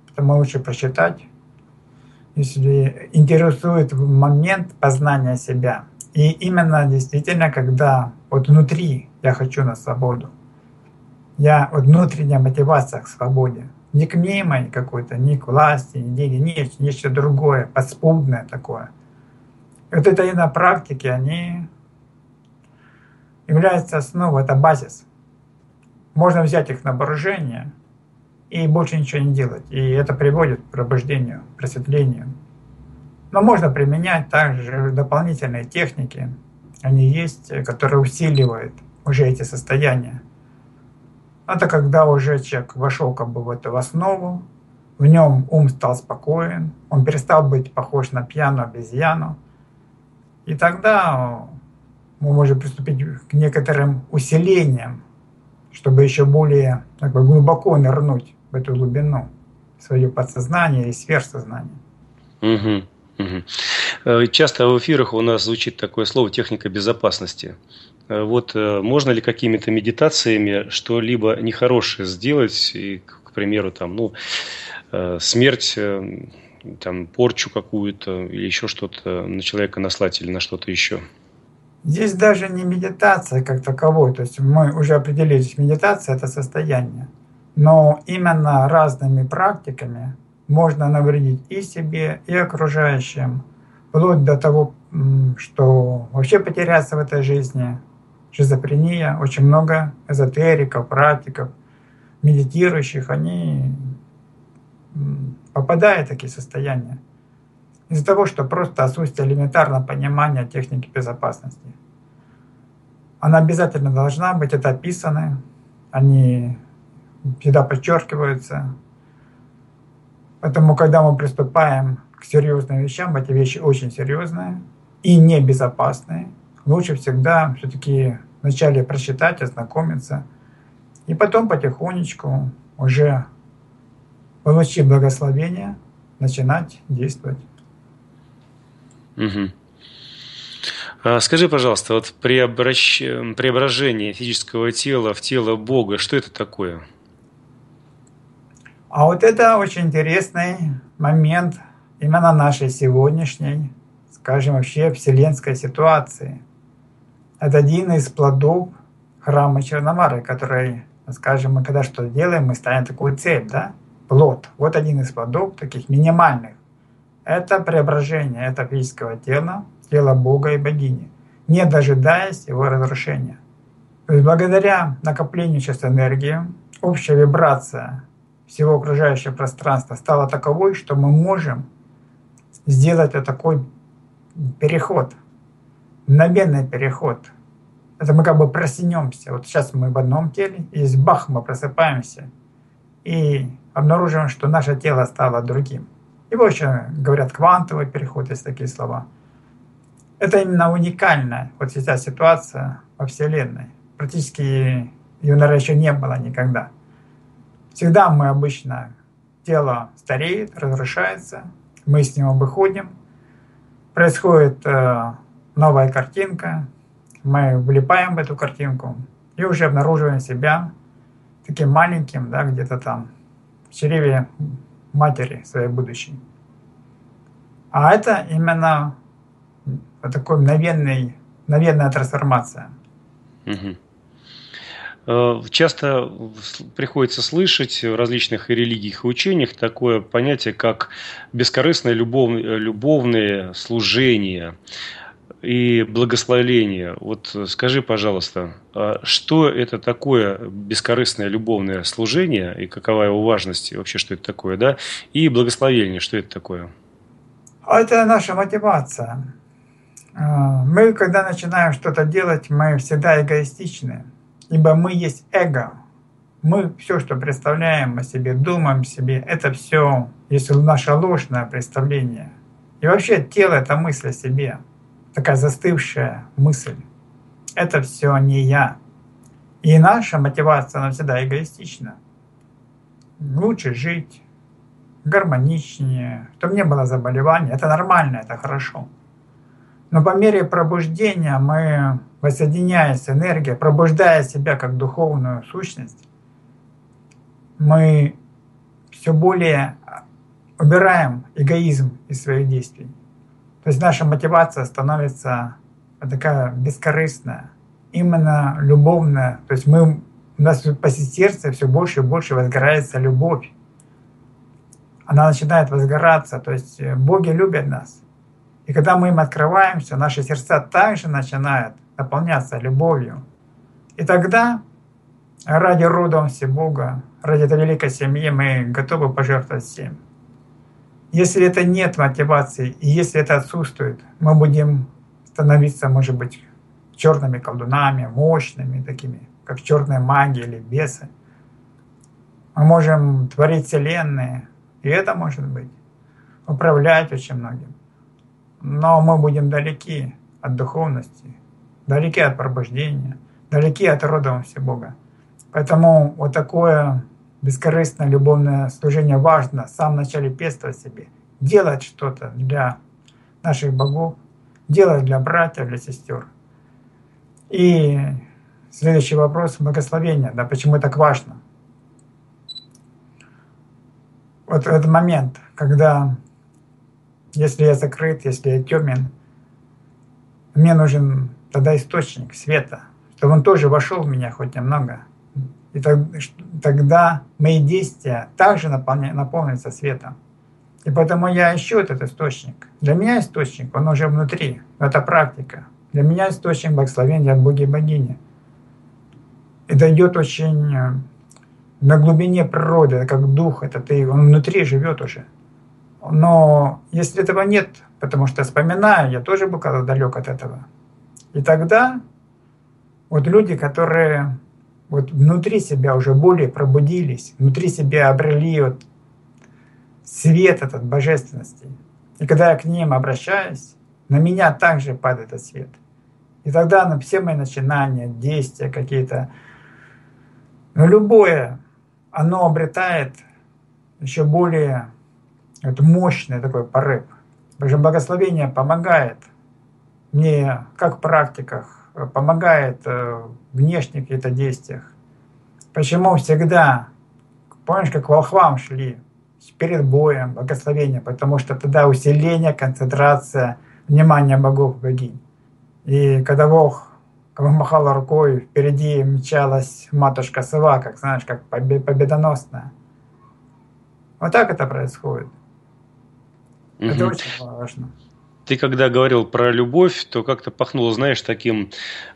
поэтому лучше прочитать, если интересует момент познания себя. И именно действительно, когда вот внутри я хочу на свободу, я вот внутренняя мотивация к свободе, не к мнимой какой-то, не к власти, не к деньги, нет, нечто другое, подспудное такое. И вот это и на практике, они являются основой, это базис. Можно взять их на вооружение и больше ничего не делать. И это приводит к пробуждению, к просветлению. Но можно применять также дополнительные техники, они есть, которые усиливают уже эти состояния. Это когда уже человек вошел как бы в эту основу, в нем ум стал спокоен, он перестал быть похож на пьяную обезьяну. И тогда мы можем приступить к некоторым усилениям, чтобы еще более как бы, глубоко нырнуть в эту глубину, в свое подсознание и сверхсознание. Угу, угу. Часто в эфирах у нас звучит такое слово «техника безопасности». Вот можно ли какими-то медитациями что-либо нехорошее сделать, и, к примеру, там, ну, смерть, там, порчу какую-то или еще что-то на человека наслать или на что-то еще? Здесь даже не медитация как таковой, то есть мы уже определились, медитация – это состояние, но именно разными практиками можно навредить и себе, и окружающим, вплоть до того, что вообще потеряться в этой жизни. Шизофрения, очень много эзотериков, практиков, медитирующих, они попадают в такие состояния из-за того, что просто отсутствие элементарного понимания техники безопасности. Она обязательно должна быть, это описано, они всегда подчеркиваются. Поэтому, когда мы приступаем к серьезным вещам, эти вещи очень серьезные и небезопасные, лучше всегда все-таки вначале прочитать, ознакомиться, и потом потихонечку, уже получив благословение, начинать действовать. Угу. А скажи, пожалуйста, вот преобращ... преображение физического тела в тело Бога, что это такое? А вот это очень интересный момент именно нашей сегодняшней, скажем, вообще вселенской ситуации. Это один из плодов храма Черномары, который, скажем, мы когда что-то делаем, мы ставим такую цель, да, плод. Вот один из плодов таких минимальных. Это преображение этого физического тела, тела Бога и богини, не дожидаясь его разрушения. То есть благодаря накоплению сейчас энергии, общая вибрация всего окружающего пространства стала таковой, что мы можем сделать вот такой переход, мгновенный переход. Это мы как бы проснемся. Вот сейчас мы в одном теле, и из бах мы просыпаемся и обнаруживаем, что наше тело стало другим. Его еще говорят квантовый переход, есть такие слова. Это именно уникальная вот сейчас ситуация во Вселенной. Практически ее, наверное, еще не было никогда. Всегда мы обычно, тело стареет, разрушается, мы с него выходим, происходит э, новая картинка, мы влипаем в эту картинку и уже обнаруживаем себя таким маленьким, да, где-то там в чреве матери своей будущей. А это именно вот такой мгновенный, мгновенная трансформация. Угу. Часто приходится слышать в различных религиях и учениях такое понятие, как бескорыстное любовное, любовное служение и благословение. Вот скажи, пожалуйста, что это такое бескорыстное любовное служение и какова его важность, и вообще что это такое, да? И благословение, что это такое? Это наша мотивация. Мы, когда начинаем что-то делать, мы всегда эгоистичны, ибо мы есть эго. Мы все, что представляем о себе, думаем о себе, это все, если наше ложное представление. И вообще тело — это мысль о себе, такая застывшая мысль. Это все не я. И наша мотивация, она всегда эгоистична. Лучше жить, гармоничнее, чтобы не было заболеваний. Это нормально, это хорошо. Но по мере пробуждения мы, воссоединяясь с энергией, пробуждая себя как духовную сущность, мы все более убираем эгоизм из своих действий. То есть наша мотивация становится такая бескорыстная, именно любовная. То есть мы, у нас по сердцу все больше и больше возгорается любовь. Она начинает возгораться, то есть боги любят нас. И когда мы им открываемся, наши сердца также начинают наполняться любовью. И тогда ради рода Всебога, ради этой великой семьи мы готовы пожертвовать всем. Если это нет мотивации, и если это отсутствует, мы будем становиться, может быть, черными колдунами, мощными такими, как черные маги или бесы. Мы можем творить вселенные, и это может быть, управлять очень многим. Но мы будем далеки от духовности, далеки от пробуждения, далеки от рода Всебога. Поэтому вот такое бескорыстное любовное служение важно в самом начале пестовать себе, делать что-то для наших богов, делать для братьев, для сестер. И следующий вопрос — благословение. Да, почему так важно? Вот этот момент, когда если я закрыт, если я тёмен, мне нужен тогда источник света, чтобы он тоже вошел в меня хоть немного. И тогда мои действия также наполнятся светом. И поэтому я ищу этот источник. Для меня источник, он уже внутри. Это практика. Для меня источник благословения от Боги и Богини. Это идет очень на глубине природы, это как дух, это ты, он внутри живет уже. Но если этого нет, потому что вспоминаю, я тоже был когда-то далек от этого. И тогда вот люди, которые вот внутри себя уже более пробудились, внутри себя обрели вот свет этот божественности. И когда я к ним обращаюсь, на меня также падает этот свет. И тогда ну, все мои начинания, действия какие-то, ну, любое, оно обретает еще более это мощный такой порыв. Потому что благословение помогает мне как в практиках, помогает в внешних каких-то действиях. Почему всегда, помнишь, как волхвам шли перед боем, благословение, потому что тогда усиление, концентрация, внимание богов, богинь. И когда волх махал рукой, впереди мчалась матушка-сова, как, знаешь, как победоносная. Вот так это происходит. Это угу. очень важно. Ты когда говорил про любовь, то как-то пахнуло, знаешь, таким: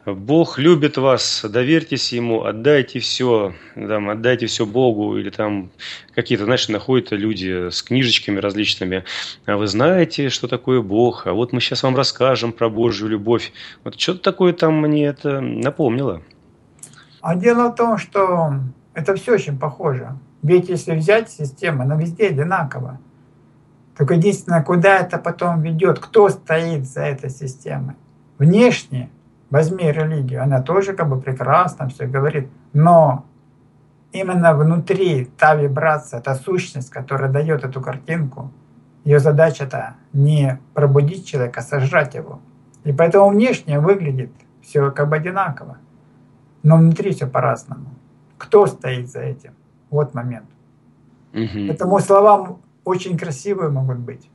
Бог любит вас, доверьтесь Ему, отдайте все, там, отдайте все Богу, или там какие-то, знаешь, находят люди с книжечками различными. А вы знаете, что такое Бог? А вот мы сейчас вам расскажем про Божью любовь. Вот что-то такое там мне это напомнило. А дело в том, что это все очень похоже. Ведь если взять систему, она везде одинакова. Только единственное, куда это потом ведет, кто стоит за этой системой. Внешне, возьми религию, она тоже как бы прекрасно все говорит, но именно внутри та вибрация, та сущность, которая дает эту картинку, ее задача-то не пробудить человека, а сожрать его. И поэтому внешне выглядит все как бы одинаково, но внутри все по-разному. Кто стоит за этим? Вот момент. Угу. Поэтому слова очень красивые могут быть.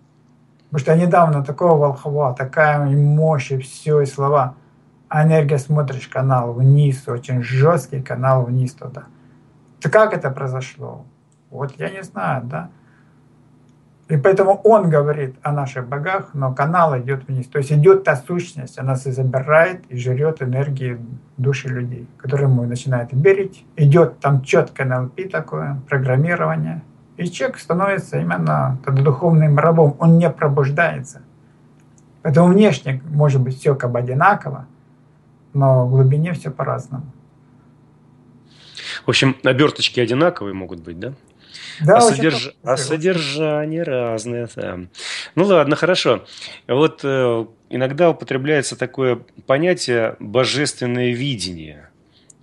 Потому что недавно такого волхва, такая мощь, и все, и слова. А энергия, смотришь, канал вниз, очень жесткий канал вниз туда. То как это произошло? Вот я не знаю, да? И поэтому он говорит о наших богах, но канал идет вниз. То есть идет та сущность, она забирает и жрет энергии души людей, которые ему начинают верить. Идет там четкое эн эл пи такое, программирование. И человек становится именно духовным рабом, он не пробуждается. Поэтому внешне может быть все как бы одинаково, но в глубине все по-разному. В общем, оберточки одинаковые могут быть, да? Да, а, содерж... а содержание разное. Да. Ну ладно, хорошо. Вот э, иногда употребляется такое понятие «божественное видение».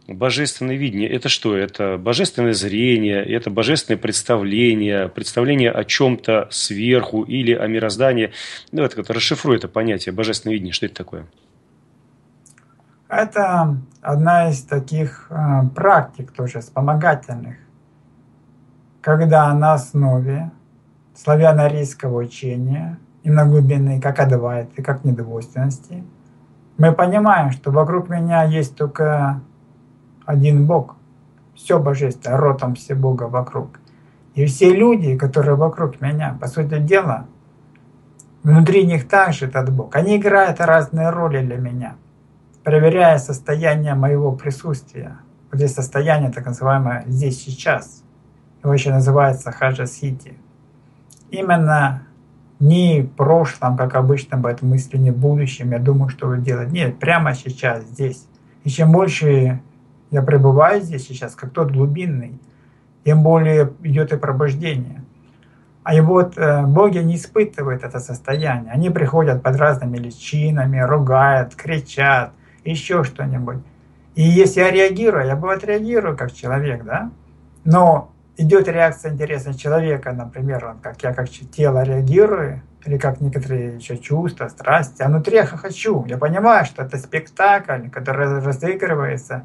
Божественное видение – это что? Это божественное зрение, это божественное представление, представление о чем-то сверху или о мироздании. Давай так вот, расшифруй это понятие «божественное видение». Что это такое? Это одна из таких э, практик тоже вспомогательных, когда на основе славяно-арийского учения, именно глубины, как адвайты, как недвойственности, мы понимаем, что вокруг меня есть только один Бог, все божество, ротом Всебога вокруг. И все люди, которые вокруг меня, по сути дела, внутри них также этот Бог. Они играют разные роли для меня, проверяя состояние моего присутствия. Вот здесь состояние, так называемое «здесь, сейчас». Его еще называется хаджа-сити. Именно не в прошлом, как обычно, об этом мысли, не в будущем, я думаю, что вы делаете. Нет, прямо сейчас, здесь. И чем больше я пребываю здесь сейчас, как тот глубинный, тем более идет и пробуждение. А и вот э, боги не испытывают это состояние. Они приходят под разными личинами, ругают, кричат, еще что-нибудь. И если я реагирую, я бывает реагирую как человек, да? Но идет реакция интереса человека, например, он, как я как тело реагирую, или как некоторые еще чувства, страсти, а внутри я хочу. Я понимаю, что это спектакль, который разыгрывается,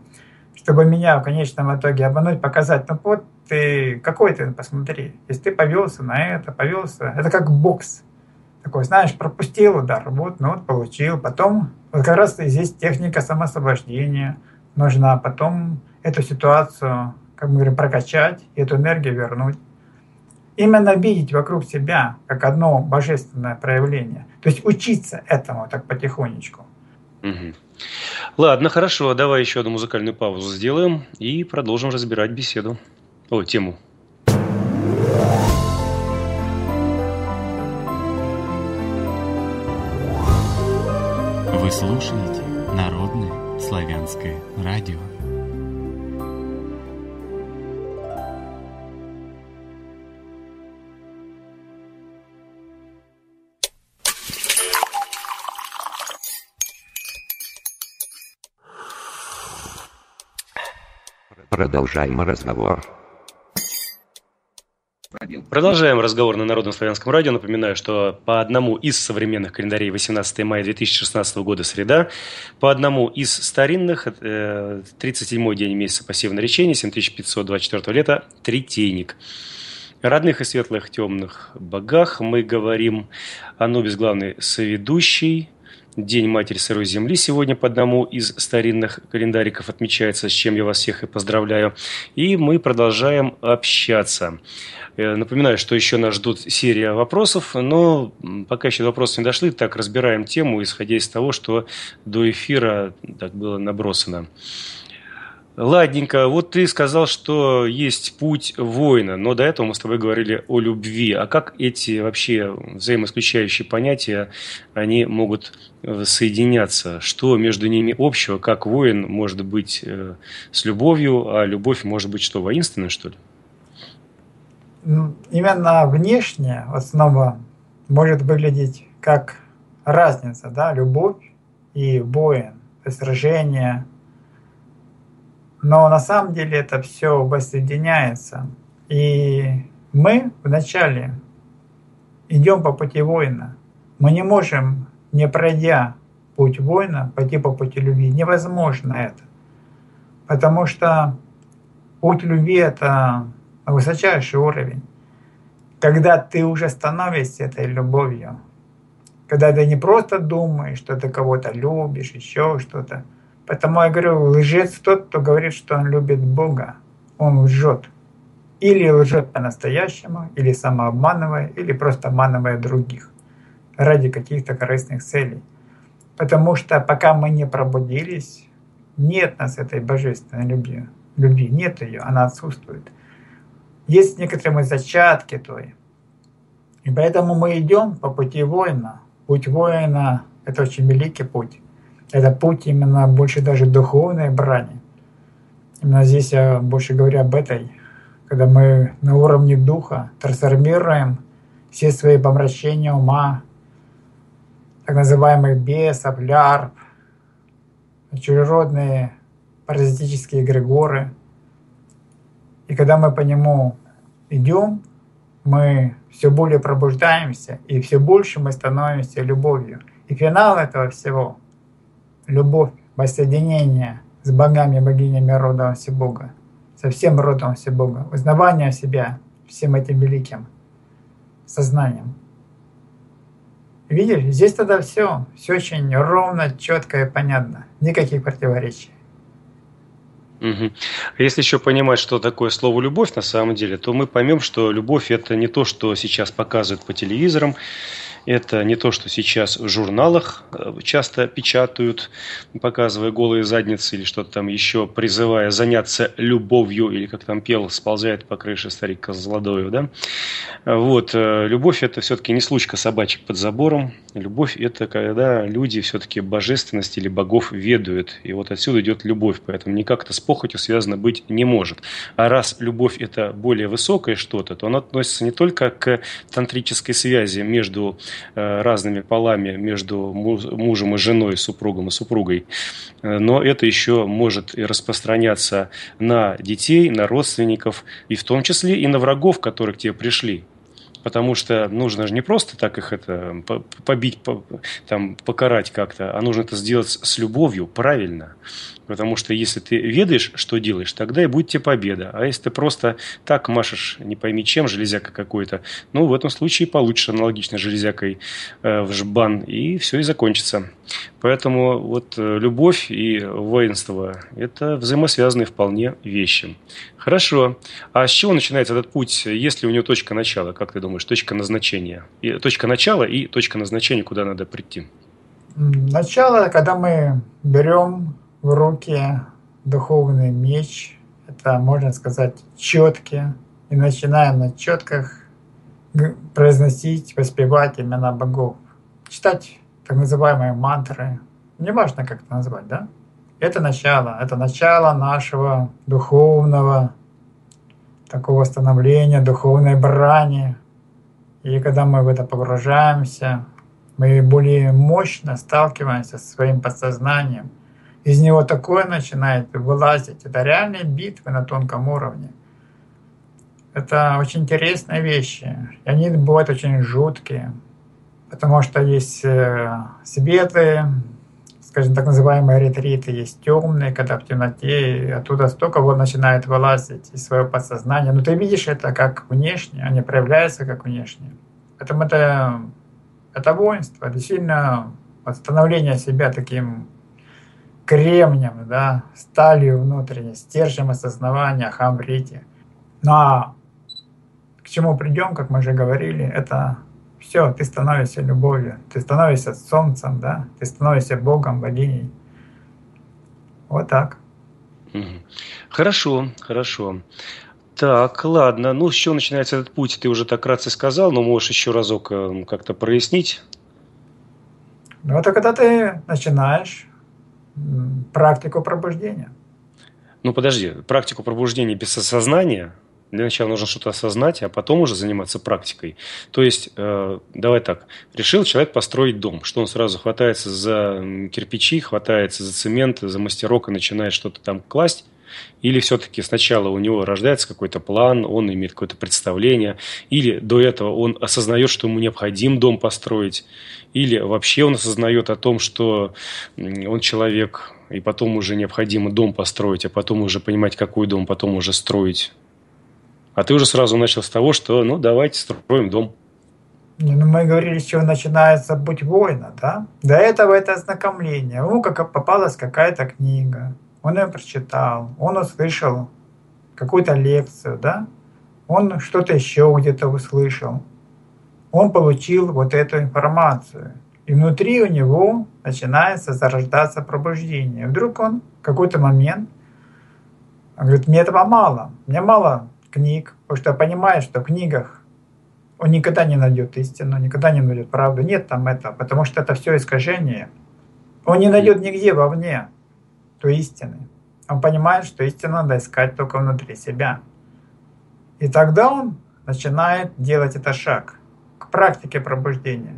чтобы меня в конечном итоге обмануть, показать, ну вот ты какой ты, посмотри, если ты повелся на это, повелся, это как бокс. Такой, знаешь, пропустил удар, вот, ну вот получил, потом, вот как раз здесь техника самоосвобождения нужна, потом эту ситуацию, как мы говорим, прокачать, эту энергию вернуть. Именно видеть вокруг себя как одно божественное проявление. То есть учиться этому так потихонечку. Угу. Ладно, хорошо, давай еще одну музыкальную паузу сделаем и продолжим разбирать беседу. О, тему. Вы слушаете Народное славянское радио. Продолжаем разговор. Продолжаем разговор на Народном славянском радио. Напоминаю, что по одному из современных календарей восемнадцатое мая две тысячи шестнадцатого года среда, по одному из старинных тридцать седьмой день месяца пассивного речения, семь тысяч пятьсот двадцать четвёртого лета, третейник. О родных и светлых темных богах мы говорим. Анубис главный соведущий. День Матери Сырой Земли сегодня по одному из старинных календариков отмечается, с чем я вас всех и поздравляю. И мы продолжаем общаться. Напоминаю, что еще нас ждут серия вопросов, но пока еще вопросы не дошли, так разбираем тему, исходя из того, что до эфира так было набросано. Ладненько, вот ты сказал, что есть путь воина, но до этого мы с тобой говорили о любви. А как эти вообще взаимоисключающие понятия, они могут соединяться? Что между ними общего? Как воин может быть с любовью, а любовь может быть что, воинственной, что ли? Именно внешне в основном может выглядеть как разница, да, любовь и воин, то есть сражение. Но на самом деле это все воссоединяется. И мы вначале идем по пути воина. Мы не можем, не пройдя путь воина, пойти по пути любви. Невозможно это. Потому что путь любви — это высочайший уровень. когда ты уже становишься этой любовью, когда ты не просто думаешь, что ты кого-то любишь, еще что-то. Поэтому я говорю, лжец тот, кто говорит, что он любит Бога, он лжет. Или лжет по-настоящему, или самообманывая, или просто обманывая других ради каких-то корыстных целей. Потому что пока мы не пробудились, нет нас этой божественной любви. Любви нет ее, она отсутствует. Есть некоторые зачатки той. И поэтому мы идем по пути воина. Путь воина — это очень великий путь. Это путь именно больше даже духовной брани. Именно здесь я больше говорю об этой, когда мы на уровне духа трансформируем все свои помрачения ума, так называемых бесов, лярв, чужеродные паразитические эгрегоры. И когда мы по нему идем, мы все более пробуждаемся, и все больше мы становимся любовью. И финал этого всего — любовь, воссоединение с богами и богинями рода Всебога, со всем родом Всебога, узнавание себя всем этим великим сознанием. Видишь, здесь тогда все, все очень ровно, четко и понятно, никаких противоречий. Угу. Если еще понимать, что такое слово «любовь» на самом деле, то мы поймем, что любовь – это не то, что сейчас показывают по телевизорам, это не то, что сейчас в журналах часто печатают, показывая голые задницы или что-то там еще, призывая заняться любовью, или как там пел, сползает по крыше старик Козлодоев, да? Вот, любовь – это все-таки не случка собачек под забором, любовь – это когда люди все-таки божественности или богов ведают, и вот отсюда идет любовь, поэтому не как-то спорно. Похотью связано быть не может. А раз любовь – это более высокое что-то, то оно относится не только к тантрической связи между э, разными полами, между мужем и женой, супругом и супругой, но это еще может и распространяться на детей, на родственников, и в том числе и на врагов, которые к тебе пришли. Потому что нужно же не просто так их это побить, там, покарать как-то, а нужно это сделать с любовью правильно. Потому что если ты ведаешь, что делаешь, тогда и будет тебе победа. А если ты просто так машешь, не пойми чем, железяка какой-то, ну, в этом случае получишь аналогично железякой э, в жбан, и все, и закончится. Поэтому вот любовь и воинство – это взаимосвязанные вполне вещи. Хорошо. А с чего начинается этот путь? Есть ли у него точка начала, как ты думаешь? Точка назначения. И, точка начала и точка назначения, куда надо прийти. Начало, когда мы берем в руки духовный меч, это, можно сказать, четки, и начинаем на четках произносить, воспевать имена богов, читать так называемые мантры, неважно, как это назвать, да? Это начало, это начало нашего духовного такого становления, духовной брани. И когда мы в это погружаемся, мы более мощно сталкиваемся со своим подсознанием. Из него такое начинает вылазить. Это реальные битвы на тонком уровне. Это очень интересные вещи. И они бывают очень жуткие. Потому что есть светлые, скажем, так называемые ретриты, есть темные, когда в темноте, и оттуда столько вот начинает вылазить из своего подсознания. Но ты видишь это как внешне, они проявляются как внешне. Поэтому это, это воинство, это сильно становление себя таким кремнем, да, сталью внутренней, стержнем осознавания, хамрити. Ну а к чему придем, как мы уже говорили, это все, ты становишься любовью, ты становишься солнцем, да, ты становишься богом, богиней. Вот так. Хорошо, хорошо. Так, ладно. Ну, с чего начинается этот путь? Ты уже так вкратце сказал, но можешь еще разок как-то прояснить. Ну, это когда ты начинаешь практику пробуждения. Ну, подожди, практику пробуждения без осознания. Для начала нужно что-то осознать, а потом уже заниматься практикой. То есть, э, давай так, решил человек построить дом, что он сразу хватается за кирпичи, хватается за цемент, за мастерок и начинает что-то там класть? Или все-таки сначала у него рождается какой-то план, он имеет какое-то представление, или до этого он осознает, что ему необходим дом построить, или вообще он осознает о том, что он человек, и потом уже необходимо дом построить, а потом уже понимать, какой дом потом уже строить? А ты уже сразу начал с того, что, ну, давайте строим дом. Не, ну, мы говорили, с чего начинается «Будь воина», да? До этого это ознакомление. Ему как попалась какая-то книга, он ее прочитал, он услышал какую-то лекцию, да? Он что-то еще где-то услышал. Он получил вот эту информацию. И внутри у него начинается зарождаться пробуждение. И вдруг он в какой-то момент говорит: мне этого мало, мне мало книг, потому что я понимаю, что в книгах он никогда не найдет истину, никогда не найдет правду. Нет там этого, потому что это все искажение. Он не найдет нигде вовне той истины. Он понимает, что истину надо искать только внутри себя. И тогда он начинает делать этот шаг к практике пробуждения.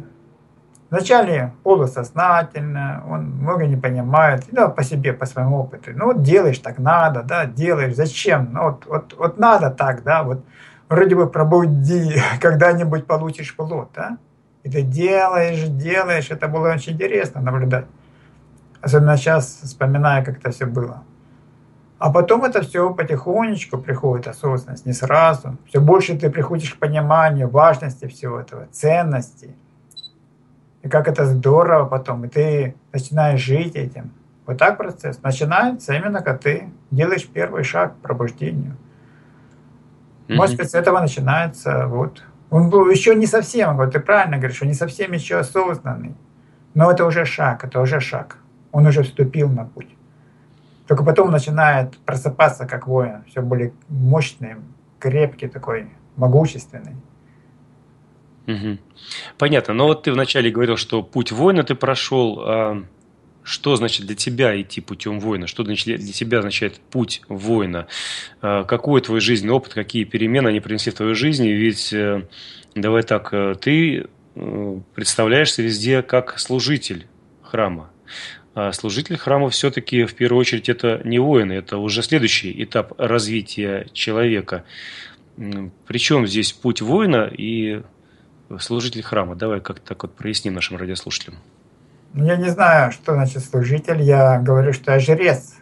Вначале полусознательно, он много не понимает, ну, по себе, по своему опыту. Ну, вот делаешь, так надо, да, делаешь, зачем? Ну, вот, вот, вот надо так, да, вот вроде бы пробуди, когда-нибудь получишь плод, да? И ты делаешь, делаешь, это было очень интересно наблюдать. Особенно сейчас, вспоминая, как это все было. А потом это все потихонечку приходит, осознанность, не сразу. Все больше ты приходишь к пониманию важности всего этого, ценностей. И как это здорово потом, и ты начинаешь жить этим. Вот так процесс начинается именно, когда ты делаешь первый шаг к пробуждению. Mm-hmm. Может быть, с этого начинается вот. Он был еще не совсем, вот ты правильно говоришь, он не совсем еще осознанный. Но это уже шаг, это уже шаг. Он уже вступил на путь. Только потом начинает просыпаться как воин, все более мощный, крепкий такой, могущественный. Угу. Понятно. Но вот ты вначале говорил, что путь воина ты прошел. Что значит для тебя идти путем воина? Что для тебя означает путь воина? Какой твой жизненный опыт, какие перемены они принесли в твою жизнь? Ведь, давай так, ты представляешься везде как служитель храма. А служитель храма все-таки в первую очередь это не воин, это уже следующий этап развития человека. Причем здесь путь воина и служитель храма? Давай как-то так вот проясни нашим радиослушателям. Я не знаю, что значит служитель. Я говорю, что я жрец.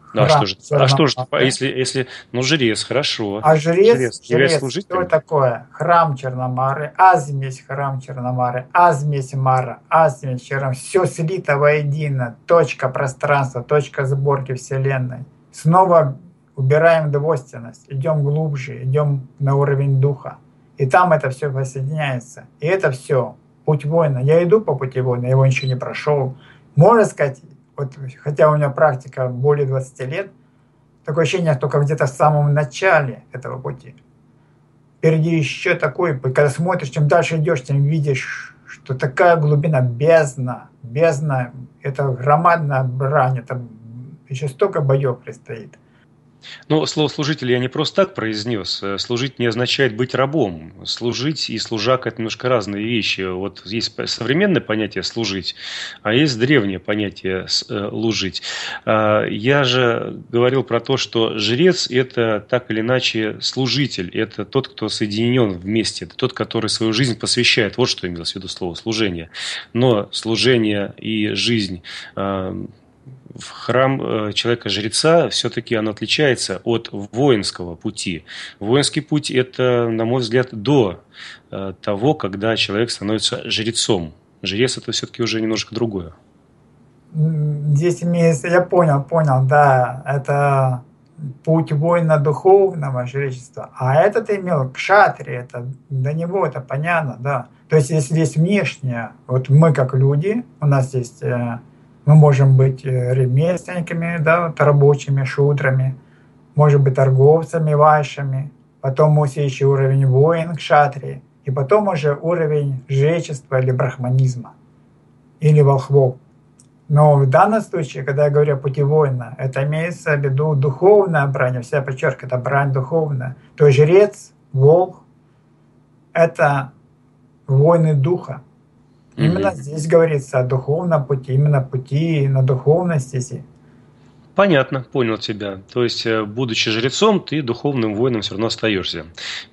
Храм, а что же, а что же если, если... Ну, жрец, хорошо. А жрец, жрец, жрец, жрец что такое? Храм Черномары, азмесь храм Черномары, азмесь Мара, азмесь Черномара. Все слито воедино. Точка пространства, точка сборки Вселенной. Снова убираем двойственность. Идем глубже, идем на уровень духа. И там это все воссоединяется. И это все путь воина. Я иду по пути воина, его еще не прошел. Можно сказать, вот, хотя у меня практика более двадцати лет, такое ощущение, только где-то в самом начале этого пути. Впереди еще такой путь. Когда смотришь, чем дальше идешь, тем видишь, что такая глубина, бездна. Бездна — это громадная брань, это еще столько боев предстоит. Но слово «служитель» я не просто так произнес. Служить не означает быть рабом. Служить и служак – это немножко разные вещи. Вот есть современное понятие «служить», а есть древнее понятие «служить». Я же говорил про то, что жрец – это так или иначе служитель. Это тот, кто соединен вместе. Это тот, который свою жизнь посвящает. Вот что имелось в виду слово «служение». Но служение и жизнь – в храм человека-жреца все-таки оно отличается от воинского пути. Воинский путь – это, на мой взгляд, до того, когда человек становится жрецом. Жрец – это все-таки уже немножко другое. Здесь имеется… Я понял, понял, да. Это путь воина духовного жречества. А этот имел кшатри, это до него это понятно, да. То есть если здесь внешнее, вот мы как люди, у нас есть… Мы можем быть ремесленниками, да, вот, рабочими, шудрами, может быть торговцами, вайшами, потом у себя еще уровень воин, кшатри, и потом уже уровень жречества или брахманизма, или волхвов. Но в данном случае, когда я говорю о пути воина, это имеется в виду духовная брань, вся подчеркиваю, это брань духовная. То есть жрец, волк — это воины духа. Именно mm-hmm. здесь говорится о духовном пути, именно пути на духовности. Понятно, понял тебя. То есть, будучи жрецом, ты духовным воином все равно остаешься.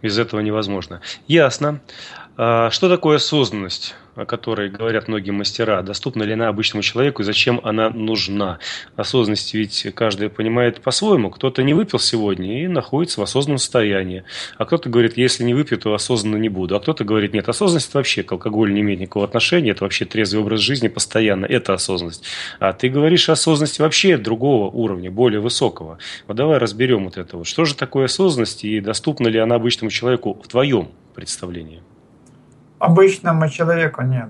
Без этого невозможно. Ясно. Что такое осознанность? о которой говорят многие мастера, доступна ли она обычному человеку и зачем она нужна. Осознанность ведь каждый понимает по-своему. Кто-то не выпил сегодня и находится в осознанном состоянии. А кто-то говорит, если не выпью, то осознанно не буду. А кто-то говорит, нет, осознанность вообще к алкоголю не имеет никакого отношения. Это вообще трезвый образ жизни постоянно. Это осознанность. А ты говоришь о осознанности вообще другого уровня, более высокого. Вот давай разберем вот это. Вот. Что же такое осознанность и доступна ли она обычному человеку в твоем представлении? Обычному человеку нет.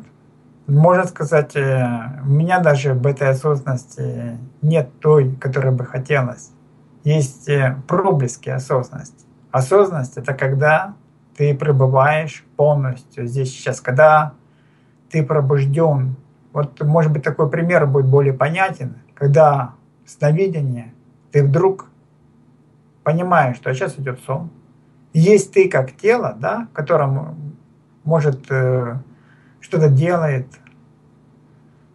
Можно сказать, у меня даже в этой осознанности нет той, которой бы хотелось. Есть проблески осознанности. Осознанность — это когда ты пребываешь полностью здесь сейчас, когда ты пробужден. Вот, может быть, такой пример будет более понятен, когда в сновидении ты вдруг понимаешь, что сейчас идет сон. Есть ты как тело, да, которому может э, что-то делает,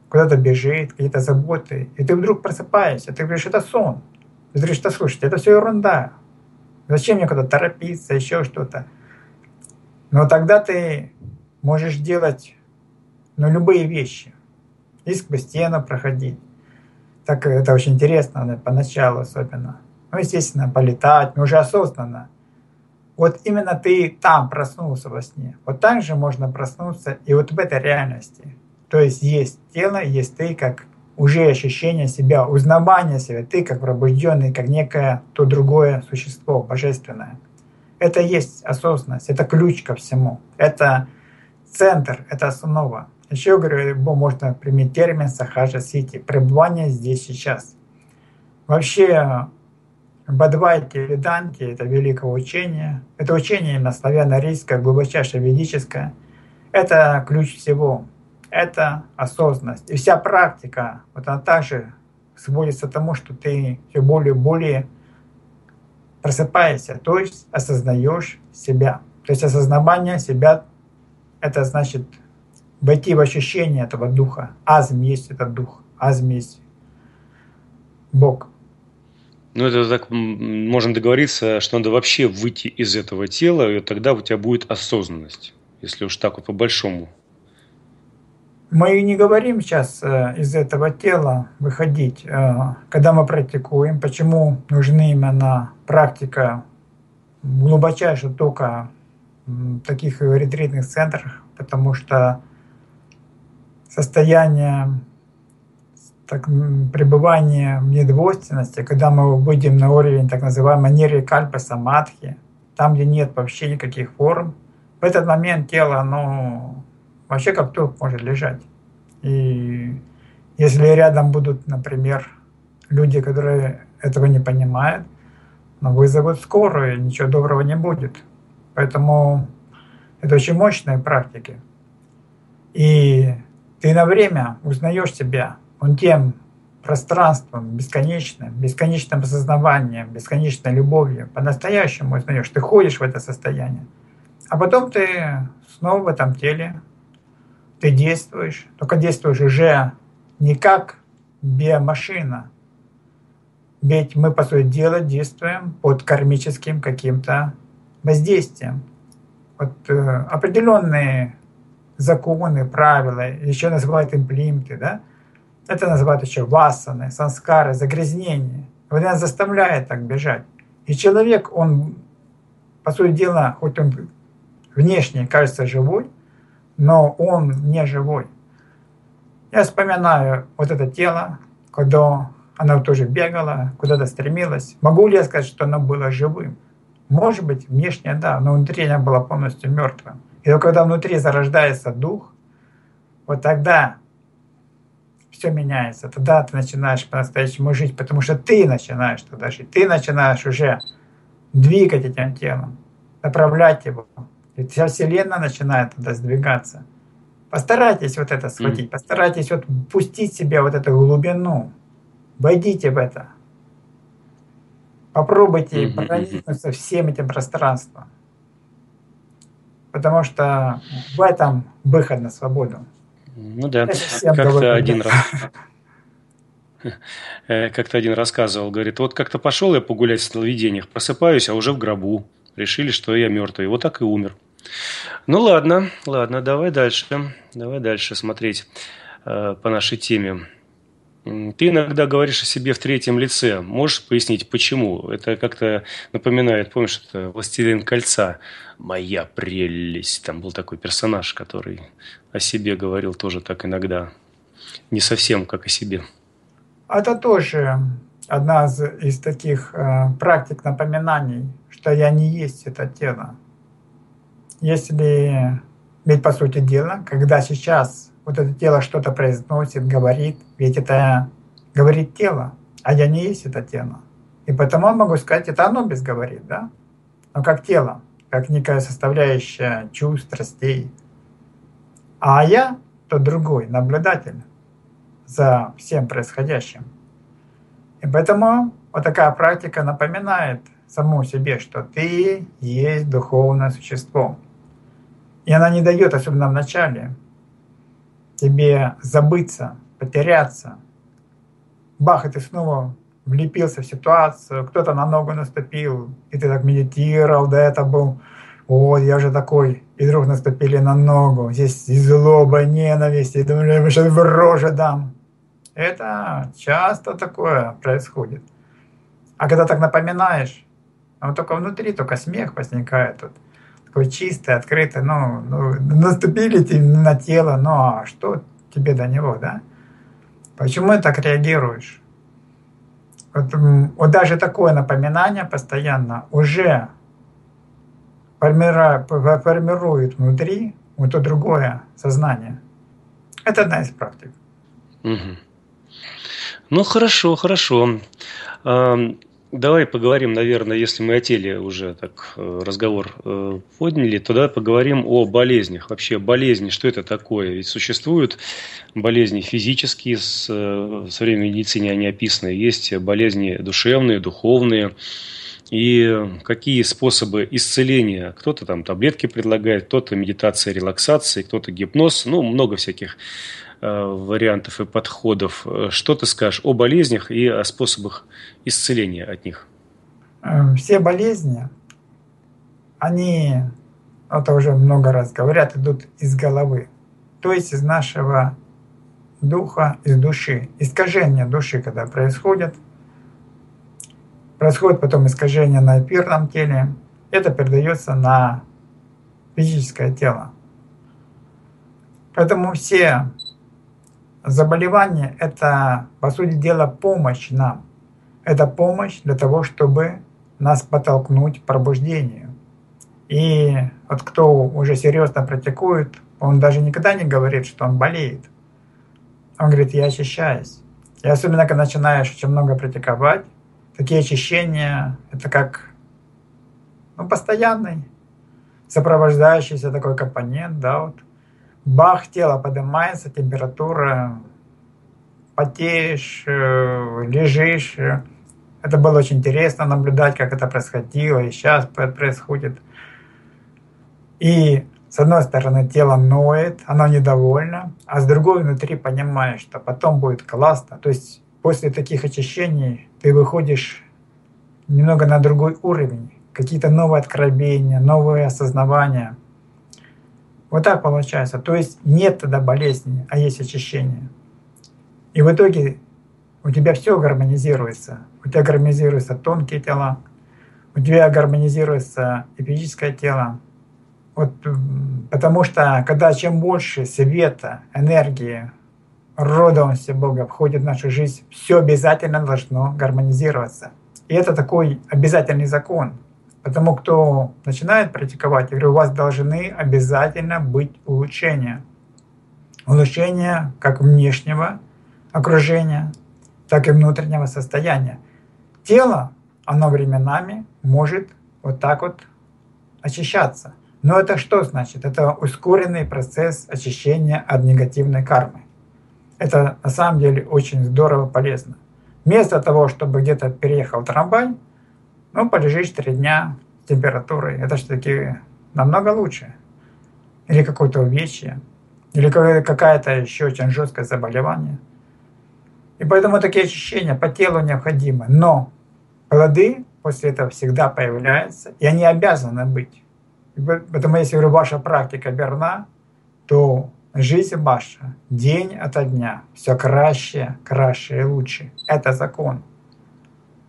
куда-то бежит, какие-то заботы. И ты вдруг просыпаешься, ты говоришь, это сон. Ты говоришь, что слушайте, это все ерунда. Зачем мне куда-то торопиться, еще что-то. Но тогда ты можешь делать ну, любые вещи. И сквозь стену проходить. Так это очень интересно, поначалу особенно. Ну, естественно, полетать, но уже осознанно. Вот именно ты там проснулся во сне. Вот так же можно проснуться и вот в этой реальности. То есть есть тело, есть ты, как уже ощущение себя, узнавание себя, ты как пробужденный, как некое то другое существо божественное. Это есть осознанность, это ключ ко всему, это центр, это основа. Еще говорю, можно применить термин сахаджа-сити, пребывание здесь сейчас. Вообще в Адвайте и Веданте, это великое учение, это учение именно славяно-арийское, глубочайшее ведическое, это ключ всего, это осознанность. И вся практика, вот она также сводится к тому, что ты все более и более просыпаешься, то есть осознаешь себя. То есть осознавание себя, это значит войти в ощущение этого духа. Азм есть этот дух, азм есть Бог. Ну, это так, можно договориться, что надо вообще выйти из этого тела, и тогда у тебя будет осознанность, если уж так вот по-большому. Мы не говорим сейчас из этого тела выходить, когда мы практикуем, почему нужны именно практика глубочайшая только в таких ретритных центрах, потому что состояние... Так, пребывание в недвойственности, когда мы выйдем на уровень так называемой нирвикальпа-самадхи, там, где нет вообще никаких форм, в этот момент тело, оно вообще как труп может лежать. И если рядом будут, например, люди, которые этого не понимают, но вызовут скорую, ничего доброго не будет. Поэтому это очень мощные практики. И ты на время узнаешь себя, он тем пространством бесконечным, бесконечным осознаванием, бесконечной любовью, по-настоящему узнаешь, ты ходишь в это состояние. А потом ты снова в этом теле, ты действуешь, только действуешь уже не как биомашина. Ведь мы, по сути дела, действуем под кармическим каким-то воздействием. Вот э, определенные законы, правила, еще называют имплимты, да? Это называют еще васаны, санскары, загрязнения. Вот нас заставляет так бежать. И человек, он, по сути дела, хоть он внешне кажется живой, но он не живой. Я вспоминаю вот это тело, когда оно тоже бегало, куда-то стремилось. Могу ли я сказать, что оно было живым? Может быть, внешне да, но внутри оно было полностью мертвым. И только когда внутри зарождается дух, вот тогда... все меняется. Тогда ты начинаешь по-настоящему жить, потому что ты начинаешь тогда жить. Ты начинаешь уже двигать этим телом, направлять его. И вся Вселенная начинает тогда сдвигаться. Постарайтесь вот это схватить, mm. постарайтесь вот пустить себе вот эту глубину. Войдите в это. Попробуйте mm-hmm. проникнуться всем этим пространством. Потому что в этом выход на свободу. Ну да, как-то один раз как-то один рассказывал, говорит, вот как-то пошел я погулять в сновидениях, просыпаюсь, а уже в гробу, решили, что я мертвый, вот так и умер. Ну ладно, ладно, давай дальше. Давай дальше смотреть э, по нашей теме. Ты иногда говоришь о себе в третьем лице. Можешь пояснить, почему? Это как-то напоминает, помнишь, это «Властелин кольца». «Моя прелесть». Там был такой персонаж, который о себе говорил тоже так иногда. Не совсем как о себе. Это тоже одна из таких э, практик напоминаний, что я не есть это тело. Если, ведь по сути дела, когда сейчас вот это тело что-то произносит, говорит, ведь это говорит тело, а я не есть это тело. И потому могу сказать, это Анубис говорит, да? Но как тело, как некая составляющая чувств, страстей. А я тот другой, наблюдатель за всем происходящим. И поэтому вот такая практика напоминает самому себе, что ты есть духовное существо. И она не дает, особенно в начале, тебе забыться, потеряться. Бах, и ты снова влепился в ситуацию, кто-то на ногу наступил, и ты так медитировал, да это был, вот я уже такой, и вдруг наступили на ногу, здесь и злоба, и ненависть, и думаю, что в роже дам. Это часто такое происходит. А когда так напоминаешь, а вот только внутри, только смех возникает, вот, такой чистый, открытый, ну, ну наступили тебе на тело, ну а что тебе до него, да? Почему ты так реагируешь? Вот, вот даже такое напоминание постоянно уже формирует, формирует внутри вот то другое сознание. Это одна из практик. Угу. Ну хорошо, хорошо. Давай поговорим, наверное, если мы о теле уже так разговор подняли, то давай поговорим о болезнях. Вообще болезни, что это такое? Ведь существуют болезни физические, в современной медицине они описаны. Есть болезни душевные, духовные. И какие способы исцеления? Кто-то там таблетки предлагает, кто-то медитация, релаксация, кто-то гипноз. Ну, много всяких вариантов и подходов. Что ты скажешь о болезнях и о способах исцеления от них? Все болезни, они, это уже много раз говорят, идут из головы, то есть из нашего духа, из души. Искажение души, когда происходит, происходит потом искажение на эфирном теле, это передается на физическое тело. Поэтому все заболевание — это, по сути дела, помощь нам. Это помощь для того, чтобы нас подтолкнуть к пробуждению. И вот кто уже серьезно практикует, он даже никогда не говорит, что он болеет. Он говорит, я очищаюсь. И особенно, когда начинаешь очень много практиковать, такие очищения — это как ну, постоянный сопровождающийся такой компонент, да, вот. Бах, тело поднимается, температура, потеешь, лежишь. Это было очень интересно наблюдать, как это происходило, и сейчас происходит. И с одной стороны тело ноет, оно недовольно, а с другой внутри понимаешь, что потом будет классно. То есть после таких очищений ты выходишь немного на другой уровень, какие-то новые откровения, новые осознавания. Вот так получается. То есть нет тогда болезни, а есть очищение. И в итоге у тебя все гармонизируется. У тебя гармонизируются тонкие тела, у тебя гармонизируется и физическое тело. Вот, потому что когда чем больше света, энергии, рода Всебога входит в нашу жизнь, все обязательно должно гармонизироваться. И это такой обязательный закон. Потому кто начинает практиковать, я говорю, у вас должны обязательно быть улучшения. Улучшения как внешнего окружения, так и внутреннего состояния. Тело, оно временами может вот так вот очищаться. Но это что значит? Это ускоренный процесс очищения от негативной кармы. Это на самом деле очень здорово, полезно. Вместо того, чтобы где-то переехал трамвай, ну, полежишь три дня с температурой. Это все-таки намного лучше. Или какое-то увечье, или какое-то еще очень жесткое заболевание. И поэтому такие очищения по телу необходимы. Но плоды после этого всегда появляются, и они обязаны быть. Поэтому если ваша практика верна, то жизнь ваша день ото дня все краще, краше и лучше. Это закон.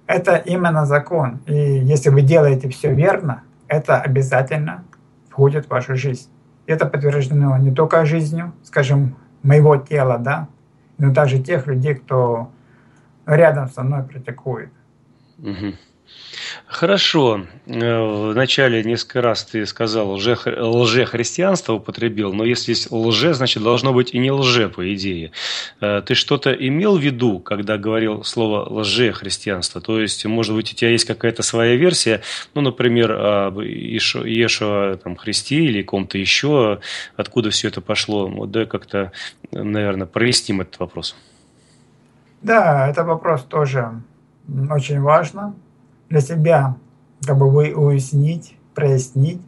Это именно закон. И если вы делаете все верно, это обязательно входит в вашу жизнь. Это подтверждено не только жизнью, скажем, моего тела, да, но также тех людей, кто рядом со мной практикует. Угу. Хорошо. Вначале несколько раз ты сказал лже, лже-христианство употребил, но если есть лже, значит должно быть и не лже, по идее. Ты что-то имел в виду, когда говорил слово лже-христианство? То есть, может быть, у тебя есть какая-то своя версия, ну, например, об Иешуа там, Христе или ком-то еще, откуда все это пошло? Вот, да, как-то, наверное, проясним этот вопрос. Да, это вопрос тоже очень важно для себя, как бы вы уяснить, прояснить,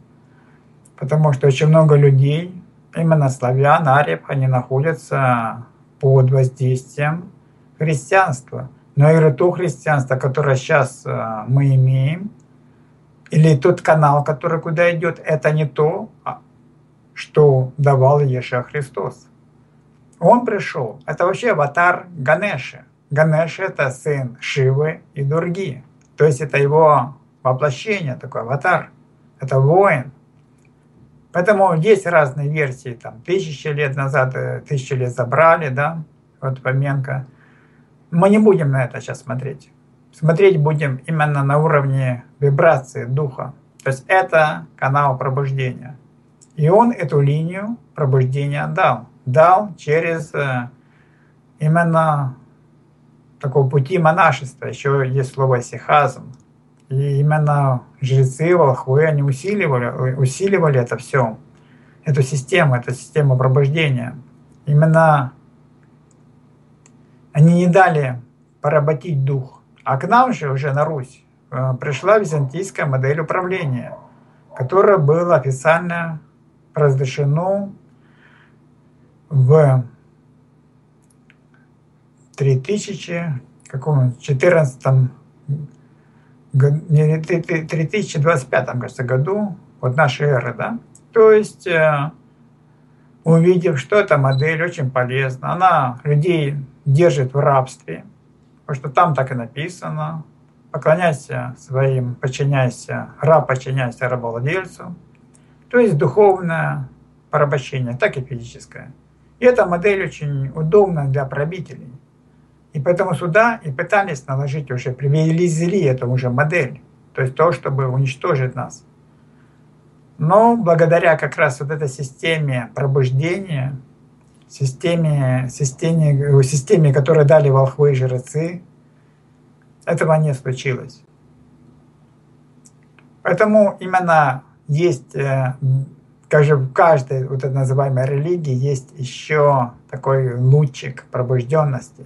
потому что очень много людей, именно славян, ариев, они находятся под воздействием христианства. Но и то христианство, которое сейчас мы имеем, или тот канал, который куда идет, это не то, что давал Иешуа Христос. Он пришел, это вообще аватар Ганеши. Ганеша — это сын Шивы и Дурги. То есть это его воплощение, такой аватар. Это воин. Поэтому есть разные версии. Там, тысячи лет назад, тысячи лет забрали, да, вот Фоменко. Мы не будем на это сейчас смотреть. Смотреть будем именно на уровне вибрации духа. То есть это канал пробуждения. И он эту линию пробуждения дал. Дал через именно такого пути монашества, еще есть слово «сихазм». И именно жрецы, волхвы, они усиливали, усиливали это все, эту систему, эту систему пробуждения. Именно они не дали поработить дух. А к нам же уже на Русь пришла византийская модель управления, которая была официально разрешена в две тысячи четырнадцатом, две тысячи двадцать пятом, кажется, году вот нашей эры, да. То есть, увидев, что эта модель очень полезна, она людей держит в рабстве, потому что там так и написано: поклоняйся своим, подчиняйся, раб подчиняйся рабовладельцу. То есть духовное порабощение, так и физическое. И эта модель очень удобна для правителей. И поэтому сюда и пытались наложить уже, привезли эту уже модель, то есть то, чтобы уничтожить нас. Но благодаря как раз вот этой системе пробуждения, системе, системе, системе, которую дали волхвы и жрецы, этого не случилось. Поэтому именно есть, даже в каждой вот этой называемой религии есть еще такой лучик пробужденности.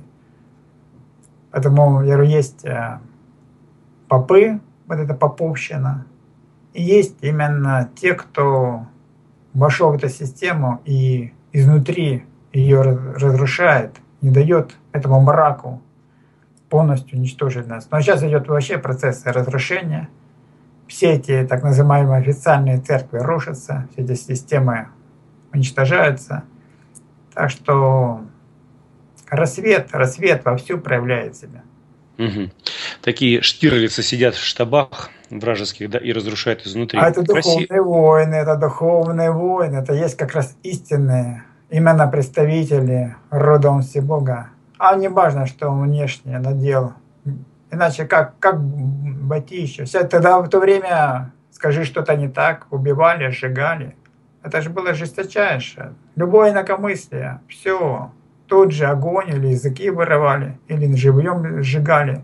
Поэтому, я говорю, есть попы, вот эта поповщина, и есть именно те, кто вошел в эту систему и изнутри ее разрушает, не дает этому мраку полностью уничтожить нас. Но сейчас идет вообще процесс разрушения. Все эти так называемые официальные церкви рушатся, все эти системы уничтожаются. Так что рассвет, рассвет вовсю проявляет себя. Угу. Такие штирлицы сидят в штабах вражеских, да, и разрушают изнутри. А это духовные Россия... войны, это духовные войны. Это есть как раз истинные именно представители рода Всебога. А не важно, что он внешне надел. Иначе как, как войти еще? Тогда в то время, скажи, что-то не так, убивали, сжигали. Это же было жесточайше. Любое инакомыслие, все. Тот же огонь, или языки вырывали, или живьем сжигали.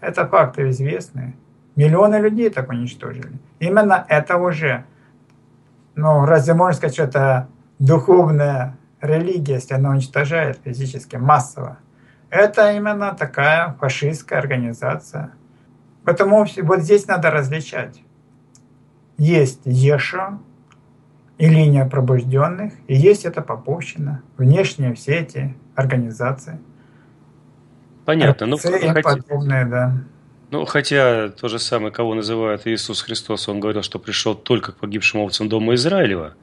Это факты известные. Миллионы людей так уничтожили. Именно это уже, ну, разве можно сказать, что это духовная религия, если она уничтожает физически, массово? Это именно такая фашистская организация. Поэтому вот здесь надо различать. Есть Иешуа и линия пробужденных, и есть эта поповщина, внешние все эти организации. Понятно. Ну, подобные, да. Ну, хотя то же самое, кого называют Иисус Христос, он говорил, что пришел только к погибшим овцам дома Израилева,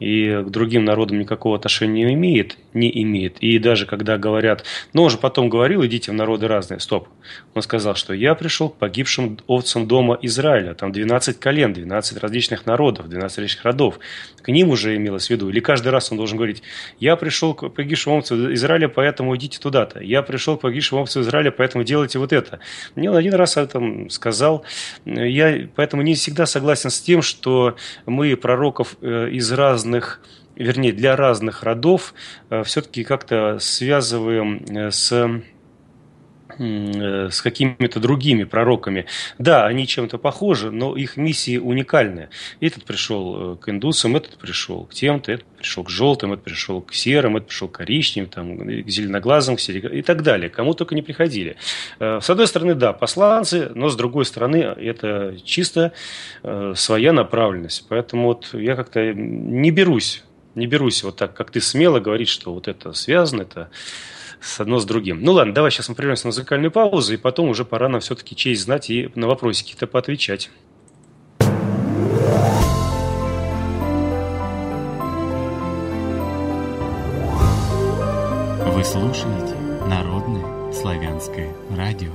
и к другим народам никакого отношения не имеет, не имеет. И даже когда говорят, но он же потом говорил, идите в народы разные, стоп. Он сказал, что я пришел к погибшим овцам дома Израиля, там двенадцать колен, двенадцать различных народов, двенадцать различных родов. К ним уже имелось в виду. Или каждый раз он должен говорить, я пришел к погибшим овцам Израиля, поэтому идите туда-то. Я пришел к погибшим овцам Израиля, поэтому делайте вот это. Мне он один раз этом сказал. Я поэтому не всегда согласен с тем, что мы пророков из разных вернее, для разных родов все-таки как-то связываем с, с какими-то другими пророками. Да, они чем-то похожи, но их миссии уникальны. Этот пришел к индусам, этот пришел к тем-то, этот пришел к желтым, этот пришел к серым, этот пришел к коричневым, там, к зеленоглазым, к серег... и так далее. Кому только не приходили. С одной стороны, да, посланцы, но с другой стороны, это чисто своя направленность. Поэтому вот я как-то не берусь, не берусь вот так, как ты смело говорить, что вот это связано, это... с одно с другим. Ну ладно, давай сейчас мы прервемся на музыкальную паузу, и потом уже пора нам все-таки честь знать и на вопросики-то поотвечать. Вы слушаете Народное славянское радио.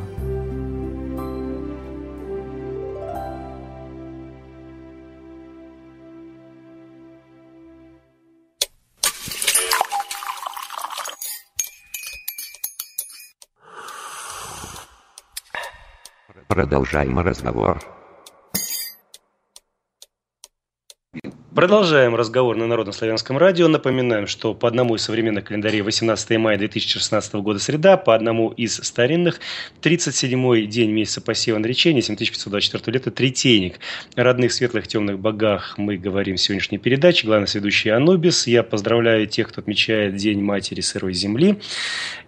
Продолжаем разговор. Продолжаем разговор на Народно-славянском радио. Напоминаем, что по одному из современных календарей восемнадцатое мая две тысячи шестнадцатого года среда, по одному из старинных тридцать седьмой день месяца посева наречения, семь тысяч пятьсот двадцать четвёртого лета, третейник. О родных, светлых, темных богах мы говорим в сегодняшней передаче. Главный ведущий Анубис. Я поздравляю тех, кто отмечает День Матери Сырой Земли.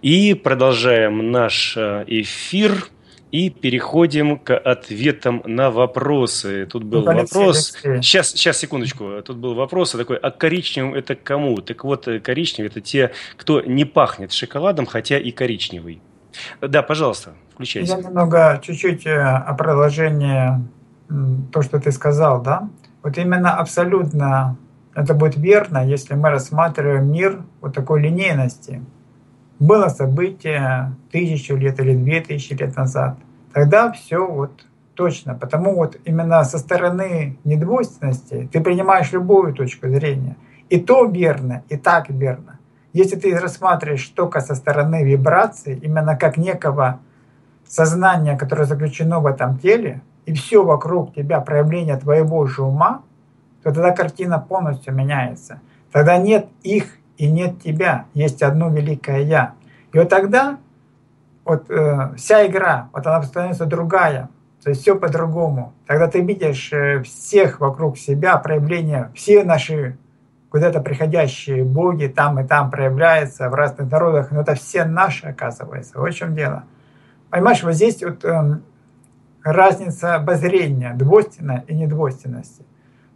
И продолжаем наш эфир. И переходим к ответам на вопросы. Тут был Алексей, вопрос... Алексей. Сейчас, сейчас, секундочку. Тут был вопрос такой, а коричневым это кому? Так вот, коричневый – это те, кто не пахнет шоколадом, хотя и коричневый. Да, пожалуйста, включайся. Я немного, чуть-чуть о продолжении то, что ты сказал, да? Вот именно абсолютно это будет верно, если мы рассматриваем мир вот такой линейности. Было событие тысячу лет или две тысячи лет назад. Тогда все вот точно. Потому вот именно со стороны недвойственности ты принимаешь любую точку зрения. И то верно, и так верно. Если ты рассматриваешь только со стороны вибрации, именно как некого сознания, которое заключено в этом теле, и все вокруг тебя проявление твоего же ума, то тогда картина полностью меняется. Тогда нет их и нет тебя, есть одно великое «Я». И вот тогда вот, э, вся игра, вот она становится другая, то есть все по-другому. Тогда ты видишь всех вокруг себя, проявления, все наши куда-то приходящие боги там и там проявляются в разных народах, но это все наши, оказывается. Вот в чем дело. Понимаешь, вот здесь вот, э, разница обозрения, двойственности и недвойственности.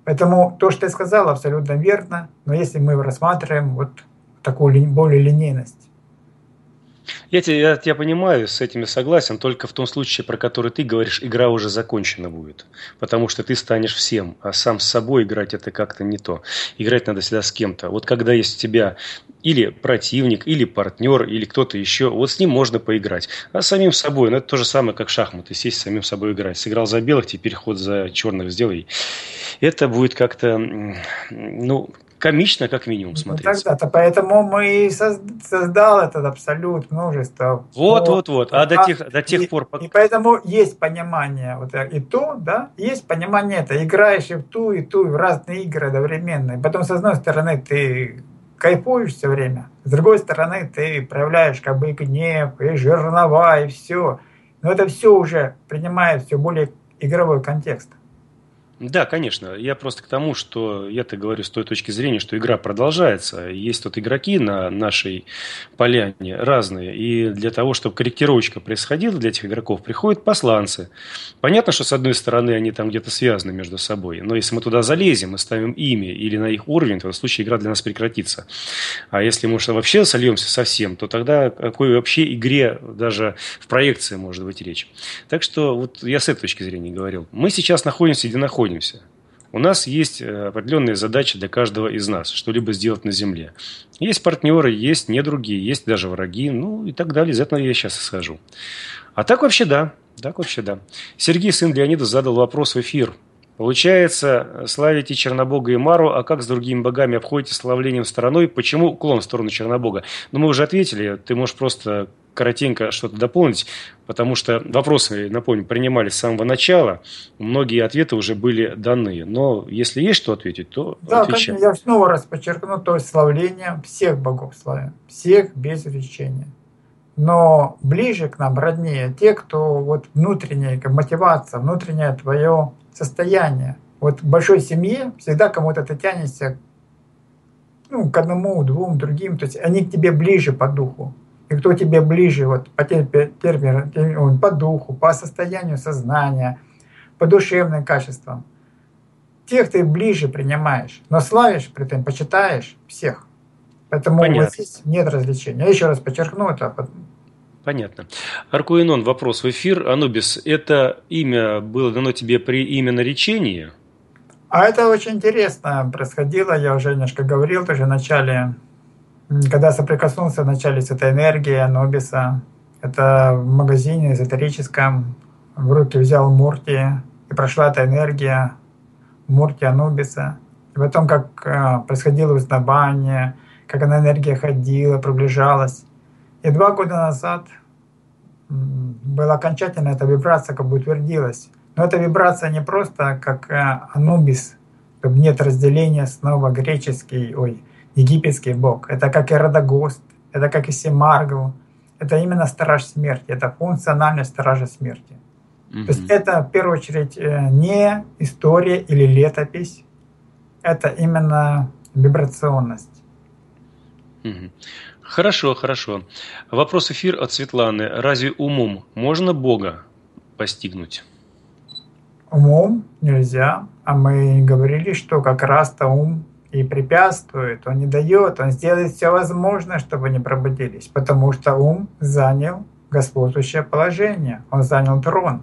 Поэтому то, что я сказал, абсолютно верно, но если мы рассматриваем вот такую более линейность. Я тебя, я тебя понимаю, с этим я согласен, только в том случае, про который ты говоришь, игра уже закончена будет, потому что ты станешь всем, а сам с собой играть это как-то не то. Играть надо всегда с кем-то. Вот когда есть у тебя или противник, или партнер, или кто-то еще, вот с ним можно поиграть. А с самим собой, ну это то же самое, как шахматы, сесть с самим собой играть. Сыграл за белых, теперь ход за черных сделай. Это будет как-то, ну... комично, как минимум, смотреть. Ну, поэтому мы и создал этот абсолют множество. Вот, вот, вот. А, а до тех, до тех и, пор... И поэтому есть понимание вот, и то, да, есть понимание это. Играешь и в ту, и в ту, и в разные игры одновременно. И потом, с одной стороны, ты кайфуешь все время, с другой стороны, ты проявляешь как бы и гнев, и жернова, и все. Но это все уже принимает все более игровой контекст. Да, конечно. Я просто к тому, что я-то говорю с той точки зрения, что игра продолжается. Есть тут игроки на нашей поляне разные. И для того, чтобы корректировочка происходила для этих игроков, приходят посланцы. Понятно, что с одной стороны они там где-то связаны между собой. Но если мы туда залезем и ставим имя или на их уровень, то в случае игра для нас прекратится. А если мы вообще сольемся совсем, то тогда о какой вообще игре даже в проекции может быть речь. Так что вот я с этой точки зрения говорил. Мы сейчас находимся где находимся. У нас есть определенные задачи для каждого из нас, что-либо сделать на земле. Есть партнеры, есть недруги, есть даже враги, ну и так далее. Из этого я сейчас исхожу. А так вообще да, так вообще да. Сергей, сын Леонида, задал вопрос в эфир. Получается, славите Чернобога и Мару, а как с другими богами обходитесь славлением стороной? Почему уклон в сторону Чернобога? Ну, мы уже ответили, ты можешь просто коротенько что-то дополнить, потому что вопросы, напомню, принимались с самого начала, многие ответы уже были даны, но если есть что ответить, то да, отвечаем. Я снова раз подчеркну, то есть славление всех богов славим, всех без изречения. Но ближе к нам, роднее, те, кто вот внутренняя мотивация, внутреннее твое состояние. Вот в большой семье всегда кому-то ты тянешься, ну, к одному, двум, другим, то есть они к тебе ближе по духу. И кто тебе ближе вот, по, терпи, терпи, по духу, по состоянию сознания, по душевным качествам, тех ты ближе принимаешь, но славишь, при этом почитаешь всех. Поэтому у вас здесь нет развлечения. Я еще раз подчеркну это. Понятно. Аркуинон, вопрос в эфир. Анубис, это имя было дано тебе при именоречении? А это очень интересно происходило. Я уже немножко говорил тоже в начале. Когда соприкоснулся вначале с этой энергией Анубиса, это в магазине эзотерическом, в руки взял Мурти, и прошла эта энергия Мурти Анубиса. И потом, как происходило узнавание, как она энергия ходила, приближалась. И два года назад была окончательно эта вибрация, как бы утвердилась. Но эта вибрация не просто как Анубис, нет разделения снова греческий, ой, египетский бог, это как и Родогост, это как и Семаргл, это именно страж смерти, это функциональность стража смерти. Mm-hmm. То есть это в первую очередь не история или летопись, это именно вибрационность. Mm-hmm. Хорошо, хорошо. Вопрос эфир от Светланы. Разве умом можно Бога постигнуть? Умом нельзя, а мы говорили, что как раз-то ум и препятствует, он не дает, он сделает все возможное, чтобы не пробудились, потому что ум занял господствующее положение, он занял трон.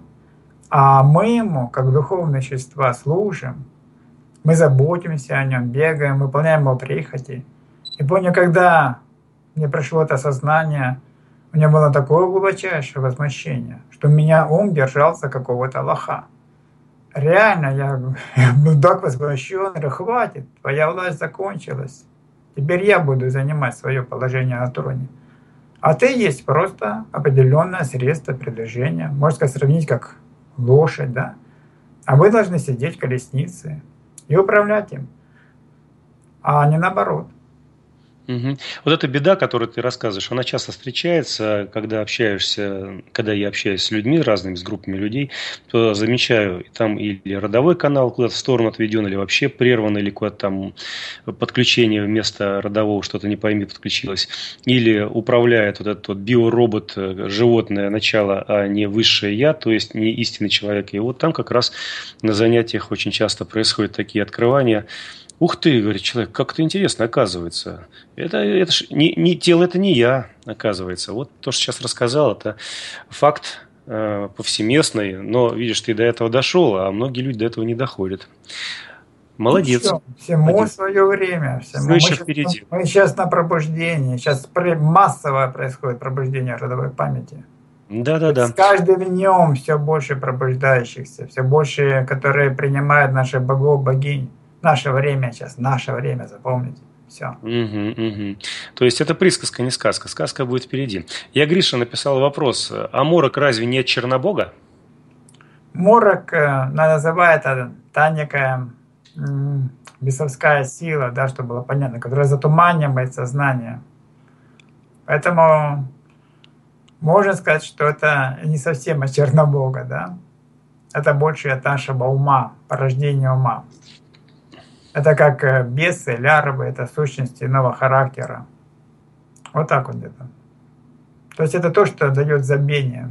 А мы ему, как духовные существа, служим, мы заботимся о нем, бегаем, выполняем его прихоти. И помню, когда мне пришло это сознание, у меня было такое глубочайшее возмущение, что у меня ум держался какого-то лоха. Реально, я, я был так возмущен, говорю, хватит, твоя власть закончилась. Теперь я буду занимать свое положение на троне. А ты есть просто определенное средство передвижения. Можно сравнить как лошадь, да? А вы должны сидеть в колеснице и управлять им, а не наоборот. Угу. Вот эта беда, которую ты рассказываешь, она часто встречается, когда общаешься, когда я общаюсь с людьми разными, с группами людей, то замечаю, там или родовой канал куда-то в сторону отведен, или вообще прерван, или куда-то там подключение вместо родового, что-то не пойми, подключилось, или управляет вот этот вот биоробот, животное начало, а не высшее я, то есть не истинный человек. И вот там как раз на занятиях очень часто происходят такие открывания. Ух ты, говорит человек, как-то интересно, оказывается. Это, это ж не, не тело, это не я, оказывается. Вот то, что сейчас рассказал, это факт э, повсеместный, но, видишь, ты до этого дошел, а многие люди до этого не доходят. Молодец. Все, всему молодец. Свое время. Всему. Мы, сейчас, впереди. мы сейчас на пробуждении, сейчас массовое происходит пробуждение родовой памяти. Да, да, да. С каждым днем все больше пробуждающихся, все больше, которые принимают наших богов, богинь. Наше время сейчас, наше время, запомните. Все. Угу, угу. То есть это присказка, не сказка. Сказка будет впереди. Я, Гриша, написал вопрос. А морок разве не от Чернобога? Морок называют та некая бесовская сила, да, чтобы было понятно, которая затуманивает сознание. Поэтому можно сказать, что это не совсем от Чернобога, да? это больше от нашего ума, порождения ума. Это как бесы, лярвы, это сущности иного характера. Вот так вот где-то. То есть это то, что дает забвение.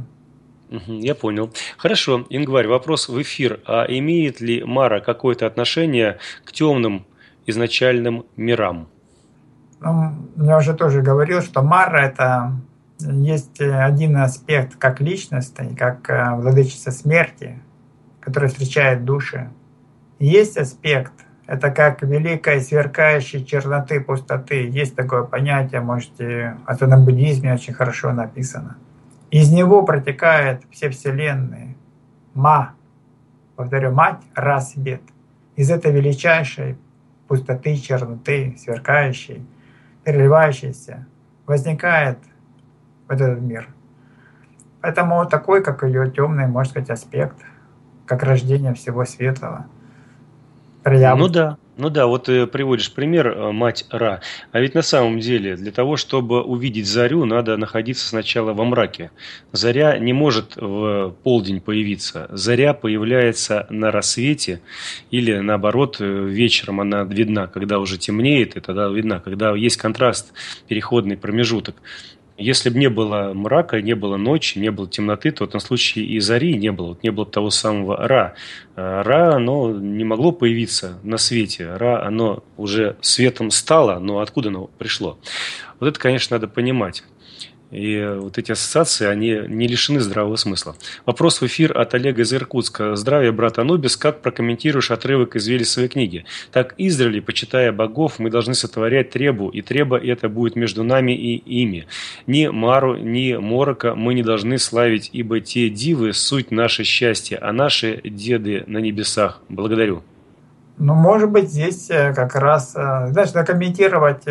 Я понял. Хорошо, Ингварь, вопрос в эфир. А имеет ли Мара какое-то отношение к темным изначальным мирам? Ну, я уже тоже говорил, что Мара — это есть один аспект как личностный, как владычица смерти, который встречает души. Есть аспект, это как великая сверкающая черноты, пустоты. Есть такое понятие, можете, это на буддизме очень хорошо написано. Из него протекают все вселенные. Ма, повторю, мать, ра, свет. Из этой величайшей пустоты, черноты, сверкающей, переливающейся, возникает вот этот мир. Поэтому такой, как ее темный, можно сказать, аспект, как рождение всего светлого. Приятно. Ну да, ну да, вот э, приводишь пример э, мать Ра. А ведь на самом деле для того, чтобы увидеть зарю, надо находиться сначала во мраке. Заря не может в полдень появиться. Заря появляется на рассвете или наоборот вечером она видна, когда уже темнеет, и тогда видна, когда есть контраст, переходный промежуток. Если бы не было мрака, не было ночи, не было темноты, то в этом случае и зари не было, не было бы того самого Ра. Ра, оно не могло появиться на свете. Ра, оно уже светом стало, но откуда оно пришло? Вот это, конечно, надо понимать. И вот эти ассоциации, они не лишены здравого смысла. Вопрос в эфир от Олега из Иркутска. Здравия, брат Анубис, как прокомментируешь отрывок из Велесовой книги? Так издревле, почитая богов, мы должны сотворять требу, и треба это будет между нами и ими. Ни Мару, ни Морока мы не должны славить, ибо те дивы – суть наше счастье, а наши деды на небесах. Благодарю. Ну, может быть, здесь как раз, знаешь, докомментировать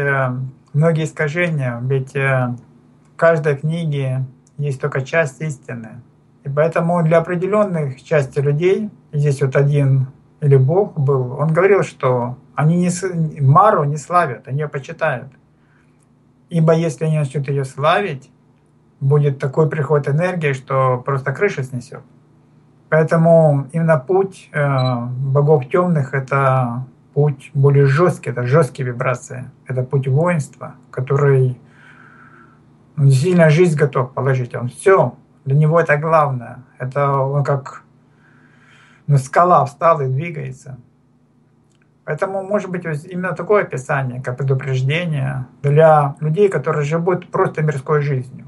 многие искажения, ведь... В каждой книге есть только часть истины. И поэтому для определенных части людей, здесь вот один или Бог был, он говорил, что они не, Мару не славят, они ее почитают. Ибо если они начнут ее славить, будет такой приход энергии, что просто крыша снесет. Поэтому именно путь э, богов темных — это путь более жесткий, это жесткие вибрации, это путь воинства, который... Он сильно жизнь готов положить. Он все, для него это главное. Это он как ну, скала встал и двигается. Поэтому, может быть, именно такое описание, как предупреждение для людей, которые живут просто мирской жизнью,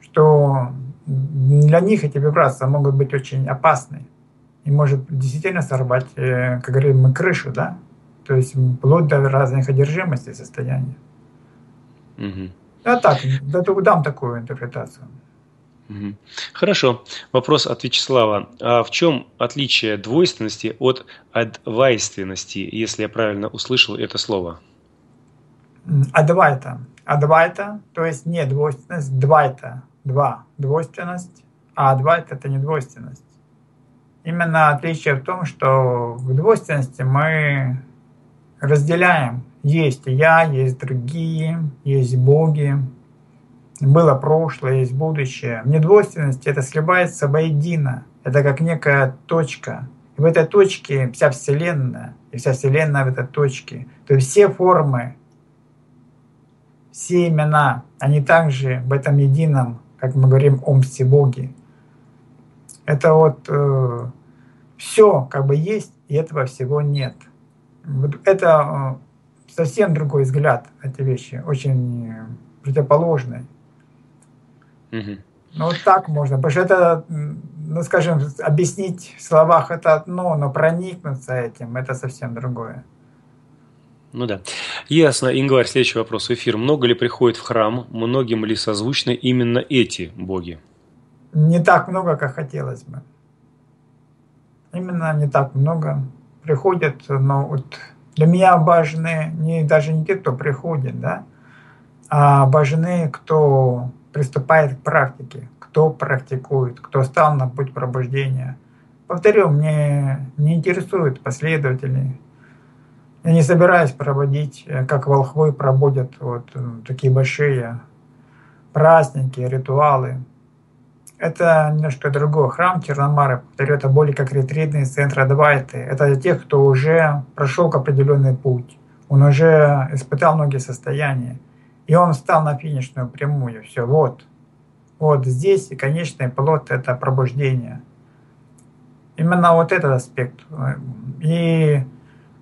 что для них эти вибрации могут быть очень опасны и может действительно сорвать, как говорим мы, крышу, да? То есть вплоть до разных одержимостей состояния. Mm-hmm. Я так, дам такую интерпретацию. Хорошо. Вопрос от Вячеслава. А в чем отличие двойственности от адвайственности, если я правильно услышал это слово? Адвайта. Адвайта, то есть не двойственность, двайта. Два. Двойственность, а адвайта — это не двойственность. Именно отличие в том, что в двойственности мы разделяем. Есть я, есть другие, есть боги, было прошлое, есть будущее. В недвойственности это сливается воедино, это как некая точка. И в этой точке вся Вселенная, и вся Вселенная в этой точке. То есть все формы, все имена, они также в этом едином, как мы говорим, ом Всебоги. Это вот э, все как бы есть, и этого всего нет. Вот это... Совсем другой взгляд на эти вещи, очень противоположный. Угу. Ну, вот так можно. Потому что это, ну, скажем, объяснить в словах это одно, но проникнуться этим — это совсем другое. Ну да. Ясно. Ингварь, следующий вопрос в эфир. Много ли приходит в храм? Многим ли созвучны именно эти боги? Не так много, как хотелось бы. Именно не так много приходят, но вот... Для меня важны не, даже не те, кто приходит, да, а важны, кто приступает к практике, кто практикует, кто стал на путь пробуждения. Повторю, мне не интересуют последователи. Я не собираюсь проводить, как волхвы проводят вот такие большие праздники, ритуалы. Это немножко другой храм Черномары, повторю, это более как ретритный центр Адвайты. Это для тех, кто уже прошел определенный путь, он уже испытал многие состояния, и он встал на финишную прямую. Все, вот. Вот здесь и конечный плод — это пробуждение. Именно вот этот аспект. И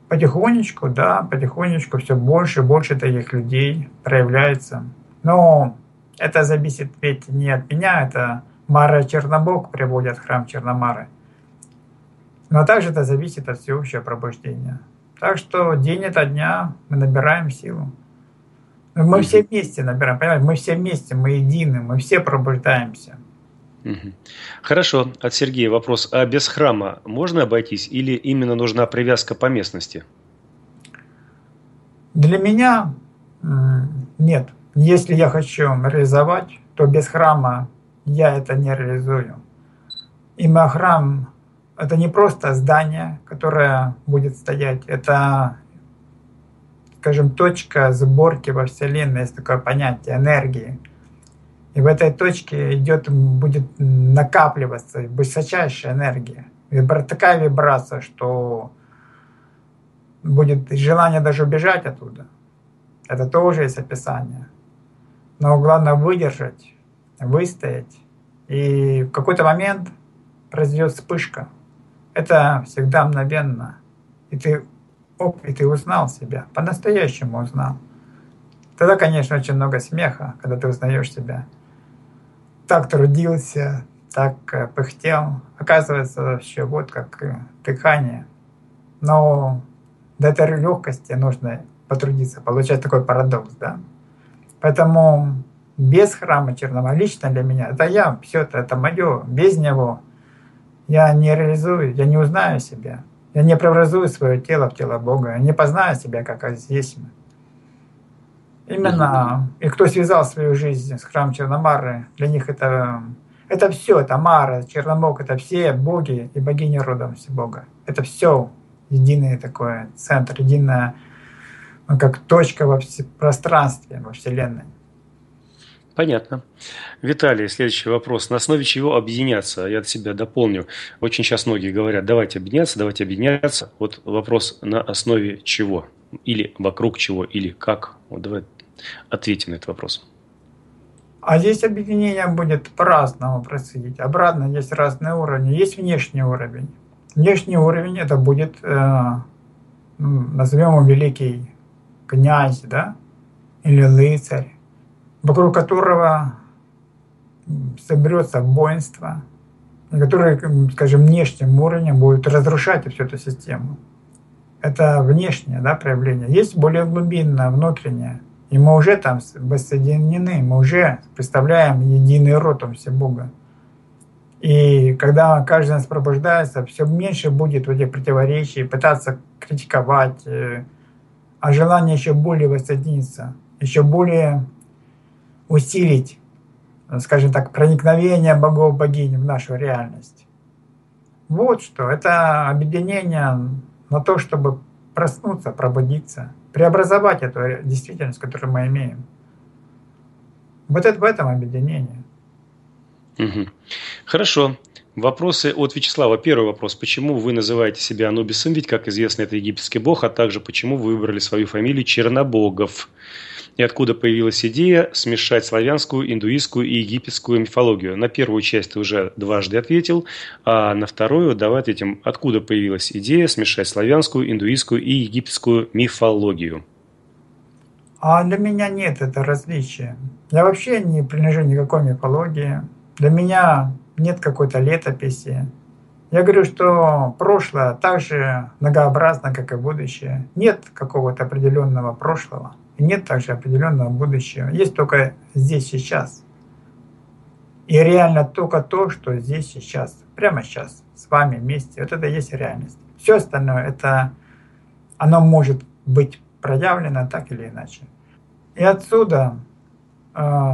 потихонечку, да, потихонечку все больше и больше таких людей проявляется. Но это зависит ведь не от меня, это Мара Чернобог приводит храм Черномары. Но также это зависит от всеобщего пробуждения. Так что день ото дня мы набираем силу. Мы все вместе набираем, понимаете? Мы все вместе, мы едины, мы все пробуждаемся. Хорошо. От Сергея вопрос. А без храма можно обойтись или именно нужна привязка по местности? Для меня нет. Если я хочу реализовать, то без храма я это не реализую. И мой храм — это не просто здание, которое будет стоять. Это, скажем, точка сборки во Вселенной, есть такое понятие энергии. И в этой точке идет, будет накапливаться высочайшая энергия. Вибра, такая вибрация, что будет желание даже убежать оттуда. Это тоже есть описание. Но главное выдержать, выстоять. И в какой-то момент произойдет вспышка. Это всегда мгновенно. И ты, оп, и ты узнал себя, по-настоящему узнал. Тогда, конечно, очень много смеха, когда ты узнаешь себя. Так трудился, так пыхтел. Оказывается, вообще вот как дыхание. Но до этой легкости нужно потрудиться. Получается такой парадокс, да? Поэтому без храма Черномара лично для меня, это я, все это, это мое. Без него я не реализую, я не узнаю себя. Я не преобразую свое тело в тело Бога. Я не познаю себя, как здесь мы. Именно. И кто связал свою жизнь с храмом Черномары, для них это, это все, это Мара, Чернобог, это все боги и богини родом Всебога. Это все единый такой центр, единая, ну, как точка во пространстве, во Вселенной. Понятно. Виталий, следующий вопрос. На основе чего объединяться? Я от себя дополню. Очень сейчас многие говорят, давайте объединяться, давайте объединяться. Вот вопрос: на основе чего? Или вокруг чего? Или как? Вот давай ответим на этот вопрос. А здесь объединение будет по-разному происходить. Обратно есть разные уровни. Есть внешний уровень. Внешний уровень — это будет, э, назовем его, великий князь, да? Или рыцарь, вокруг которого соберется воинство, которое, скажем, внешним уровнем будет разрушать всю эту систему. Это внешнее, да, проявление. Есть более глубинное, внутреннее. И мы уже там воссоединены, мы уже представляем единый род Всебога. И когда каждый из нас пробуждается, все меньше будет вот этих противоречий, пытаться критиковать, а желание еще более воссоединиться, еще более усилить, скажем так, проникновение богов-богинь в нашу реальность. Вот что. Это объединение на то, чтобы проснуться, пробудиться, преобразовать эту действительность, которую мы имеем. Вот это в этом объединение. Угу. Хорошо. Вопросы от Вячеслава. Первый вопрос. Почему вы называете себя Анубисом? Ведь, как известно, это египетский бог, а также почему вы выбрали свою фамилию Чернобогов? И откуда появилась идея смешать славянскую, индуистскую и египетскую мифологию? На первую часть ты уже дважды ответил, а на вторую давай ответим. Откуда появилась идея смешать славянскую, индуистскую и египетскую мифологию? А для меня нет этого различия. Я вообще не принадлежу никакой мифологии. Для меня нет какой-то летописи. Я говорю, что прошлое так же многообразно, как и будущее. Нет какого-то определенного прошлого. Нет также определенного будущего. Есть только здесь, сейчас. И реально только то, что здесь, сейчас. Прямо сейчас, с вами вместе. Вот это и есть реальность. Все остальное, это, оно может быть проявлено так или иначе. И отсюда э,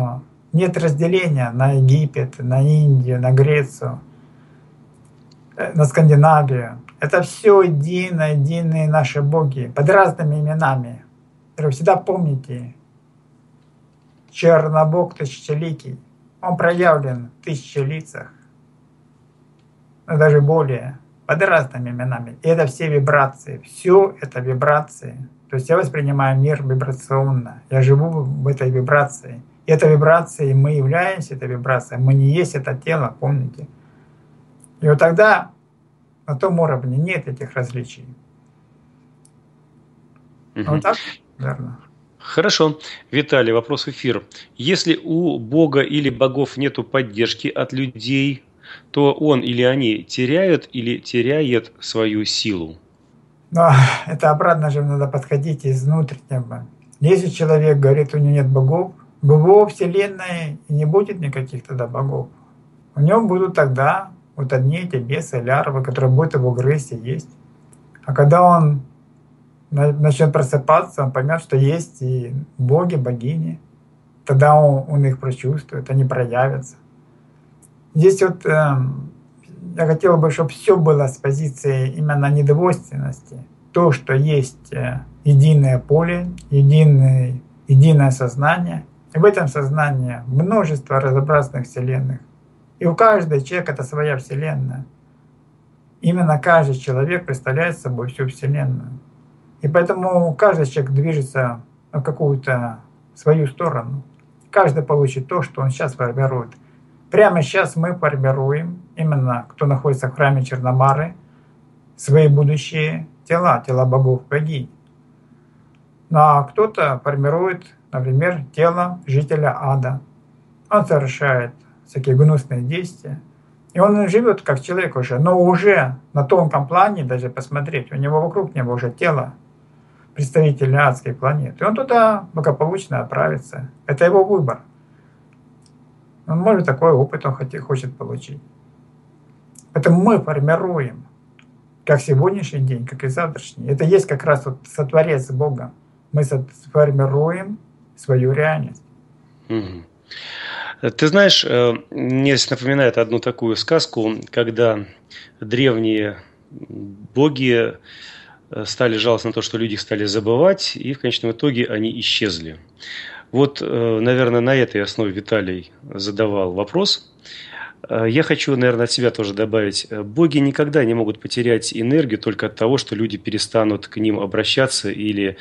нет разделения на Египет, на Индию, на Грецию, э, на Скандинавию. Это все единые, единые наши боги под разными именами. Всегда помните, Чернобог тысячеликий, Он проявлен в тысячи лицах, но даже более, под разными именами. И это все вибрации, все это вибрации. То есть я воспринимаю мир вибрационно, я живу в этой вибрации. И это вибрации, мы являемся этой вибрацией, мы не есть это тело, помните. И вот тогда на том уровне нет этих различий. Угу. Вот так, верно. Хорошо. Виталий, вопрос в эфир. Если у Бога или богов нету поддержки от людей, то он или они теряют или теряет свою силу? Но это обратно же надо подходить изнутреннего. Если человек говорит, у него нет богов, в его вселенной не будет никаких тогда богов. У него будут тогда вот одни эти бесы, лярвы, которые будут его грызть и есть. А когда он начнет просыпаться, он поймет, что есть и боги, богини. Тогда он, он их прочувствует, они проявятся. Здесь вот э, я хотел бы, чтобы все было с позиции именно недвойственности. То, что есть единое поле, единое, единое сознание. И в этом сознании множество разнообразных вселенных. И у каждого человека это своя вселенная. Именно каждый человек представляет собой всю вселенную. И поэтому каждый человек движется в какую-то свою сторону. Каждый получит то, что он сейчас формирует. Прямо сейчас мы формируем, именно кто находится в храме Черномары, свои будущие тела, тела богов, богинь. Ну а кто-то формирует, например, тело жителя ада. Он совершает всякие гнусные действия. И он живет как человек уже, но уже на тонком плане, даже посмотреть, у него вокруг него уже тело представителя адских планет. И он туда благополучно отправится. Это его выбор. Он может такой опыт, он хочет получить. Поэтому мы формируем как сегодняшний день, как и завтрашний. Это есть как раз вот сотворец Бога. Мы сформируем свою реальность. Mm-hmm. Ты знаешь, мне напоминает одну такую сказку, когда древние боги стали жаловаться на то, что люди их стали забывать, и в конечном итоге они исчезли. Вот, наверное, на этой основе Виталий задавал вопрос. Я хочу, наверное, от себя тоже добавить. Боги никогда не могут потерять энергию только от того, что люди перестанут к ним обращаться или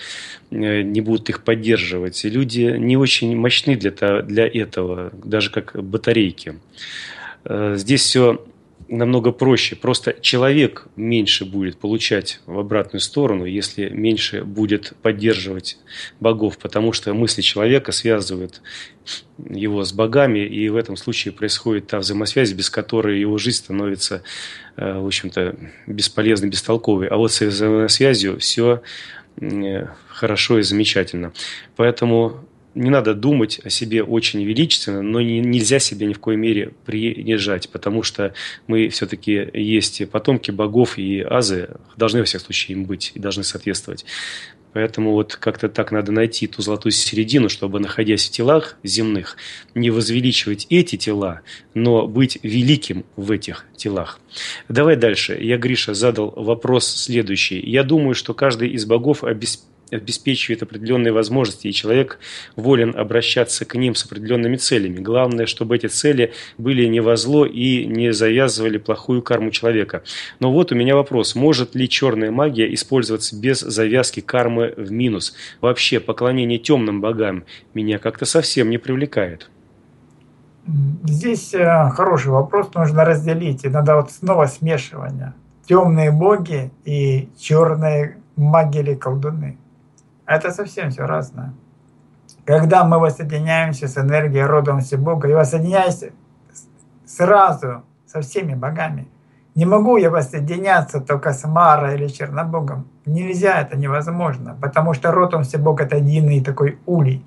не будут их поддерживать. И люди не очень мощны для этого, даже как батарейки. Здесь все намного проще. Просто человек меньше будет получать в обратную сторону, если меньше будет поддерживать богов, потому что мысли человека связывают его с богами, и в этом случае происходит та взаимосвязь, без которой его жизнь становится, в общем-то, бесполезной, бестолковой. А вот с взаимосвязью все хорошо и замечательно. Поэтому не надо думать о себе очень величественно, но не, нельзя себя ни в коей мере принижать, потому что мы все-таки есть потомки богов, и азы должны во всех случаях им быть и должны соответствовать. Поэтому вот как-то так надо найти ту золотую середину, чтобы, находясь в телах земных, не возвеличивать эти тела, но быть великим в этих телах. Давай дальше. Я, Гриша, задал вопрос следующий. Я думаю, что каждый из богов обеспечивает обеспечивает определенные возможности, и человек волен обращаться к ним с определенными целями. Главное, чтобы эти цели были не во зло и не завязывали плохую карму человека. Но вот у меня вопрос. Может ли черная магия использоваться без завязки кармы в минус? Вообще, поклонение темным богам меня как-то совсем не привлекает. Здесь хороший вопрос. Нужно разделить. И надо вот снова смешивание. Темные боги и черные маги или колдуны. Это совсем все разное. Когда мы воссоединяемся с энергией родом Всебога, я воссоединяюсь сразу со всеми богами. Не могу я воссоединяться только с Марой или Чернобогом. Нельзя, это невозможно, потому что родом Всебог — это единый такой улей.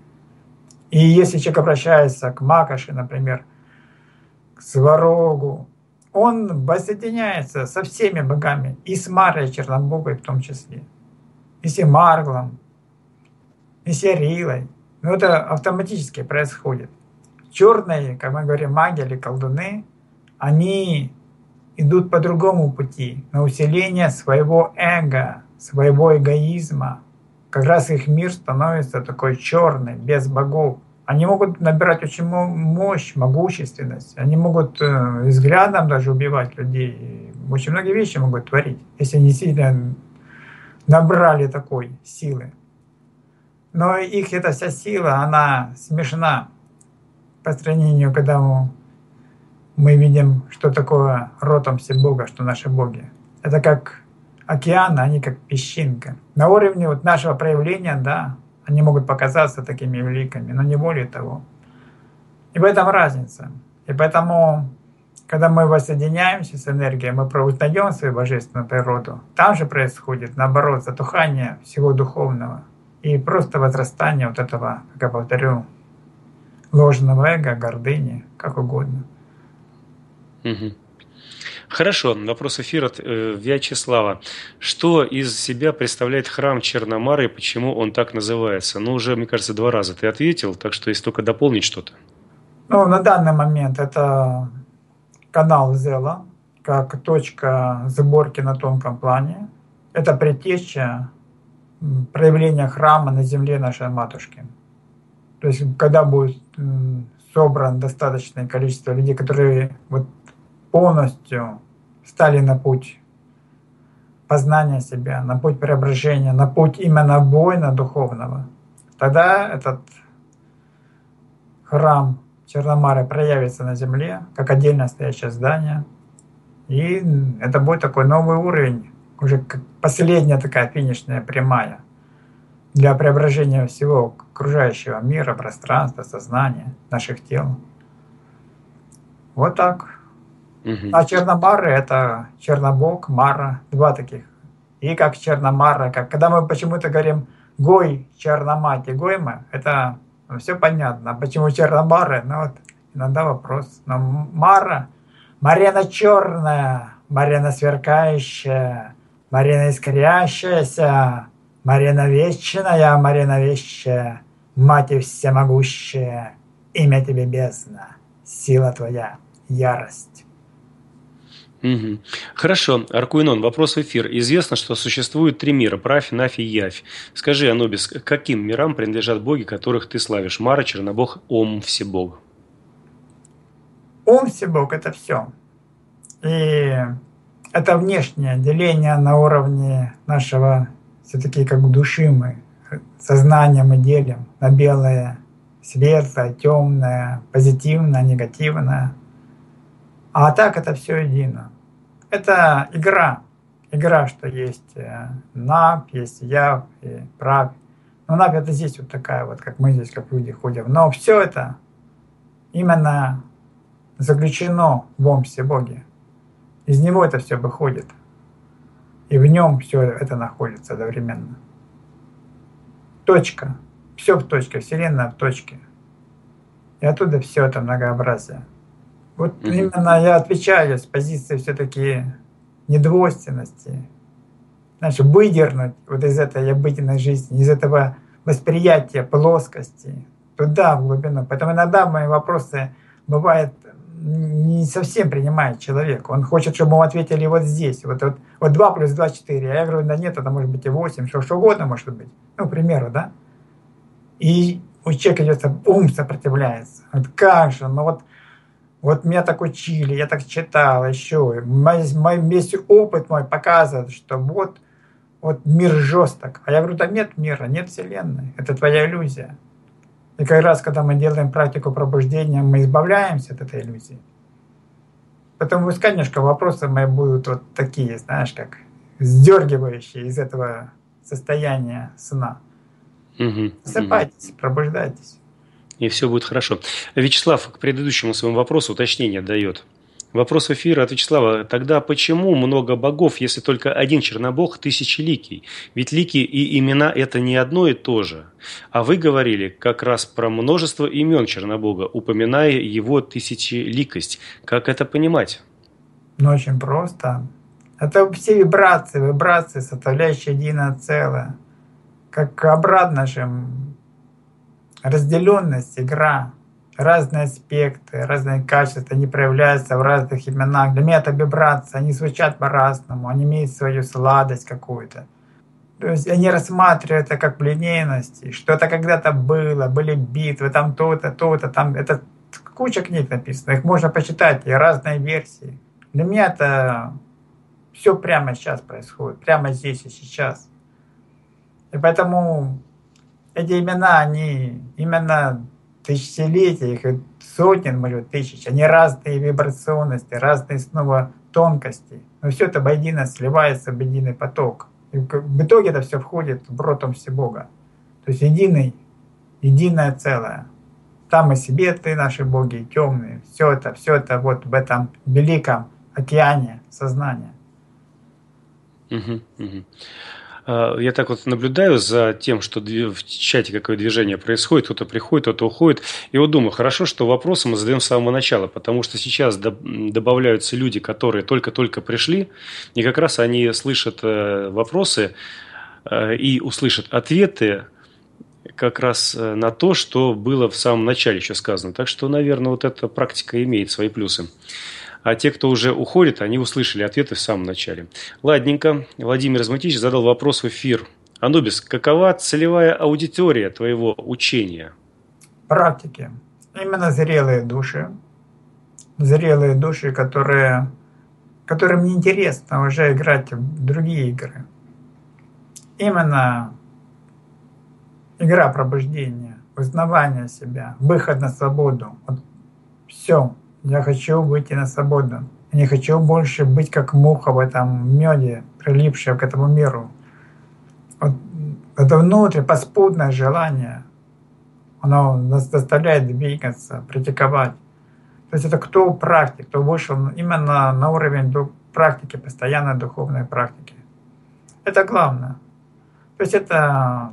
И если человек обращается к Макоши, например, к Сварогу, он воссоединяется со всеми богами, и с Марой и Чернобогой в том числе, и с Семарглом, и серилой. Но это автоматически происходит. Черные, как мы говорим, маги или колдуны, они идут по другому пути, на усиление своего эго, своего эгоизма. Как раз их мир становится такой черный, без богов. Они могут набирать очень мощь, могущественность. Они могут взглядом даже убивать людей. Очень многие вещи могут творить, если они сильно набрали такой силы. Но их эта вся сила, она смешна по сравнению, когда мы видим, что такое ротом Всебога, что наши боги. Это как океан, они как песчинка. На уровне вот нашего проявления, да, они могут показаться такими великими, но не более того. И в этом разница. И поэтому, когда мы воссоединяемся с энергией, мы узнаем свою божественную природу. Там же происходит, наоборот, затухание всего духовного и просто возрастание вот этого, как я повторю, ложного эго, гордыни, как угодно. Угу. Хорошо. Вопрос эфира от э, Вячеслава. Что из себя представляет храм Черномара и почему он так называется? Ну, уже, мне кажется, два раза ты ответил, так что если только дополнить что-то. Ну, на данный момент это канал Зела, как точка сборки на тонком плане. Это предтеча проявления храма на земле нашей матушки. То есть, когда будет собран достаточное количество людей, которые вот полностью стали на путь познания себя, на путь преображения, на путь именно воина духовного, тогда этот храм Черномары проявится на земле, как отдельно стоящее здание. И это будет такой новый уровень, уже как последняя такая финишная прямая для преображения всего окружающего мира, пространства, сознания, наших тел. Вот так. А Черномары — это Чернобог, Мара, два таких. И как Черномара, как когда мы почему-то говорим Гой, Черномати, Гойма, это ну, все понятно. Почему Черномары? Ну вот иногда вопрос. Но Мара, Марена черная, Марена сверкающая, Марена искрящаяся, Марена вечная, Марена вещая, Мати всемогущая, имя тебе бездна, сила твоя, ярость. Угу. Хорошо. Аркуинон, вопрос в эфир. Известно, что существует три мира – Правь, Навь и Явь. Скажи, Анубис, к каким мирам принадлежат боги, которых ты славишь? Мара, Чернобог, Ом, Всебог. Ом, Всебог – это все. И это внешнее деление на уровне нашего, все-таки как души мы, сознание мы делим на белое, светлое, темное, позитивное, негативное. А так это все едино. Это игра. Игра, что есть Навь, есть Явь, Правь. Но Навь это здесь вот такая вот, как мы здесь, как люди ходим. Но все это именно заключено в Ом Всебоге. Из него это все выходит. И в нем все это находится одновременно. Точка. Все в точке. Вселенная в точке. И оттуда все это многообразие. Вот mm-hmm. именно я отвечаю с позиции все-таки недвойственности. Значит, выдернуть вот из этой обыденной жизни, из этого восприятия плоскости туда, в глубину. Поэтому иногда мои вопросы бывают не совсем принимает человек. Он хочет, чтобы ему ответили вот здесь. Вот, вот, вот два плюс два — четыре. А я говорю, да нет, это может быть и восемь, что, что угодно может быть. Ну, к примеру, да? И у человека идет, ум сопротивляется. Вот как же, ну вот Вот меня так учили, я так читал еще. Мой, мой, весь опыт мой показывает, что вот, вот мир жесток. А я говорю, да нет мира, нет Вселенной. Это твоя иллюзия. И как раз, когда мы делаем практику пробуждения, мы избавляемся от этой иллюзии. Поэтому, конечно, вопросы мои будут вот такие, знаешь, как сдергивающие из этого состояния сна. Угу, Засыпайтесь, угу. пробуждайтесь. И все будет хорошо. Вячеслав к предыдущему своему вопросу уточнение дает. Вопрос эфира от Вячеслава. Тогда почему много богов, если только один Чернобог тысячеликий? Ведь лики и имена – это не одно и то же. А вы говорили как раз про множество имен Чернобога, упоминая его тысячеликость. Как это понимать? Ну, очень просто. Это все вибрации, вибрации, составляющие единое целое. Как обратно же... Разделенность, игра, разные аспекты, разные качества, они проявляются в разных именах. Для меня это вибрация, они звучат по-разному, они имеют свою сладость какую-то. То есть они рассматривают это как линейности, что-то когда-то было, были битвы, там то-то, то-то, там это куча книг написано, их можно почитать, и разные версии. Для меня это все прямо сейчас происходит, прямо здесь и сейчас. И поэтому эти имена, они именно тысячелетия, их сотен, может, тысяч, они разные вибрационности, разные снова тонкости. Но все это воедино сливается в единый поток. И в итоге это все входит в ротом Всебога. То есть единый, единое целое. Там и светлые наши боги, и темные. Все это, все это вот в этом великом океане сознания. Угу, угу. Я так вот наблюдаю за тем, что в чате какое движение происходит, кто-то приходит, кто-то уходит. И вот думаю, хорошо, что вопросы мы задаем с самого начала, потому что сейчас добавляются люди, которые только-только пришли, и как раз они слышат вопросы и услышат ответы как раз на то, что было в самом начале еще сказано. Так что, наверное, вот эта практика имеет свои плюсы. А те, кто уже уходит, они услышали ответы в самом начале. Ладненько. Владимир Изматич задал вопрос в эфир. Анубис, какова целевая аудитория твоего учения? Практики. Именно зрелые души. Зрелые души, которые, которым неинтересно уже играть в другие игры. Именно игра пробуждения, узнавание себя, выход на свободу. Вот все. Я хочу выйти на свободу. Я не хочу больше быть как муха в этом меде, прилипшая к этому миру. Вот это внутрь, подспудное желание, оно нас заставляет двигаться, практиковать. То есть это кто практик, кто вышел именно на уровень практики, постоянной духовной практики. Это главное. То есть это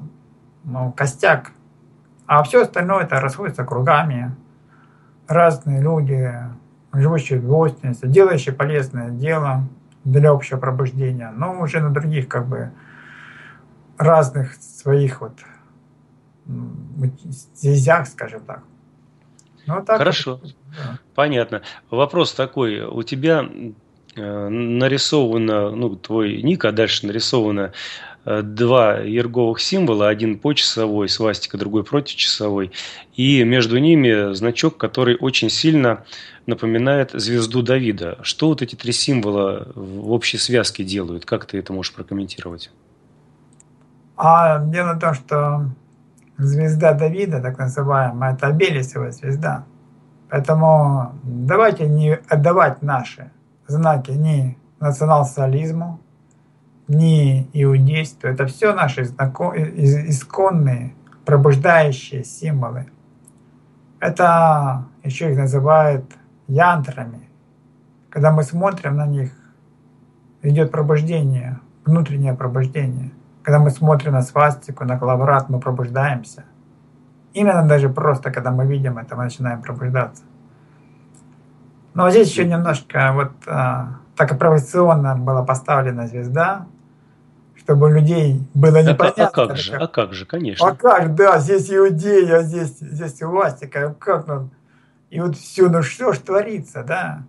ну, костяк. А все остальное это расходится кругами. Разные люди, живущие в двойственности, делающие полезное дело для общего пробуждения, но уже на других как бы разных своих вот стезях, скажем так. Ну, так хорошо, вот, да. Понятно. Вопрос такой. У тебя э, нарисовано, ну, твой ник, а дальше нарисовано э, два ерговых символа, один по часовой, свастика, другой против часовой. И между ними значок, который очень сильно напоминает звезду Давида. Что вот эти три символа в общей связке делают? Как ты это можешь прокомментировать? А дело в том, что звезда Давида, так называемая, это Белесова звезда. Поэтому давайте не отдавать наши знаки ни национал-социализму, ни иудейству. Это все наши знако... исконные, пробуждающие символы. Это еще их называют янтрами. Когда мы смотрим на них, идет пробуждение, внутреннее пробуждение. Когда мы смотрим на свастику, на коловрат, мы пробуждаемся. Именно даже просто, когда мы видим это, мы начинаем пробуждаться. Но здесь еще немножко вот а, так провокационно была поставлена звезда, чтобы у людей было непонятно. А, а как же, а как же, конечно. А как, да, здесь иудеи, а здесь, здесь свастика, как ну, и вот все, ну что ж творится, да.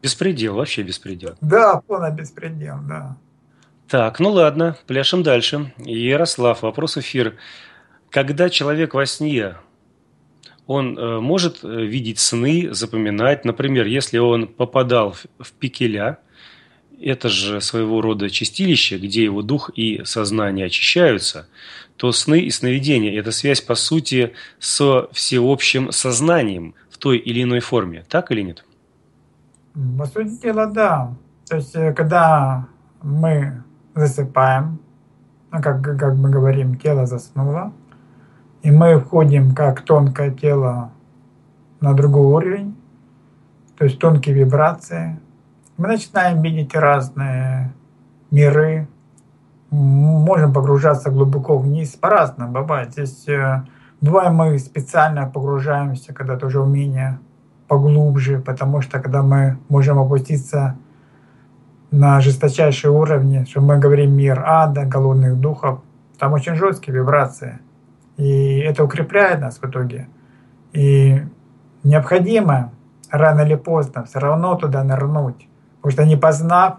Беспредел, вообще беспредел. Да, полный беспредел, да. Так, ну ладно, пляшем дальше. Ярослав, вопрос эфир. Когда человек во сне, он э, может видеть сны, запоминать? Например, если он попадал в, в пикеля, это же своего рода чистилище, где его дух и сознание очищаются, то сны и сновидения – это связь, по сути, со всеобщим сознанием в той или иной форме. Так или нет? По сути дела, да. То есть, когда мы засыпаем, ну, как, как мы говорим, тело заснуло, и мы входим как тонкое тело на другой уровень, то есть тонкие вибрации, мы начинаем видеть разные миры, можем погружаться глубоко вниз, по-разному бывает. Здесь бывает мы специально погружаемся, когда тоже умение поглубже, потому что когда мы можем опуститься на жесточайшие уровни, что мы говорим мир ада, голодных духов, там очень жесткие вибрации, и это укрепляет нас в итоге. И необходимо рано или поздно все равно туда нырнуть. Потому что не познав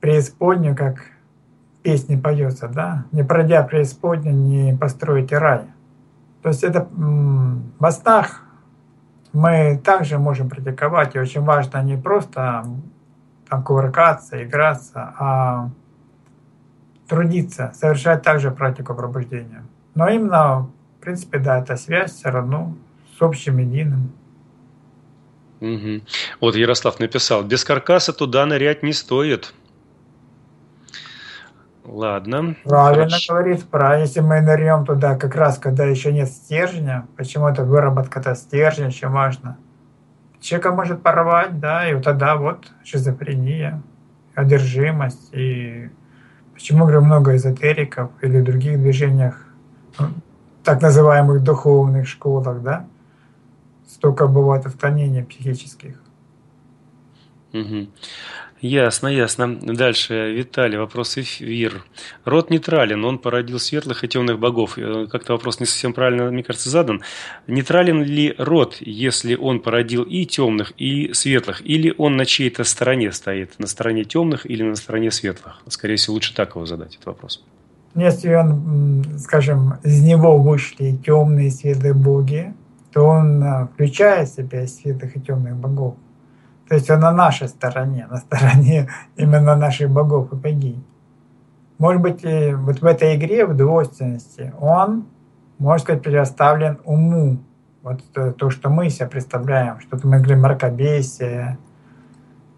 преисподнюю, как песни поется, да, не пройдя преисподнюю, не построите рай. То есть это во снах мы также можем практиковать, и очень важно не просто там кувыркаться, играться, а трудиться, совершать также практику пробуждения. Но именно, в принципе, да, эта связь все равно с общим единым. Угу. Вот Ярослав написал, без каркаса туда нырять не стоит. Ладно. Правильно хорошо. Говорит, правильно. Если мы нырнем туда, как раз когда еще нет стержня, почему это выработка-то стержня, чем важно. Человека может порвать, да, и вот тогда вот шизофрения, одержимость. И почему, говорю, много эзотериков или других движениях, так называемых духовных школах, да, столько бывает отклонений психических. Угу. Ясно, ясно. Дальше, Виталий, вопрос эфир. Род нейтрален, он породил светлых и темных богов. Как-то вопрос не совсем правильно, мне кажется, задан. Нейтрален ли род, если он породил и темных, и светлых? Или он на чьей-то стороне стоит? На стороне темных или на стороне светлых? Скорее всего, лучше так его задать, этот вопрос. Если он, скажем, из него вышли темные и светлые боги, то он включает в себя светлых и темных богов. То есть он на нашей стороне, на стороне именно наших богов и богинь. Может быть, вот в этой игре, в двойственности, он, можно сказать, предоставлен уму. Вот то, что мы себе представляем, что-то мы говорим мракобесие,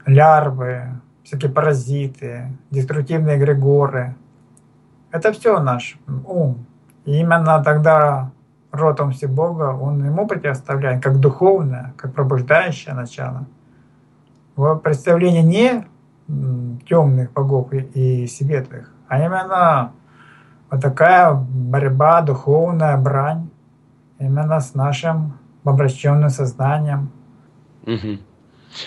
лярвы, всякие паразиты, деструктивные эгрегоры. Это все наш ум. И именно тогда род Всебога, он ему предоставляет как духовное, как пробуждающее начало. Представление не темных богов и светлых, а именно вот такая борьба, духовная брань именно с нашим обращенным сознанием. Угу.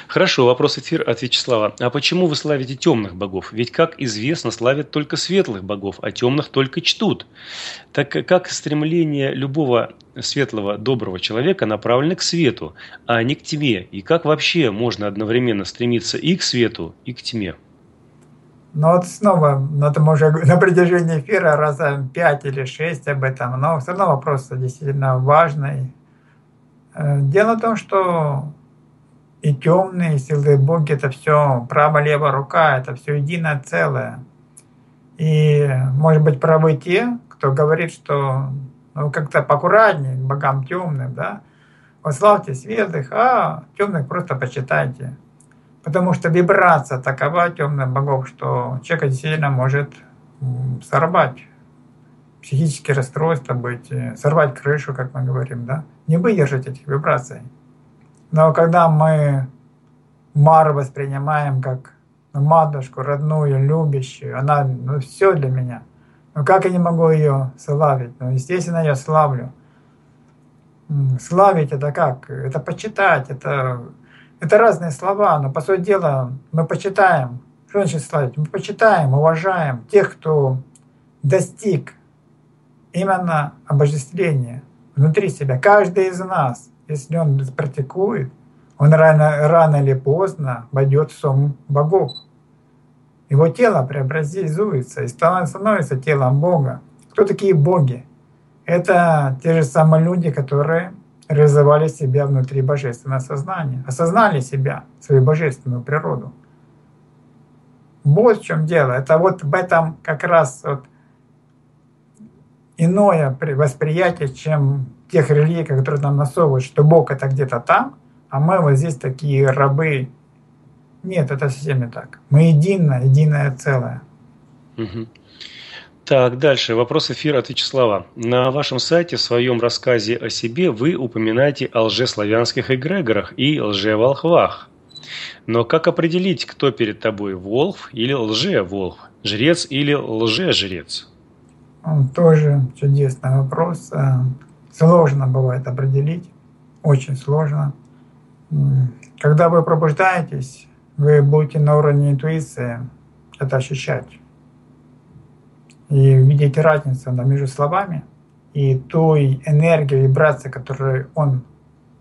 Хорошо, вопрос эфир от Вячеслава. А почему вы славите темных богов? Ведь, как известно, славят только светлых богов, а темных только чтут. Так как стремление любого светлого, доброго человека направлено к свету, а не к тьме? И как вообще можно одновременно стремиться и к свету, и к тьме? Ну вот снова, ну, там уже на протяжении эфира раза пять или шесть об этом, но все равно вопрос действительно важный. Дело в том, что и темные, и силы боги — это все право-лево рука, это все единое целое. И, может быть, правы те, кто говорит, что ну, как-то поаккуратнее к богам темным, да, вот славьте светлых, а темных просто почитайте. Потому что вибрация такова темных богов, что человек действительно может сорвать психические расстройства, быть, сорвать крышу, как мы говорим, да, не выдержать этих вибраций. Но когда мы Мару воспринимаем как матушку, родную, любящую, она ну, все для меня. Но как я не могу ее славить? Ну, естественно, я ее славлю. Славить — это как? Это почитать, это, это разные слова, но, по сути дела, мы почитаем. Что значит славить? Мы почитаем, уважаем тех, кто достиг именно обожествления внутри себя. Каждый из нас. Если он практикует, он рано, рано или поздно войдет в сон богов. Его тело преобразуется и становится телом Бога. Кто такие боги? Это те же самые люди, которые реализовали себя внутри божественного сознания, осознали себя, свою божественную природу. Вот в чем дело. Это вот в этом как раз вот иное восприятие, чем тех религий, которые нам насовывают, что Бог — это где-то там, а мы вот здесь такие рабы. Нет, это совсем не так. Мы единое, единое целое. Угу. Так, дальше. Вопрос эфира от Вячеслава. На вашем сайте в своем рассказе о себе вы упоминаете о лжеславянских эгрегорах и лжеволхвах. Но как определить, кто перед тобой — волхв или лжеволхв, жрец или лжежрец? Тоже чудесный вопрос. Сложно бывает определить, очень сложно. Когда вы пробуждаетесь, вы будете на уровне интуиции это ощущать. И видите разницу между словами и той энергией, вибрацией, которую он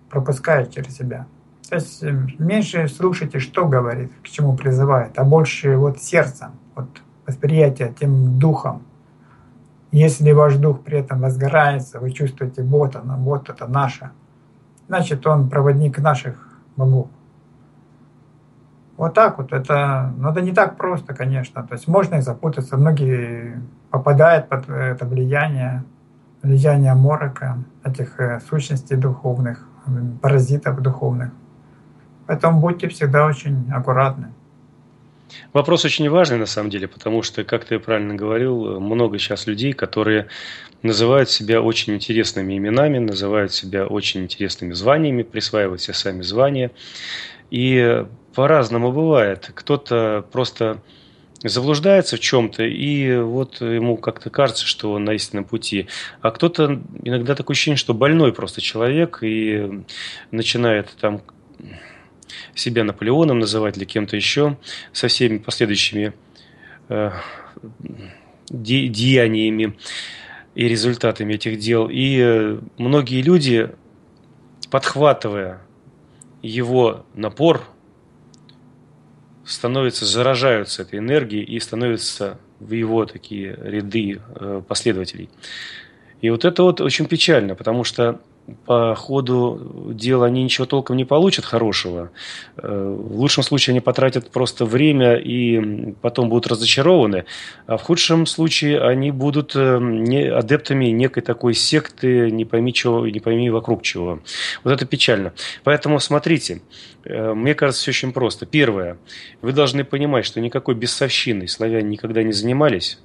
пропускает через себя. То есть меньше слушайте, что говорит, к чему призывает, а больше вот сердцем, вот восприятие тем духом. Если ваш дух при этом возгорается, вы чувствуете, вот она, вот это наша, значит, он проводник наших богов. Вот так вот. Это, но это не так просто, конечно. То есть можно и запутаться. Многие попадают под это влияние, влияние морока, этих сущностей духовных, паразитов духовных. Поэтому будьте всегда очень аккуратны. Вопрос очень важный на самом деле, потому что, как ты правильно говорил, много сейчас людей, которые называют себя очень интересными именами, называют себя очень интересными званиями, присваивают себе сами звания. И по-разному бывает. Кто-то просто заблуждается в чем-то, и вот ему как-то кажется, что он на истинном пути. А кто-то, иногда такое ощущение, что больной просто человек, и начинает там себя Наполеоном называть или кем-то еще, со всеми последующими э, де, деяниями и результатами этих дел. И э, многие люди, подхватывая его напор, становятся, заражаются этой энергией и становятся в его такие ряды э, последователей. И вот это вот очень печально, потому что по ходу дела они ничего толком не получат хорошего. В лучшем случае они потратят просто время и потом будут разочарованы. А в худшем случае они будут адептами некой такой секты, не пойми чего, не пойми вокруг чего. Вот это печально. Поэтому смотрите, мне кажется, все очень просто. Первое. Вы должны понимать, что никакой бесовщиной славяне никогда не занимались.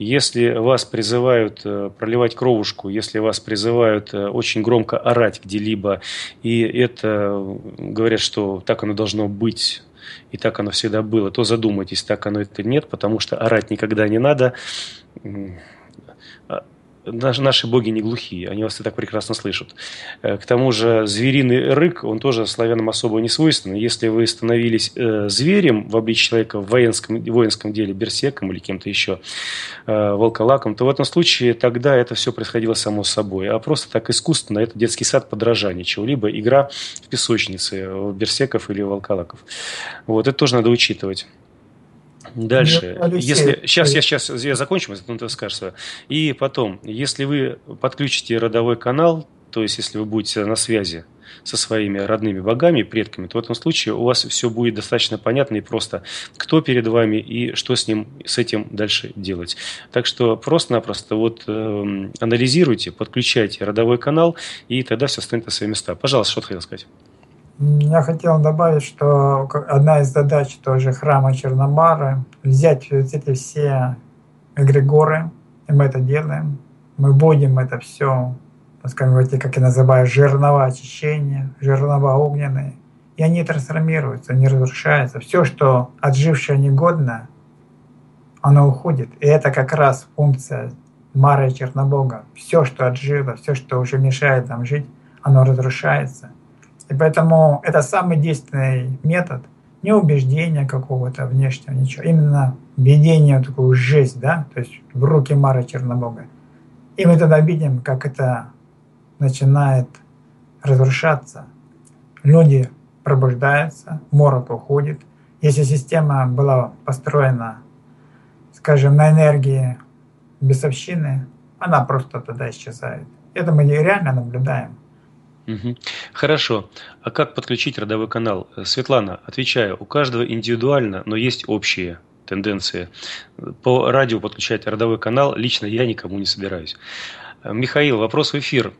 Если вас призывают проливать кровушку, если вас призывают очень громко орать где-либо, и это говорят, что так оно должно быть, и так оно всегда было, то задумайтесь, так оно это нет, потому что орать никогда не надо. Наши боги не глухие, они вас и так прекрасно слышат. К тому же звериный рык, он тоже славянам особо не свойственен. Если вы становились зверем в обличье человека в воинском, в воинском деле, берсерком или кем-то еще, волколаком, то в этом случае тогда это все происходило само собой. А просто так искусственно, это детский сад подражания чего-либо, игра в песочнице берсерков или волколаков. Вот, это тоже надо учитывать. Дальше. Нет, если... сейчас, я, сейчас я закончу, потом ты скажешь свое. И потом, если вы подключите родовой канал, то есть если вы будете на связи со своими родными богами и предками, то в этом случае у вас все будет достаточно понятно и просто, кто перед вами и что с ним, с этим дальше делать. Так что просто-напросто вот, э, анализируйте, подключайте родовой канал, и тогда все станет на свои места. Пожалуйста, что ты хотел сказать? Я хотел добавить, что одна из задач тоже храма Черномары — взять эти все эгрегоры, и мы это делаем. Мы будем это все, скажем, эти, как я называю, жернова очищения, жернова огненные, и они трансформируются, они разрушаются. Все, что отжившее негодное, оно уходит. И это как раз функция Мары и Чернобога. Все, что отжило, все, что уже мешает нам жить, оно разрушается. И поэтому это самый действенный метод, не убеждения какого-то внешнего, ничего, именно введение в такую жесть, да, то есть в руки Мары Чернобога. И мы тогда видим, как это начинает разрушаться. Люди пробуждаются, морок уходит. Если система была построена, скажем, на энергии бесовщины, она просто тогда исчезает. Это мы реально наблюдаем. Хорошо. А как подключить родовой канал? Светлана, отвечаю, у каждого индивидуально, но есть общие тенденции. По радио подключать родовой канал лично я никому не собираюсь. Михаил, вопрос в эфир.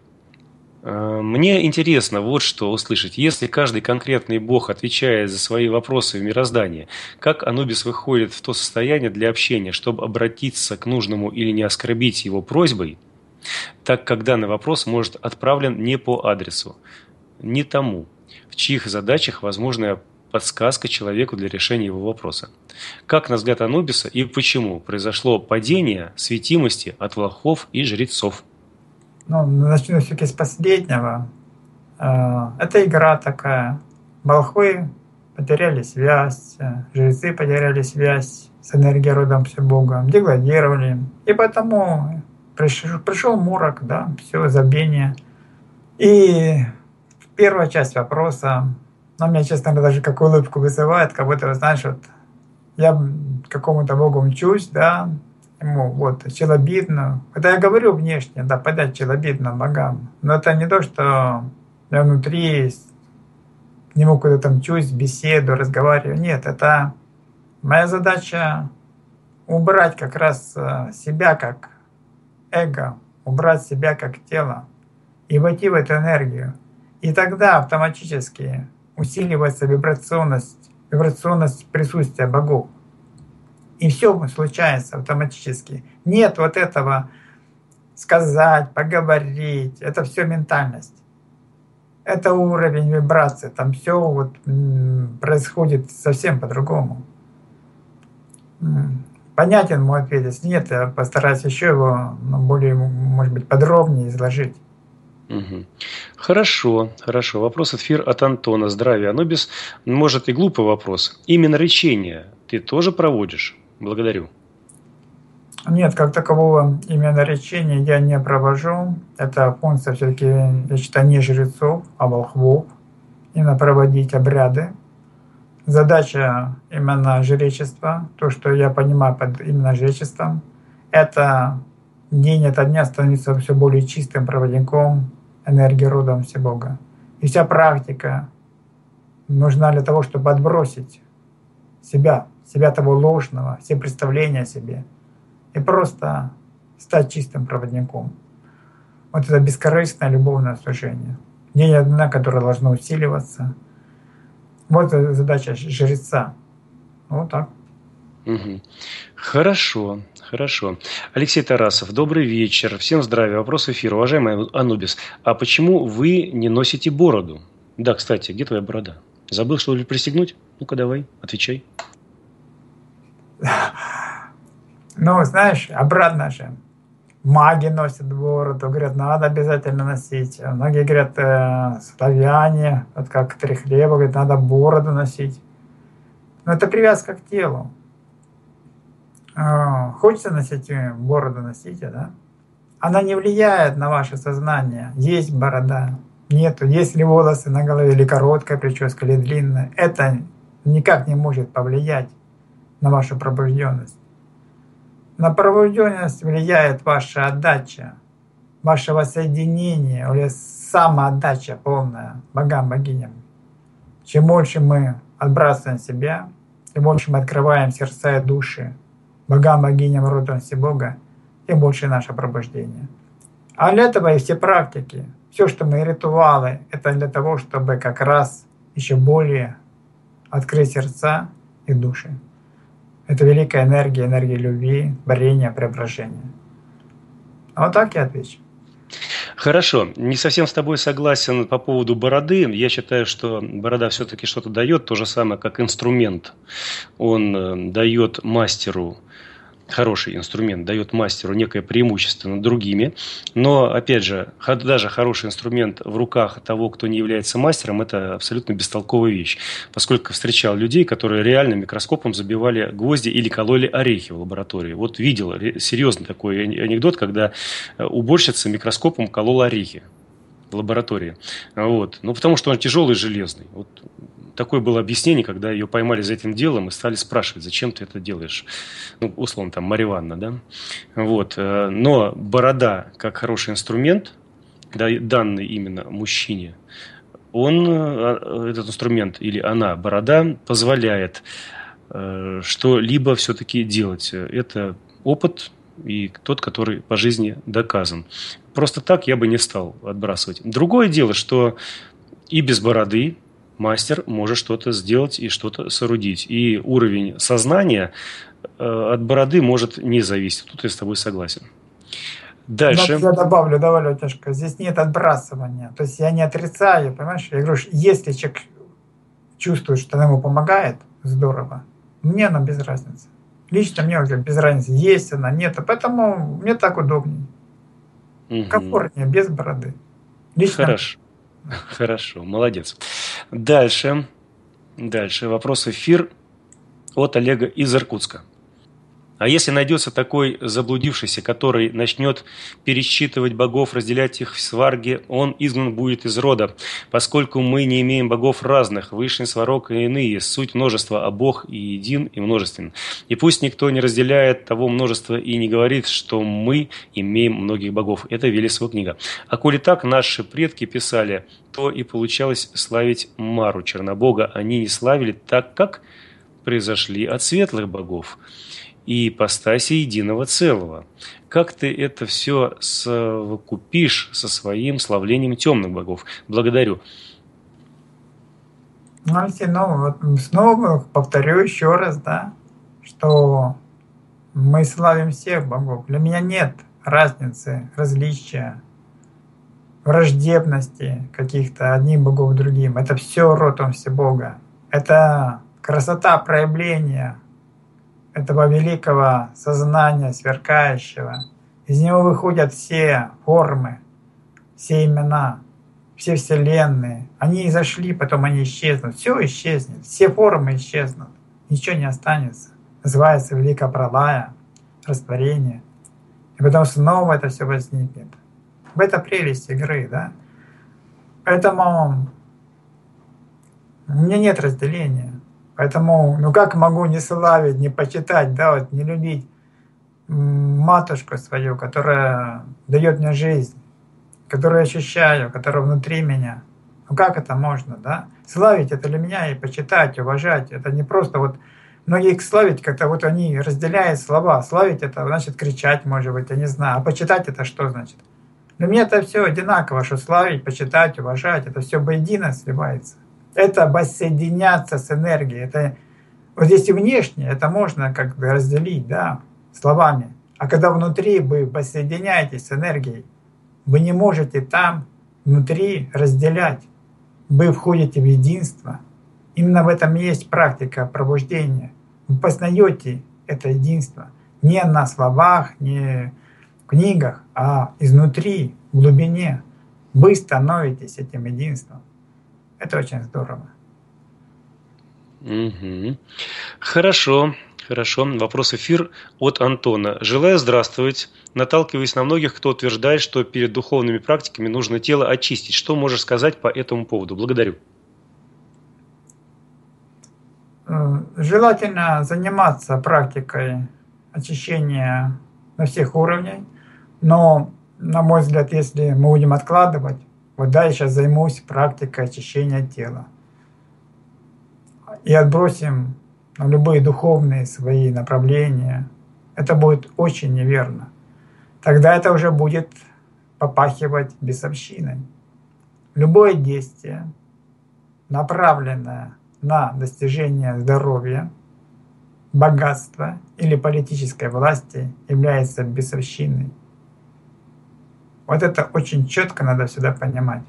Мне интересно вот что услышать. Если каждый конкретный бог отвечает за свои вопросы в мироздании, как Анубис выходит в то состояние для общения, чтобы обратиться к нужному или не оскорбить его просьбой, так как данный вопрос может отправлен не по адресу, не тому, в чьих задачах возможна подсказка человеку для решения его вопроса. Как на взгляд Анубиса и почему произошло падение светимости от волхов и жрецов? Ну, начну все-таки с последнего. Это игра такая. Волхвы потеряли связь, жрецы потеряли связь с энергией родом Всебога, деградировали, и потому... Пришел, пришел морок, да, все, забвение. И первая часть вопроса, ну, меня, честно, даже как улыбку вызывает, как будто, знаешь, вот я к какому-то богу мчусь, да, ему вот челобитно. Это я говорю внешне, да, подать челобитно богам. Но это не то, что я внутри к нему куда-то мчусь, беседу, разговариваю. Нет, это моя задача убрать как раз себя как эго, убрать себя как тело и войти в эту энергию. И тогда автоматически усиливается вибрационность, вибрационность присутствия богов. И все случается автоматически. Нет вот этого сказать, поговорить. Это все ментальность. Это уровень вибрации. Там все вот происходит совсем по-другому. Понятен мой ответ? Если нет, я постараюсь еще его ну, более, может быть, подробнее изложить. Угу. Хорошо, хорошо. Вопрос эфир от Антона. Здравия, Анубис. Может и глупый вопрос. Именно речение ты тоже проводишь? Благодарю. Нет, как такового именно речения я не провожу. Это функция все-таки, я считаю, не жрецов, а волхвов. Именно проводить обряды. Задача именно жречества, то, что я понимаю под именно жречеством, это день ото дня становится все более чистым проводником энергии родом Всебога. И вся практика нужна для того, чтобы отбросить себя, себя того ложного, все представления о себе, и просто стать чистым проводником. Вот это бескорыстное любовное служение. День ото дня, которое должно усиливаться. Вот задача жреца. Вот так. Угу. Хорошо, хорошо. Алексей Тарасов, добрый вечер. Всем здравия. Вопрос в эфир. Уважаемый Анубис, а почему вы не носите бороду? Да, кстати, где твоя борода? Забыл, что ли, пристегнуть? Ну-ка, давай, отвечай. Ну, знаешь, обратно же. Маги носят бороду, говорят, надо обязательно носить. Многие говорят, э, славяне, вот как три хлеба, говорят, надо бороду носить. Но это привязка к телу. Э, хочется носить бороду, носите, да? Она не влияет на ваше сознание. Есть борода, нету. Есть ли волосы на голове, или короткая прическа, или длинная. Это никак не может повлиять на вашу пробужденность. На пробужденность влияет ваша отдача, ваше воссоединение, или самоотдача полная богам, богиням. Чем больше мы отбрасываем себя, тем больше мы открываем сердца и души богам, богиням, родом Всебога, тем больше наше пробуждение. А для этого и все практики, все, что мы ритуалы, это для того, чтобы как раз еще более открыть сердца и души. Это великая энергия, энергия любви, борения, преображения. Вот так я отвечу. Хорошо. Не совсем с тобой согласен по поводу бороды. Я считаю, что борода все-таки что-то дает, то же самое, как инструмент. Он дает мастеру, хороший инструмент, дает мастеру некое преимущество над другими. Но, опять же, даже хороший инструмент в руках того, кто не является мастером, это абсолютно бестолковая вещь. Поскольку встречал людей, которые реально микроскопом забивали гвозди или кололи орехи в лаборатории. Вот видел серьезно такой анекдот, когда уборщица микроскопом колола орехи в лаборатории. Вот. Ну, потому что он тяжелый и железный. Вот. Такое было объяснение, когда ее поймали за этим делом и стали спрашивать, зачем ты это делаешь. Ну, условно, там, Мария Ивановна, да? Вот. Но борода, как хороший инструмент, данный именно мужчине, он, этот инструмент или она, борода, позволяет что-либо все-таки делать. Это опыт и тот, который по жизни доказан. Просто так я бы не стал отбрасывать. Другое дело, что и без бороды мастер может что-то сделать и что-то соорудить. И уровень сознания от бороды может не зависеть. Тут я с тобой согласен. Дальше. Но я добавлю, давай, Лётяшка. Здесь нет отбрасывания. То есть я не отрицаю, понимаешь? Я говорю, если человек чувствует, что она ему помогает, здорово. Мне она без разницы. Лично мне уже без разницы, есть она, нет. Поэтому мне так удобнее. Угу. Комфортнее, без бороды. Лично. Хорошо. Хорошо, молодец. Дальше, дальше вопрос эфир от Олега из Иркутска. А если найдется такой заблудившийся, который начнет пересчитывать богов, разделять их в сварге, он изгнан будет из рода, поскольку мы не имеем богов разных, Вышний, Сварог и иные, суть множества, а Бог и един, и множествен. И пусть никто не разделяет того множества и не говорит, что мы имеем многих богов. Это Велесова книга. А коли так наши предки писали, то и получалось славить Мару, Чернобога. Они не славили, так как произошли от светлых богов и ипостаси единого целого. Как ты это все совокупишь со своим славлением темных богов? Благодарю. Знаете, ну вот снова повторю еще раз, да, что мы славим всех богов. Для меня нет разницы, различия, враждебности каких-то одним богов другим. Это все родом Всебога. Это красота проявления этого великого сознания, сверкающего. Из него выходят все формы, все имена, все вселенные. Они изошли, потом они исчезнут. Все исчезнет, все формы исчезнут. Ничего не останется. Называется великая пролая, растворение. И потом снова это все возникнет. Это прелесть игры, да? Поэтому у меня нет разделения. Поэтому, ну как могу не славить, не почитать, да, вот, не любить матушку свою, которая дает мне жизнь, которую я ощущаю, которая внутри меня. Ну как это можно, да? Славить это для меня и почитать, уважать. Это не просто вот многие их славить, как-то вот они разделяют слова. Славить это значит кричать, может быть, я не знаю. А почитать это что значит? Для меня это все одинаково, что славить, почитать, уважать. Это все воедино сливается. Это воссоединяться с энергией. Это, вот здесь и внешне это можно как бы разделить, да, словами. А когда внутри вы воссоединяетесь с энергией, вы не можете там внутри разделять. Вы входите в единство. Именно в этом и есть практика пробуждения. Вы познаете это единство. Не на словах, не в книгах, а изнутри, в глубине. Вы становитесь этим единством. Это очень здорово. Угу. Хорошо, хорошо. Вопрос эфир от Антона. Желаю здравствовать. Наталкиваюсь на многих, кто утверждает, что перед духовными практиками нужно тело очистить. Что можешь сказать по этому поводу? Благодарю. Желательно заниматься практикой очищения на всех уровнях. Но, на мой взгляд, если мы будем откладывать, вот да, я сейчас займусь практикой очищения тела. И отбросим любые духовные свои направления. Это будет очень неверно. Тогда это уже будет попахивать бесовщиной. Любое действие, направленное на достижение здоровья, богатства или политической власти, является бесовщиной. Вот это очень четко надо всегда понимать.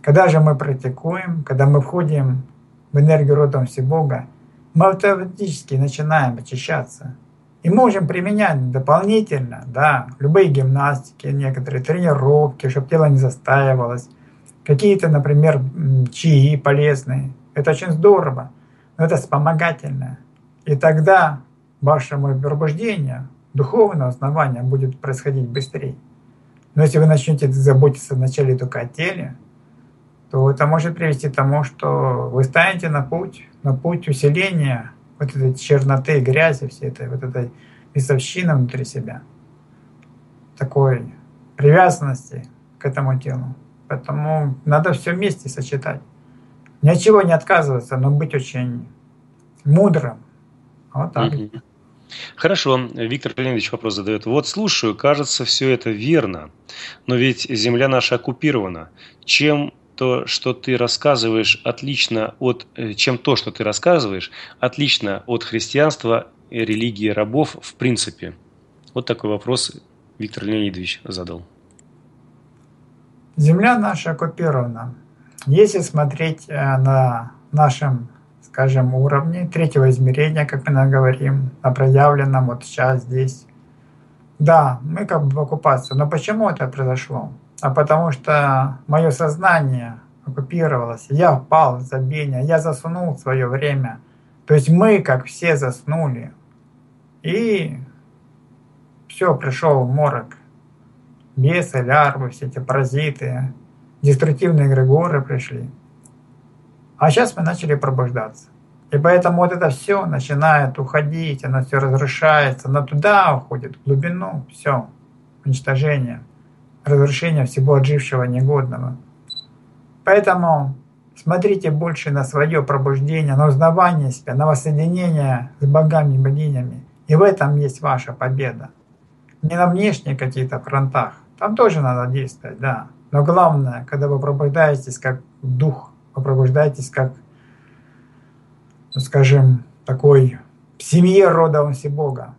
Когда же мы практикуем, когда мы входим в энергию родом Всебога, мы автоматически начинаем очищаться. И можем применять дополнительно, да, любые гимнастики, некоторые тренировки, чтобы тело не застаивалось. Какие-то, например, чаи полезные. Это очень здорово, но это вспомогательное. И тогда вашему пробуждению, духовного основания будет происходить быстрее. Но если вы начнете заботиться вначале только о теле, то это может привести к тому, что вы станете на путь, на путь усиления вот этой черноты, грязи, всей этой вот этой бесовщины внутри себя, такой привязанности к этому телу. Поэтому надо все вместе сочетать. Ни от чего не отказываться, но быть очень мудрым. Вот так. Хорошо. Виктор Леонидович вопрос задает. Вот слушаю, кажется, все это верно, но ведь земля наша оккупирована. Чем то, что ты рассказываешь, отлично от... Чем то, что ты рассказываешь, отлично от христианства, религии рабов в принципе? Вот такой вопрос Виктор Леонидович задал. Земля наша оккупирована. Если смотреть на нашем... скажем, уровне третьего измерения, как мы говорим, на проявленном вот сейчас, здесь. Да, мы как бы в оккупации. Но почему это произошло? А потому что мое сознание оккупировалось, я впал в забвение, я заснул в свое время. То есть мы, как все, заснули. И все, пришел морок. Бесы, лярвы, все эти паразиты, деструктивные эгрегоры пришли. А сейчас мы начали пробуждаться. И поэтому вот это все начинает уходить, оно все разрушается, оно туда уходит, в глубину, все, уничтожение, разрушение всего отжившего, негодного. Поэтому смотрите больше на свое пробуждение, на узнавание себя, на воссоединение с богами и богинями. И в этом есть ваша победа. Не на внешних каких-то фронтах, там тоже надо действовать, да. Но главное, когда вы пробуждаетесь как дух, вы пробуждаетесь как, ну, скажем, такой в семье рода Всебога.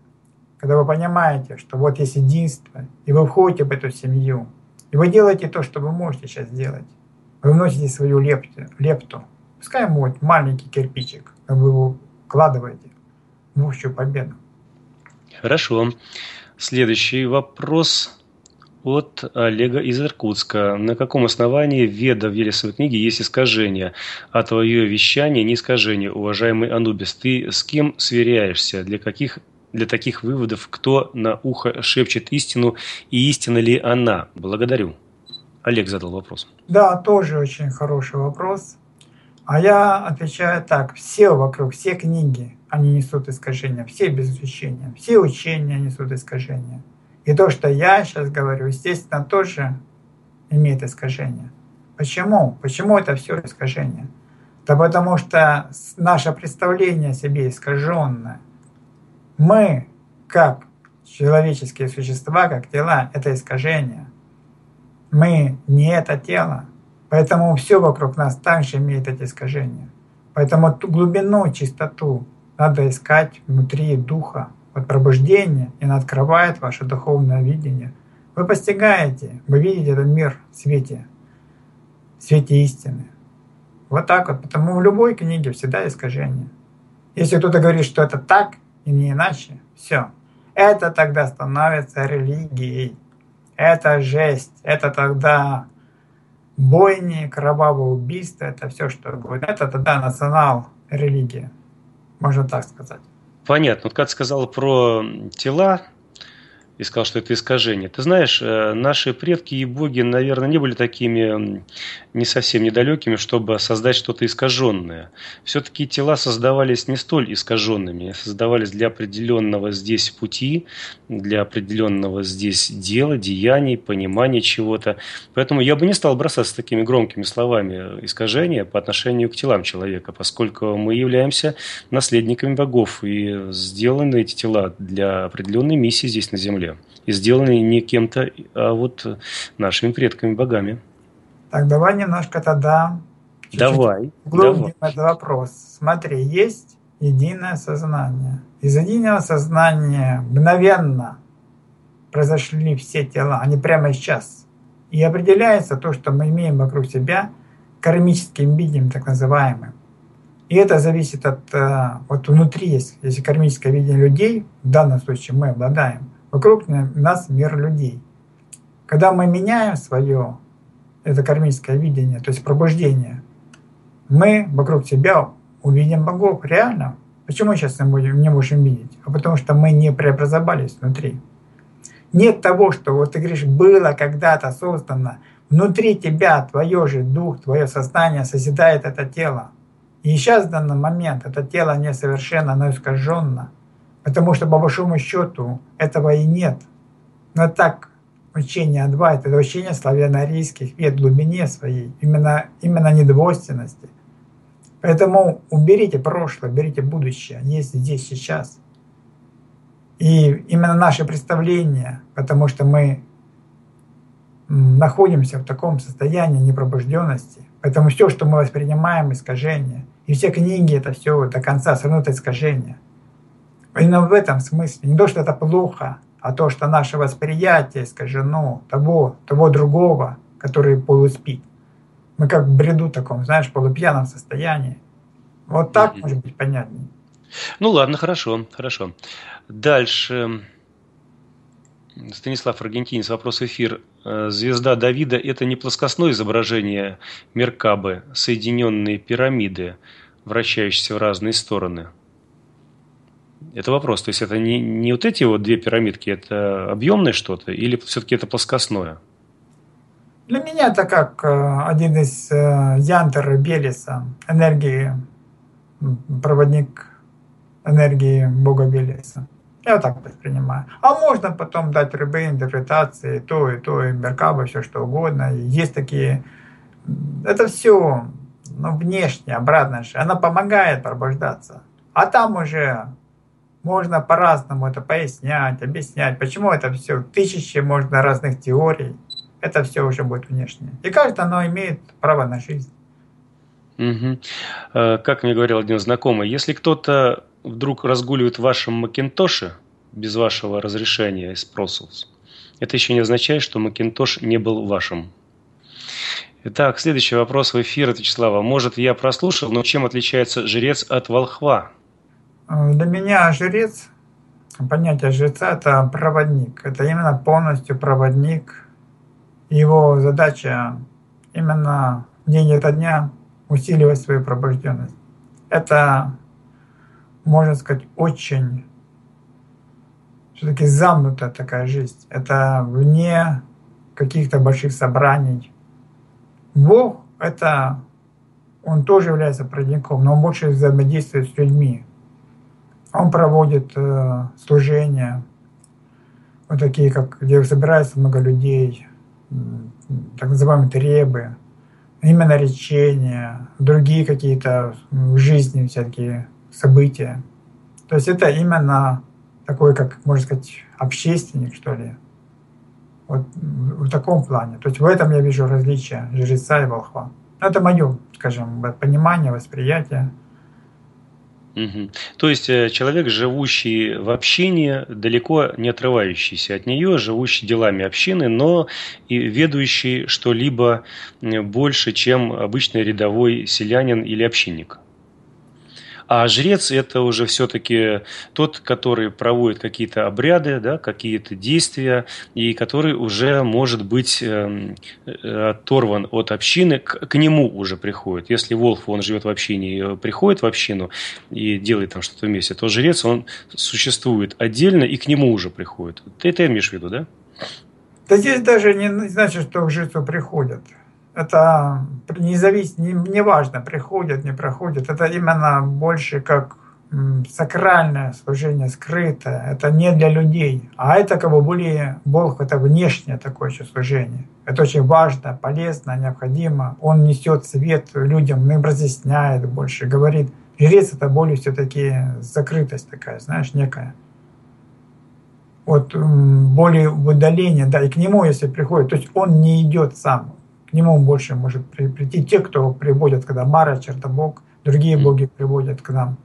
Когда вы понимаете, что вот есть единство, и вы входите в эту семью, и вы делаете то, что вы можете сейчас делать. Вы вносите свою лепту, лепту. Пускай будет маленький кирпичик, вы его вкладываете в общую победу. Хорошо. Следующий вопрос от Олега из Иркутска. На каком основании Веда в Велесовой книге есть искажение, а твое вещание не искажение, уважаемый Анубис? Ты с кем сверяешься? Для каких, для таких выводов кто на ухо шепчет истину и истина ли она? Благодарю. Олег задал вопрос. Да, тоже очень хороший вопрос. А я отвечаю так. Все вокруг, все книги, они несут искажения. Все без исключения. Все учения несут искажения. И то, что я сейчас говорю, естественно, тоже имеет искажения. Почему? Почему это все искажение? Да потому что наше представление о себе искаженное. Мы, как человеческие существа, как тела, это искажение. Мы не это тело. Поэтому все вокруг нас также имеет эти искажения. Поэтому ту глубину, чистоту надо искать внутри духа. Вот пробуждение, и оно открывает ваше духовное видение. Вы постигаете, вы видите этот мир в свете, в свете истины. Вот так вот. Потому в любой книге всегда искажение. Если кто-то говорит, что это так и не иначе, все. Это тогда становится религией. Это жесть, это тогда бойни, кровавое убийство, это все, что угодно. Это тогда национал-религия, можно так сказать. Понятно. Вот как ты сказал про тела и сказал, что это искажение. Ты знаешь, наши предки и боги, наверное, не были такими не совсем недалекими, чтобы создать что-то искаженное. Все-таки тела создавались не столь искаженными, создавались для определенного здесь пути, для определенного здесь дела, деяний, понимания чего-то. Поэтому я бы не стал бросаться такими громкими словами искажения по отношению к телам человека, поскольку мы являемся наследниками богов, и сделаны эти тела для определенной миссии здесь на земле. И сделаны не кем-то, а вот нашими предками, богами. Так, давай немножко тогда чуть-чуть давай, углубим давай. этот вопрос. Смотри, есть единое сознание. Из единого сознания мгновенно произошли все тела, они прямо сейчас. И определяется то, что мы имеем вокруг себя, кармическим видением так называемым. И это зависит от... Вот внутри есть, если кармическое видение людей, в данном случае мы обладаем, вокруг нас мир людей. Когда мы меняем свое это кармическое видение, то есть пробуждение, мы вокруг себя увидим богов реально. Почему сейчас мы не можем видеть? А потому что мы не преобразовались внутри. Нет того, что вот ты говоришь, было когда-то создано. Внутри тебя твое же дух, твое сознание созидает это тело. И сейчас в данный момент это тело несовершенно, оно искаженно. Потому что, по большому счету, этого и нет. Но так учение Адвайта, это учение славяно-арийских вед в глубине своей, именно, именно недвойственности. Поэтому уберите прошлое, уберите будущее, есть здесь, сейчас. И именно наше представление, потому что мы находимся в таком состоянии непробужденности, поэтому все, что мы воспринимаем, искажение. И все книги, это все до конца все равно это искажение. Именно в этом смысле. Не то, что это плохо, а то, что наше восприятие искажено того, того другого, который полуспит. Мы как в бреду таком, знаешь, в полупьяном состоянии. Вот так, mm-hmm. может быть, понятнее. Ну ладно, хорошо, хорошо. Дальше. Станислав Аргентинец, вопрос в эфир. Звезда Давида – это не плоскостное изображение Меркабы, соединенные пирамиды, вращающиеся в разные стороны. Это вопрос. То есть это не, не вот эти вот две пирамидки, это объемное что-то или все-таки это плоскостное? Для меня это как один из янтр Белеса, энергии, проводник энергии Бога Белеса. Я так воспринимаю. А можно потом дать любые интерпретации, то и то, и меркаба, все что угодно. Есть такие... Это все ну, внешне, обратно же. Она помогает пробуждаться. А там уже можно по-разному это пояснять, объяснять. Почему это все? Тысячи можно разных теорий. Это все уже будет внешне. И каждое оно имеет право на жизнь. Угу. Как мне говорил один знакомый, если кто-то вдруг разгуливает в вашем Макинтоше без вашего разрешения и спросу, это еще не означает, что Макинтош не был вашим. Итак, следующий вопрос в эфир от Вячеслава. Может, я прослушал, но чем отличается жрец от волхва? Для меня жрец, понятие жреца – это проводник. Это именно полностью проводник. Его задача именно день ото дня усиливать свою пробужденность. Это, можно сказать, очень все-таки замкнутая такая жизнь. Это вне каких-то больших собраний. Бог — это он тоже является проводником, но он больше взаимодействует с людьми. Он проводит э, служения, вот такие, как, где собирается много людей, так называемые требы, именно речения, другие какие-то в жизни всякие события. То есть это именно такой, как можно сказать, общественник, что ли, вот в таком плане. То есть в этом я вижу различия жреца и волхва. Это мое, скажем, понимание, восприятие. Угу. То есть человек, живущий в общине, далеко не отрывающийся от нее, живущий делами общины, но и ведающий что-либо больше, чем обычный рядовой селянин или общинник. А жрец – это уже все-таки тот, который проводит какие-то обряды, да, какие-то действия, и который уже может быть оторван от общины, к, к нему уже приходит. Если волхв, он живет в общине и приходит в общину и делает там что-то вместе, то жрец, он существует отдельно и к нему уже приходит. Ты это имеешь в виду, да? Да здесь даже не значит, что к жрецу приходят. Это независимо, не, не важно, приходят, не проходят. Это именно больше как сакральное служение, скрытое. Это не для людей. А это как бы более Бог, это внешнее такое еще служение. Это очень важно, полезно, необходимо. Он несет свет людям, им разъясняет больше, говорит. Жрец — это более все-таки закрытость такая, знаешь, некая. Вот более в удалении, да, и к нему, если приходит, то есть он не идет сам. К нему больше может прийти те, кто приводят, когда Мара, Чернобог, другие боги приводят к нам.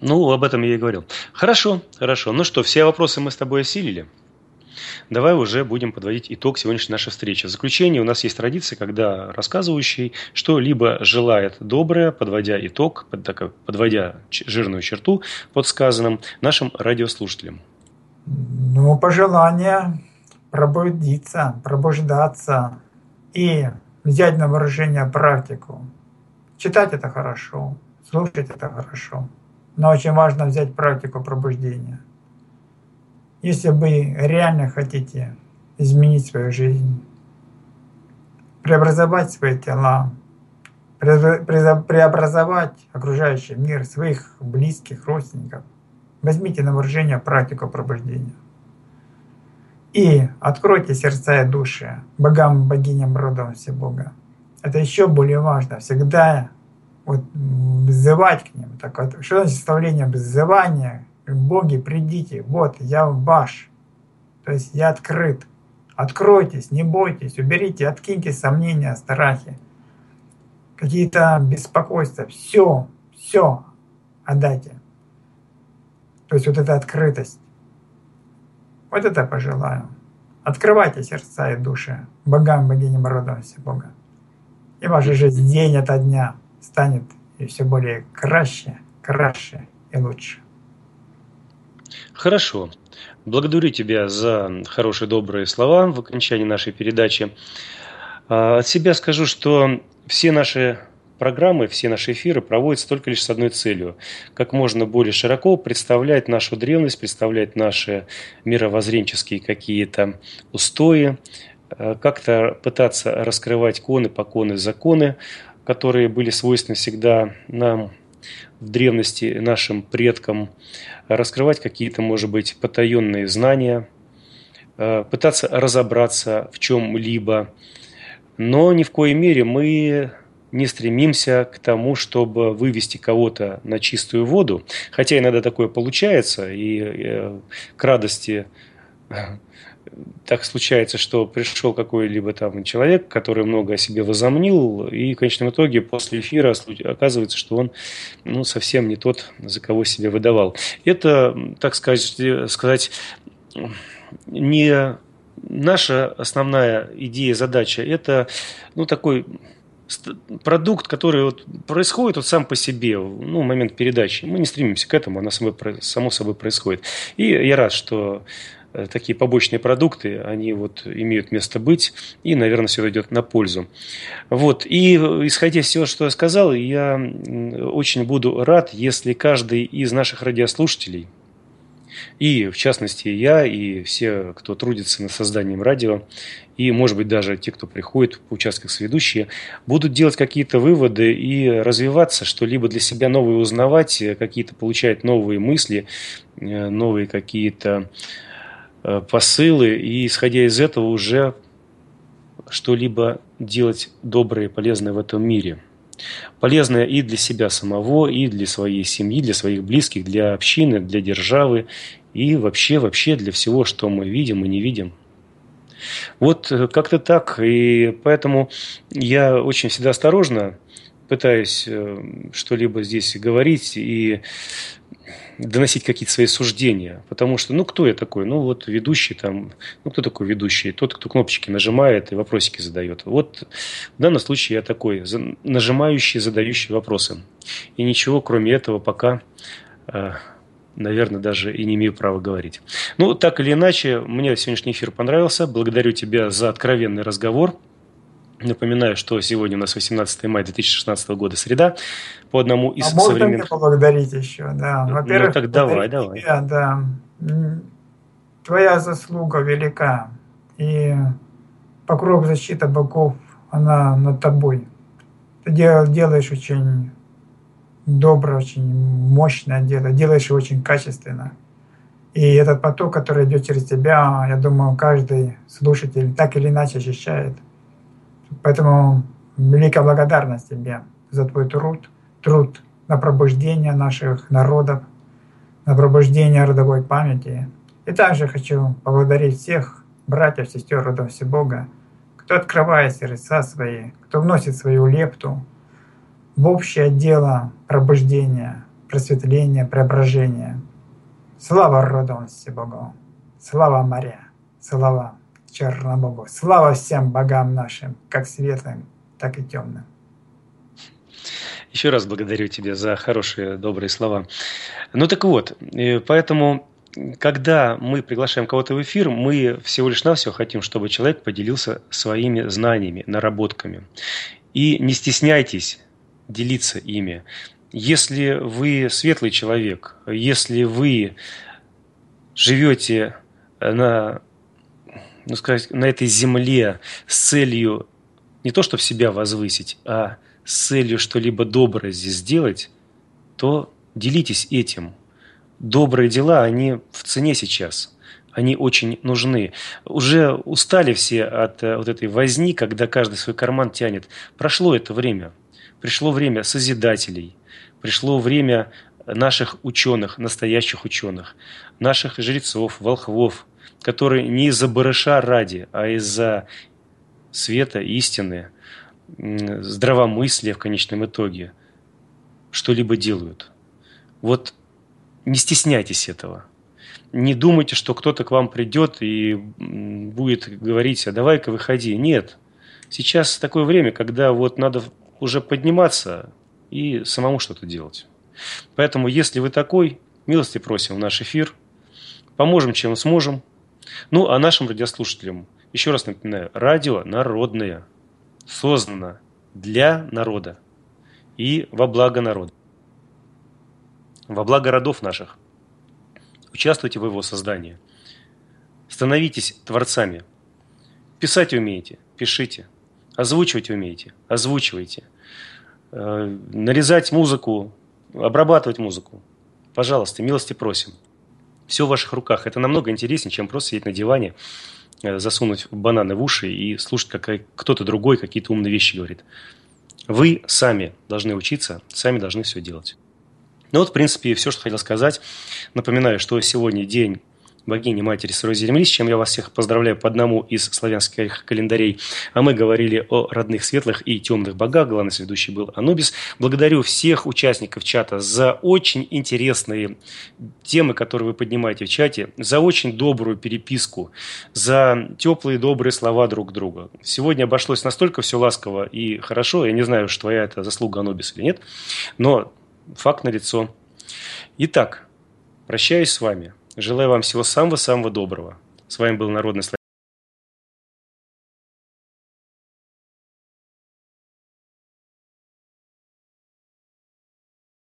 Ну, об этом я и говорил. Хорошо, хорошо. Ну что, все вопросы мы с тобой осилили. Давай уже будем подводить итог сегодняшней нашей встречи. В заключение у нас есть традиция, когда рассказывающий что-либо желает доброе, подводя итог, подводя жирную черту под сказанным нашим радиослушателям. Ну, пожелание пробудиться, пробуждаться. И взять на вооружение практику. Читать это хорошо, слушать это хорошо. Но очень важно взять практику пробуждения. Если вы реально хотите изменить свою жизнь, преобразовать свои тела, преобразовать окружающий мир, своих близких, родственников, возьмите на вооружение практику пробуждения. И откройте сердца и души богам, богиням, родам Всебога. Это еще более важно. Всегда вот взывать к ним. Так вот, что значит составление взывания? Боги, придите, вот я ваш. То есть я открыт. Откройтесь, не бойтесь, уберите, откиньте сомнения, страхи, какие-то беспокойства. Все, все отдайте. То есть вот эта открытость. Вот это пожелаю. Открывайте сердца и души богам, богиням, родам Всебога. И ваша жизнь день ото дня станет и все более краще, краше и лучше. Хорошо. Благодарю тебя за хорошие, добрые слова в окончании нашей передачи. От себя скажу, что все наши программы, все наши эфиры проводятся только лишь с одной целью. Как можно более широко представлять нашу древность, представлять наши мировоззренческие какие-то устои, как-то пытаться раскрывать коны, поконы, законы, которые были свойственны всегда нам в древности, нашим предкам, раскрывать какие-то, может быть, потаенные знания, пытаться разобраться в чем-либо. Но ни в коей мере мы не стремимся к тому, чтобы вывести кого-то на чистую воду. Хотя иногда такое получается, и к радости так случается, что пришел какой-либо там человек, который много о себе возомнил, и в конечном итоге после эфира оказывается, что он ну, совсем не тот, за кого себя выдавал. Это, так сказать, сказать не наша основная идея, задача. Это ну, такой продукт, который вот происходит вот сам по себе, ну, в момент передачи. Мы не стремимся к этому, оно само собой происходит. И я рад, что такие побочные продукты, они вот имеют место быть, и, наверное, все идет на пользу. Вот. И, исходя из всего, что я сказал, я очень буду рад, если каждый из наших радиослушателей, и, в частности, я, и все, кто трудится над созданием радио, и, может быть, даже те, кто приходит по участкам с ведущие, будут делать какие-то выводы и развиваться, что-либо для себя новое узнавать, какие-то получать новые мысли, новые какие-то посылы, и, исходя из этого, уже что-либо делать доброе и полезное в этом мире. Полезное и для себя самого, и для своей семьи, для своих близких, для общины, для державы, и вообще, вообще для всего, что мы видим и не видим. Вот как-то так, и поэтому я очень всегда осторожно пытаюсь что-либо здесь говорить и доносить какие-то свои суждения. Потому что, ну, кто я такой? Ну, вот ведущий там. Ну, кто такой ведущий? Тот, кто кнопочки нажимает и вопросики задает. Вот в данном случае я такой, нажимающий, задающий вопросы. И ничего, кроме этого, пока, наверное, даже и не имею права говорить. Ну, так или иначе, мне сегодняшний эфир понравился. Благодарю тебя за откровенный разговор. Напоминаю, что сегодня у нас восемнадцатое мая две тысячи шестнадцатого года, среда. По одному из а современных... А можно поблагодарить еще, да. Во-первых, ну, так давай, давай. Тебя, да. Твоя заслуга велика, и покров защиты богов, она над тобой. Ты делаешь очень доброе, очень мощное дело, делаешь очень качественно. И этот поток, который идет через тебя, я думаю, каждый слушатель так или иначе ощущает. Поэтому великая благодарность тебе за твой труд, труд на пробуждение наших народов, на пробуждение родовой памяти. И также хочу поблагодарить всех братьев, сестер рода Всебога, кто открывает сердца свои, кто вносит свою лепту в общее дело пробуждения, просветления, преображения. Слава роду Всебогу, слава Маре, слава Чернобогу. Слава всем богам нашим, как светлым, так и темным. Еще раз благодарю тебя за хорошие, добрые слова. Ну так вот, поэтому, когда мы приглашаем кого-то в эфир, мы всего лишь навсего хотим, чтобы человек поделился своими знаниями, наработками. И не стесняйтесь делиться ими. Если вы светлый человек, если вы живете на... ну, сказать, на этой земле с целью не то, чтобы себя возвысить, а с целью что-либо доброе здесь сделать, то делитесь этим. Добрые дела, они в цене сейчас. Они очень нужны. Уже устали все от вот этой возни, когда каждый свой карман тянет. Прошло это время. Пришло время созидателей. Пришло время наших ученых, настоящих ученых, наших жрецов, волхвов, которые не из-за барыша ради, а из-за света, истины, здравомыслия в конечном итоге что-либо делают. Вот не стесняйтесь этого. Не думайте, что кто-то к вам придет и будет говорить: а давай-ка выходи. Нет. Сейчас такое время, когда вот надо уже подниматься и самому что-то делать. Поэтому, если вы такой, милости просим в наш эфир. Поможем, чем сможем. Ну, а нашим радиослушателям, еще раз напоминаю, радио народное, создано для народа. и во благо народа, во благо родов наших. Участвуйте в его создании. Становитесь творцами. Писать умеете? Пишите. Озвучивать умеете? Озвучивайте. Нарезать музыку, обрабатывать музыку. Пожалуйста, милости просим. Все в ваших руках. Это намного интереснее, чем просто сидеть на диване, засунуть бананы в уши и слушать, как кто-то другой какие-то умные вещи говорит. Вы сами должны учиться, сами должны все делать. Ну вот, в принципе, все, что хотел сказать. Напоминаю, что сегодня день богини матери сырой земли, с чем я вас всех поздравляю по одному из славянских календарей. А мы говорили о родных светлых и темных богах. Главный ведущий был Анубис. Благодарю всех участников чата за очень интересные темы, которые вы поднимаете в чате, за очень добрую переписку, за теплые добрые слова друг друга. Сегодня обошлось настолько все ласково и хорошо. Я не знаю, уж твоя это заслуга, Анубис, или нет, но факт налицо. Итак, прощаюсь с вами. Желаю вам всего самого-самого доброго. С вами был Народное Славянское Радио.